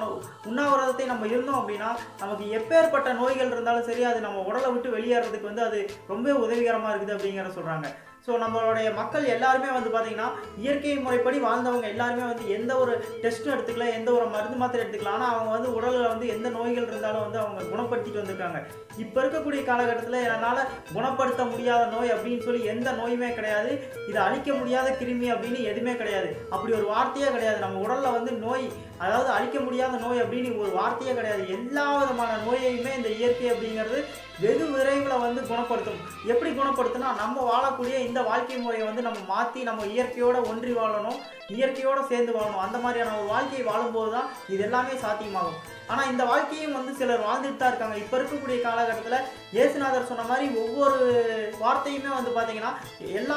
உண்ணாவிரதத்தை நம்ம இருந்தோம் அப்படினா நமக்கு எப்பேற்பட்ட நோய்கள் இருந்தாலும் சரி அது நம்ம உடலை விட்டு வெளியேறதுக்கு வந்து அது ரொம்ப உதவிகரமா இருக்குது அப்படிங்கற சொல்றாங்க சோ நம்மளுடைய மக்கள் எல்லாரும் வந்து பாத்தீங்கன்னா இயற்கை முறைப்படி வாழ்ந்தவங்க எல்லாரும் வந்து எந்த ஒரு டெஸ்ட் எடுத்துக்கல எந்த ஒரு மருந்து மாத்திரை எடுத்துக்கல ஆனா அவங்க வந்து உடல்ல வந்து எந்த நோய்கள் இருந்தாலும் வந்து அவங்க குணப்படுத்திட்டு வந்திருக்காங்க இப்ப இருக்கக்கூடிய கால கட்டத்துல என்னால குணப்படுத்த முடியாத நோய் அப்படினு சொல்லி எந்த நோயுமே கிடையாது இது அழிக்க முடியாத கிருமி அப்படினு எதுமே கிடையாது அப்படி ஒரு வார்த்தையே கிடையாது நம்ம உடல்ல வந்து நோய் அதாவது அழிக்க முடியாத நோய் அப்படினு ஒரு வார்த்தையே கிடையாது எல்லா விதமான நோயையுமே இந்த இயற்கை அப்படிங்கிறது வெகு விரைவில் வந்து குணப்படுத்தும் எப்படி குணப்படுத்துனா நம்ம வாழக்கூடிய இந்த வாழ்க்கை முறையை வந்து நம்ம மாற்றி நம்ம இயற்கையோட ஒன்றி வாழணும் இயற்கையோட சேர்ந்து வாழணும் அந்த மாதிரியான ஒரு வாழ்க்கையை வாழும்போது தான் இது எல்லாமே சாத்தியமாகும் ஆனால் இந்த வாழ்க்கையும் வந்து சிலர் வாழ்ந்துட்டு தான் இருக்காங்க இப்போ இருக்கக்கூடிய காலகட்டத்தில் இயேசுநாதர் சொன்ன மாதிரி ஒவ்வொரு வார்த்தையுமே வந்து பார்த்தீங்கன்னா எல்லா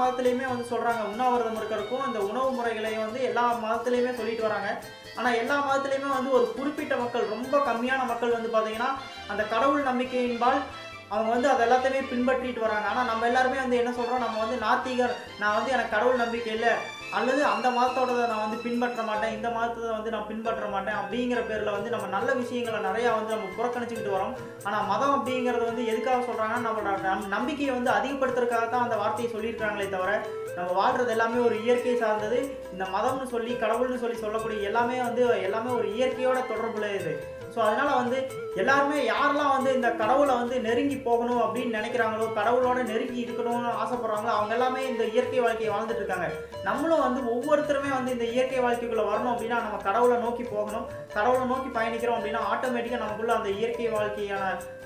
மதத்துலையுமே வந்து சொல்கிறாங்க உண்ணாவிரதம் இருக்கிறதுக்கும் இந்த உணவு முறைகளையும் வந்து எல்லா மதத்துலையுமே சொல்லிட்டு வராங்க ஆனால் எல்லா மதத்துலையுமே வந்து ஒரு குறிப்பிட்ட மக்கள் ரொம்ப கம்மியான மக்கள் வந்து பார்த்தீங்கன்னா அந்த கடவுள் நம்பிக்கையின்பால் அவங்க வந்து அதை எல்லாத்தையுமே பின்பற்றிட்டு வராங்க ஆனால் நம்ம எல்லாருமே வந்து என்ன சொல்கிறோம் நம்ம வந்து நாத்திகர் நான் வந்து எனக்கு கடவுள் நம்பிக்கை இல்லை அல்லது அந்த மதத்தோட நான் வந்து பின்பற்ற மாட்டேன் இந்த மதத்தை வந்து நான் பின்பற்ற மாட்டேன் அப்படிங்கிற பேரில் வந்து நம்ம நல்ல விஷயங்களை நிறையா வந்து நம்ம புறக்கணிச்சுக்கிட்டு வரோம் ஆனால் மதம் அப்படிங்கிறது வந்து எதுக்காக சொல்கிறாங்கன்னா நம்மளோட நம்பிக்கையை வந்து அதிகப்படுத்துறதுக்காக தான் அந்த வார்த்தையை சொல்லியிருக்காங்களே தவிர நம்ம வாழ்கிறது எல்லாமே ஒரு இயற்கை சார்ந்தது இந்த மதம்னு சொல்லி கடவுள்னு சொல்லி சொல்லக்கூடிய எல்லாமே வந்து எல்லாமே ஒரு இயற்கையோட தொடர்புடையது ஸோ அதனால் வந்து எல்லாருமே யாரெல்லாம் வந்து இந்த கடவுளை வந்து நெருங்கி போகணும் அப்படின்னு நினைக்கிறாங்களோ கடவுளோட நெருங்கி இருக்கணும்னு ஆசைப்படுறாங்களோ அவங்க எல்லாமே இந்த இயற்கை வாழ்க்கையை வாழ்ந்துட்டு இருக்காங்க நம்மளும் வந்து ஒவ்வொருத்தருமே வந்து இந்த இயற்கை வாழ்க்கைக்குள்ளே வரணும் அப்படின்னா நம்ம கடவுளை நோக்கி போகணும் கடவுளை நோக்கி பயணிக்கிறோம் அப்படின்னா ஆட்டோமேட்டிக்காக நமக்குள்ள அந்த இயற்கை வாழ்க்கையான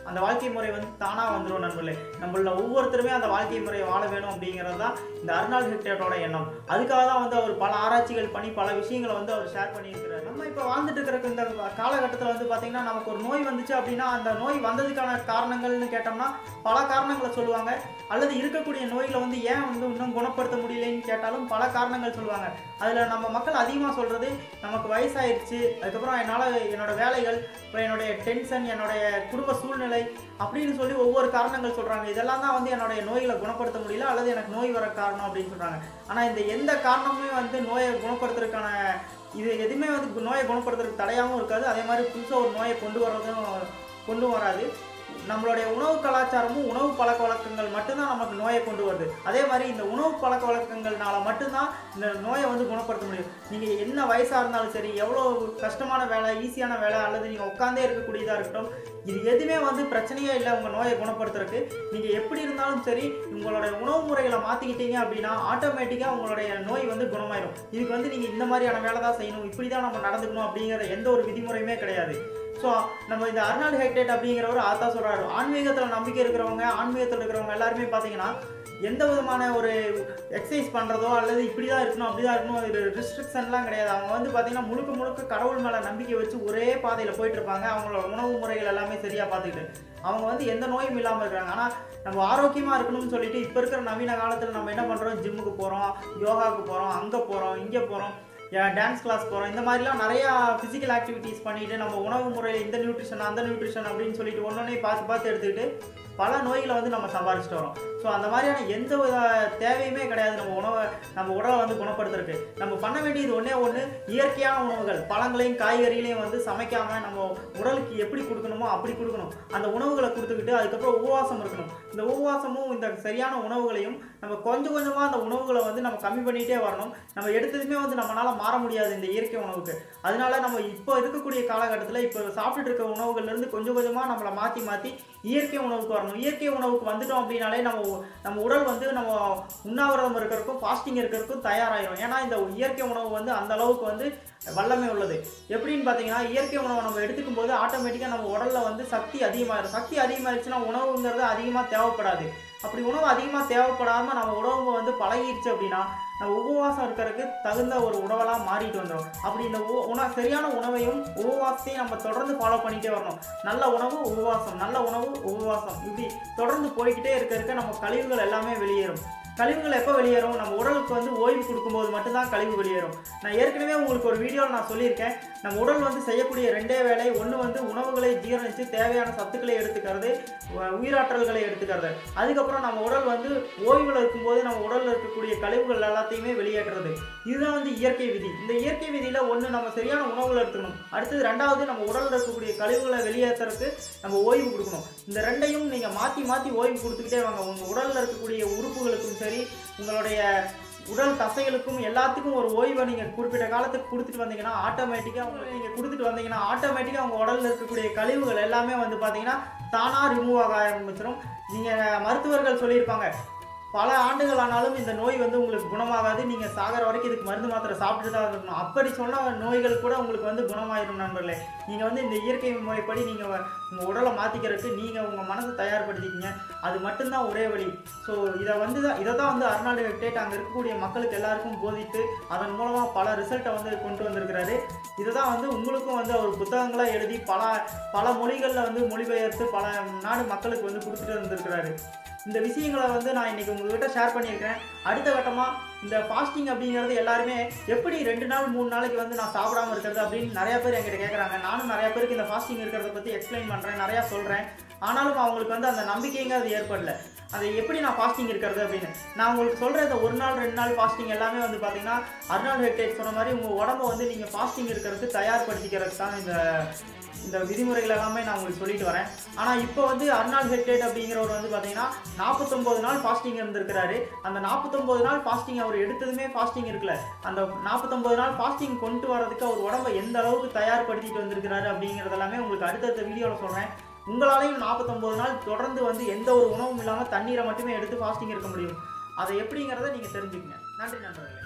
அந்த வாழ்க்கை முறை வந்து தானாக வந்துடும் நண்பர்களே நம்மள ஒவ்வொருத்தருமே அந்த வாழ்க்கை முறையை வாழ வேணும் அப்படிங்கிறது தான் இந்த அர்னால்ட் ஹெரட்டோட எண்ணம் அதுக்காக தான் வந்து அவர் பல ஆராய்ச்சிகள் பண்ணி பல விஷயங்களை வந்து அவர் ஷேர் பண்ணியிருக்கிறார் நம்ம இப்போ வாழ்ந்துட்டு இருக்கிற இந்த காலகட்டத்தில் வந்து பார்த்தீங்கன்னா நமக்கு ஒரு நோய் வந்துச்சு அப்படின்னா அந்த நோய் வந்ததுக்கான காரணங்கள்னு கேட்டோம்னா பல காரணங்களை சொல்லுவாங்க அல்லது இருக்கக்கூடிய நோய்களை வந்து ஏன் வந்து இன்னும் குணப்படுத்த முடியலன்னு கேட்டாலும் பல காரணங்கள் சொல்லுவாங்க அதில் நம்ம மக்கள் அதிகமாக சொல்கிறது நமக்கு வயசாயிடுச்சு அதுக்கப்புறம் என்னோடய வேலைகள் அப்புறம் என்னுடைய டென்ஷன் என்னுடைய குடும்ப சூழ்நிலை அப்படின்னு சொல்லி ஒவ்வொரு காரணங்கள் சொல்றாங்க இதெல்லாம் தான் வந்து என்னோட நோய்களை குணப்படுத்த முடியல அல்லது எனக்கு நோய் வர காரணம் அப்படின்னு சொல்றாங்க ஆனா இந்த எந்த காரணமுமே வந்து நோயை குணப்படுத்துறதுக்கான இது எதுவுமே வந்து நோயை குணப்படுத்துறதுக்கு தடையாகவும் இருக்காது அதே மாதிரி புதுசாக ஒரு நோயை கொண்டு வராது நம்மளுடைய உணவு கலாச்சாரமும் உணவு பழக்க வழக்கங்கள் மட்டும்தான் நமக்கு நோயை கொண்டு வருது அதே மாதிரி இந்த உணவு பழக்க வழக்கங்கள்னால மட்டும்தான் இந்த நோயை வந்து குணப்படுத்த முடியும் நீங்கள் என்ன வயசாக இருந்தாலும் சரி எவ்வளோ கஷ்டமான வேலை ஈஸியான வேலை அல்லது நீங்கள் உட்காந்தே இருக்கக்கூடியதாக இருக்கட்டும் இது எதுவுமே வந்து பிரச்சனையே இல்லை உங்கள் நோயை குணப்படுத்துறதுக்கு நீங்கள் எப்படி இருந்தாலும் சரி உங்களுடைய உணவு முறைகளை மாற்றிக்கிட்டீங்க அப்படின்னா ஆட்டோமேட்டிக்காக உங்களுடைய நோய் வந்து குணமாயிடும் இதுக்கு வந்து நீங்கள் இந்த மாதிரியான வேலை தான் செய்யணும் இப்படி தான் நம்ம நடந்துக்கணும் அப்படிங்கிற எந்த ஒரு விதிமுறையுமே கிடையாது ஸோ நம்ம இந்த அர்னால்ட் ஹெரட் அப்படிங்கிறவர் அதான் சொல்கிறாரு ஆன்மீகத்தில் நம்பிக்கை இருக்கிறவங்க ஆன்மீகத்தில் இருக்கிறவங்க எல்லாருமே பார்த்தீங்கன்னா எந்த விதமான ஒரு எக்ஸசைஸ் பண்ணுறதோ அல்லது இப்படி தான் இருக்கணும் அப்படி தான் இருக்கணும் ஒரு ரெஸ்ட்ரிக்ஷன்லாம் கிடையாது அவங்க வந்து பார்த்திங்கன்னா முழுக்க கடவுள் மேலே நம்பிக்கை வச்சு ஒரே பாதையில் போயிட்டுருப்பாங்க அவங்களோட உணவு முறைகள் எல்லாமே சரியாக பார்த்துக்கிட்டு அவங்க வந்து எந்த நோயும் இல்லாமல் இருக்கிறாங்க ஆனால் நம்ம ஆரோக்கியமாக இருக்கணும்னு சொல்லிட்டு இப்போ இருக்கிற நவீன காலத்தில் நம்ம என்ன பண்ணுறோம் ஜிம்முக்கு போகிறோம் யோகாவுக்கு போகிறோம் அங்கே போகிறோம் இங்கே போகிறோம் டான்ஸ் கிளாஸ் போகிறோம் இந்த மாதிரிலாம் நிறையா ஃபிசிக்கல் ஆக்டிவிட்டீஸ் பண்ணிவிட்டு நம்ம உணவு முறையில் இந்த நியூட்ரிஷன் அந்த நியூட்ரிஷன் அப்படின்னு சொல்லிட்டு ஒன்று பார்த்து பார்த்து எடுத்துக்கிட்டு பல நோய்களை வந்து நம்ம சம்பாதிச்சுட்டு வரோம். ஸோ அந்த மாதிரியான எந்த தேவையுமே கிடையாது. நம்ம உடலை வந்து குணப்படுத்துறதுக்கு நம்ம பண்ண வேண்டியது ஒன்றே ஒன்று, இயற்கையான உணவுகள், பழங்களையும் காய்கறிகளையும் வந்து சமைக்காமல் நம்ம உடலுக்கு எப்படி கொடுக்கணுமோ அப்படி கொடுக்கணும். அந்த உணவுகளை கொடுத்துக்கிட்டு அதுக்கப்புறம் உபவாசம் இருக்கணும். இந்த உபவாசமும் இந்த சரியான உணவுகளையும் நம்ம கொஞ்சம் கொஞ்சமாக அந்த உணவுகளை வந்து நம்ம கம்மி பண்ணிகிட்டே வரணும். நம்ம எடுத்ததுமே வந்து நம்மளால் மாற முடியாது இந்த இயற்கை உணவுக்கு. அதனால நம்ம இப்போ இருக்கக்கூடிய காலகட்டத்தில் இப்போ சாப்பிட்டுட்டு இருக்க உணவுகள்லேருந்து கொஞ்சம் கொஞ்சமாக நம்மளை மாற்றி மாற்றி இயற்கை உணவுக்கு வரணும். இயற்கை உணவுக்கு வந்துட்டோம் அப்படின்னாலே நம்ம உடல் வந்து நம்ம உண்ணாவிரதம் இருக்கிறதுக்கும் ஃபாஸ்டிங் இருக்கிறதுக்கும் தயாராகிடும். ஏன்னா இந்த இயற்கை உணவு வந்து அந்த அளவுக்கு வந்து வல்லமை உள்ளது. எப்படின்னு பார்த்தீங்கன்னா, இயற்கை உணவை நம்ம எடுத்துக்கும் போது ஆட்டோமேட்டிக்காக நம்ம உடலில் வந்து சக்தி அதிகமாகிடுச்சுன்னா உணவுங்கிறது அதிகமாக தேவைப்படாது. அப்படி உணவு அதிகமாக தேவைப்படாமல் நம்ம உணவு வந்து பழகிடுச்சு அப்படின்னா நம்ம உபவாசம் இருக்கிறதுக்கு தகுந்த ஒரு உணவெல்லாம் மாறிட்டு வந்துடும். அப்படி இந்த சரியான உணவையும் உபவாசத்தையும் நம்ம தொடர்ந்து ஃபாலோ பண்ணிகிட்டே வரணும். நல்ல உணவு உபவாசம், நல்ல உணவு உபவாசம், இப்படி தொடர்ந்து போய்கிட்டே இருக்கிறதுக்கு நம்ம கழிவுகள் எல்லாமே வெளியேறும். கழிவுகள் எப்போ வெளியேறும்? நம்ம உடலுக்கு வந்து ஓய்வு கொடுக்கும்போது மட்டும்தான் கழிவு வெளியேறும். நான் ஏற்கனவே உங்களுக்கு ஒரு வீடியோவில் நான் சொல்லியிருக்கேன், நம்ம உடல் வந்து செய்யக்கூடிய ரெண்டே வேலை, ஒன்று வந்து உணவுகளை ஜீரணித்து தேவையான சத்துக்களை எடுத்துக்கிறது, உயிராற்றல்களை எடுத்துக்கிறது. அதுக்கப்புறம் நம்ம உடல் வந்து ஓய்வில் இருக்கும்போது நம்ம உடலில் இருக்கக்கூடிய கழிவுகள் எல்லாத்தையுமே வெளியேற்றுறது. இதுதான் வந்து இயற்கை விதி. இந்த இயற்கை விதியில் ஒன்று, நம்ம சரியான உணவுகளை எடுத்துக்கணும். அடுத்தது ரெண்டாவது, நம்ம உடலில் இருக்கக்கூடிய கழிவுகளை வெளியேற்றுறதுக்கு நம்ம ஓய்வு கொடுக்கணும். இந்த ரெண்டையும் நீங்கள் மாற்றி மாற்றி ஓய்வு கொடுத்துக்கிட்டே வாங்க. உங்கள் உடலில் இருக்கக்கூடிய உறுப்புகளுக்கும் சரி, உங்களுடைய உடல் தசைகளுக்கும் எல்லாத்துக்கும் ஒரு ஓய்வை நீங்கள் குறிப்பிட்ட காலத்துக்கு கொடுத்துட்டு வந்தீங்கன்னா ஆட்டோமேட்டிக்காக உங்கள் உடலில் இருக்கக்கூடிய கழிவுகள் எல்லாமே வந்து பார்த்தீங்கன்னா தானாக ரிமூவ் ஆக ஆரம்பிச்சிடும். நீங்கள் மருத்துவர்கள் சொல்லியிருப்பாங்க, பல ஆண்டுகள் ஆனாலும் இந்த நோய் வந்து உங்களுக்கு குணமாகாது, நீங்கள் சாகிற வரைக்கும் இதுக்கு மருந்து மாத்திரை சாப்பிட்டு தான் இருக்கணும். அப்படி சொன்னால் நோய்கள் கூட உங்களுக்கு வந்து குணமாயிடும் நண்பர்களே. நீங்கள் வந்து இந்த இயற்கை முறைப்படி நீங்கள் உங்கள் உடலை மாற்றிக்கிறதுக்கு நீங்கள் உங்கள் மனசை தயார்படுத்திக்கிங்க. அது மட்டும்தான் ஒரே வழி. ஸோ இதை தான் வந்து அர்னால்ட் எஹ்ரெட் அங்கே இருக்கக்கூடிய மக்களுக்கு எல்லாருக்கும் போதித்து அதன் மூலமாக பல ரிசல்ட்டை வந்து கொண்டு வந்திருக்கிறாரு. இதை தான் வந்து உங்களுக்கும் வந்து அவர் புத்தகங்களாக எழுதி பல மொழிகளில் வந்து மொழிபெயர்த்து பல நாடு மக்களுக்கு வந்து கொடுத்துட்டு வந்திருக்கிறாரு. இந்த விஷயங்களை வந்து நான் இன்றைக்கி உங்கள்கிட்ட ஷேர் பண்ணியிருக்கிறேன். அடுத்த கட்டமாக இந்த ஃபாஸ்டிங் அப்படிங்கிறது எல்லாருமே எப்படி 2 நாள் 3 நாளைக்கு வந்து நான் சாப்பிடாமல் இருக்கிறது அப்படின்னு நிறையா பேர் என்கிட்ட கேட்குறாங்க. நானும் நிறையா பேருக்கு இந்த ஃபாஸ்டிங் இருக்கிறத பற்றி எக்ஸ்பிளைன் பண்ணுறேன், நிறையா சொல்கிறேன். ஆனாலும் அவங்களுக்கு வந்து அந்த நம்பிக்கைங்க அது ஏற்படலை. அது எப்படி நான் ஃபாஸ்டிங் இருக்கிறது அப்படின்னு நான் உங்களுக்கு சொல்கிறேன். இந்த 1 நாள் 2 நாள் ஃபாஸ்டிங் எல்லாமே வந்து பார்த்திங்கன்னா அர்னால்ட் எஹ்ரெட் சொன்ன மாதிரி உங்கள் உடம்பை வந்து நீங்கள் ஃபாஸ்டிங் இருக்கிறதுக்கு தயார்படுத்திக்கிறதுக்கு தான் இந்த விதிமுறைகள் எல்லாமே நான் உங்களுக்கு சொல்லிட்டு வரேன். ஆனால் இப்போ வந்து அர்னால்ட் எஹ்ரெட் அப்படிங்கிறவர் வந்து பார்த்தீங்கன்னா 49 நாள் ஃபாஸ்டிங் இருந்திருக்கிறாரு. அந்த 49 நாள் ஃபாஸ்டிங் அவர் எடுத்ததுமே ஃபாஸ்டிங் இருக்குல்ல, அந்த 49 நாள் ஃபாஸ்டிங் கொண்டு வரதுக்கு அவர் உடம்பை எந்த அளவுக்கு தயார்படுத்திட்டு வந்திருக்கிறாரு அப்படிங்கிறதெல்லாமே உங்களுக்கு அடுத்தடுத்த வீடியோவில் சொல்கிறேன். உங்களாலையும் 49 நாள் தொடர்ந்து வந்து எந்த ஒரு உணவும் இல்லாமல் தண்ணீரை மட்டுமே எடுத்து ஃபாஸ்டிங் இருக்க முடியும். அதை எப்படிங்கிறத நீங்கள் தெரிஞ்சுக்கங்க. நன்றி நண்பர்களே.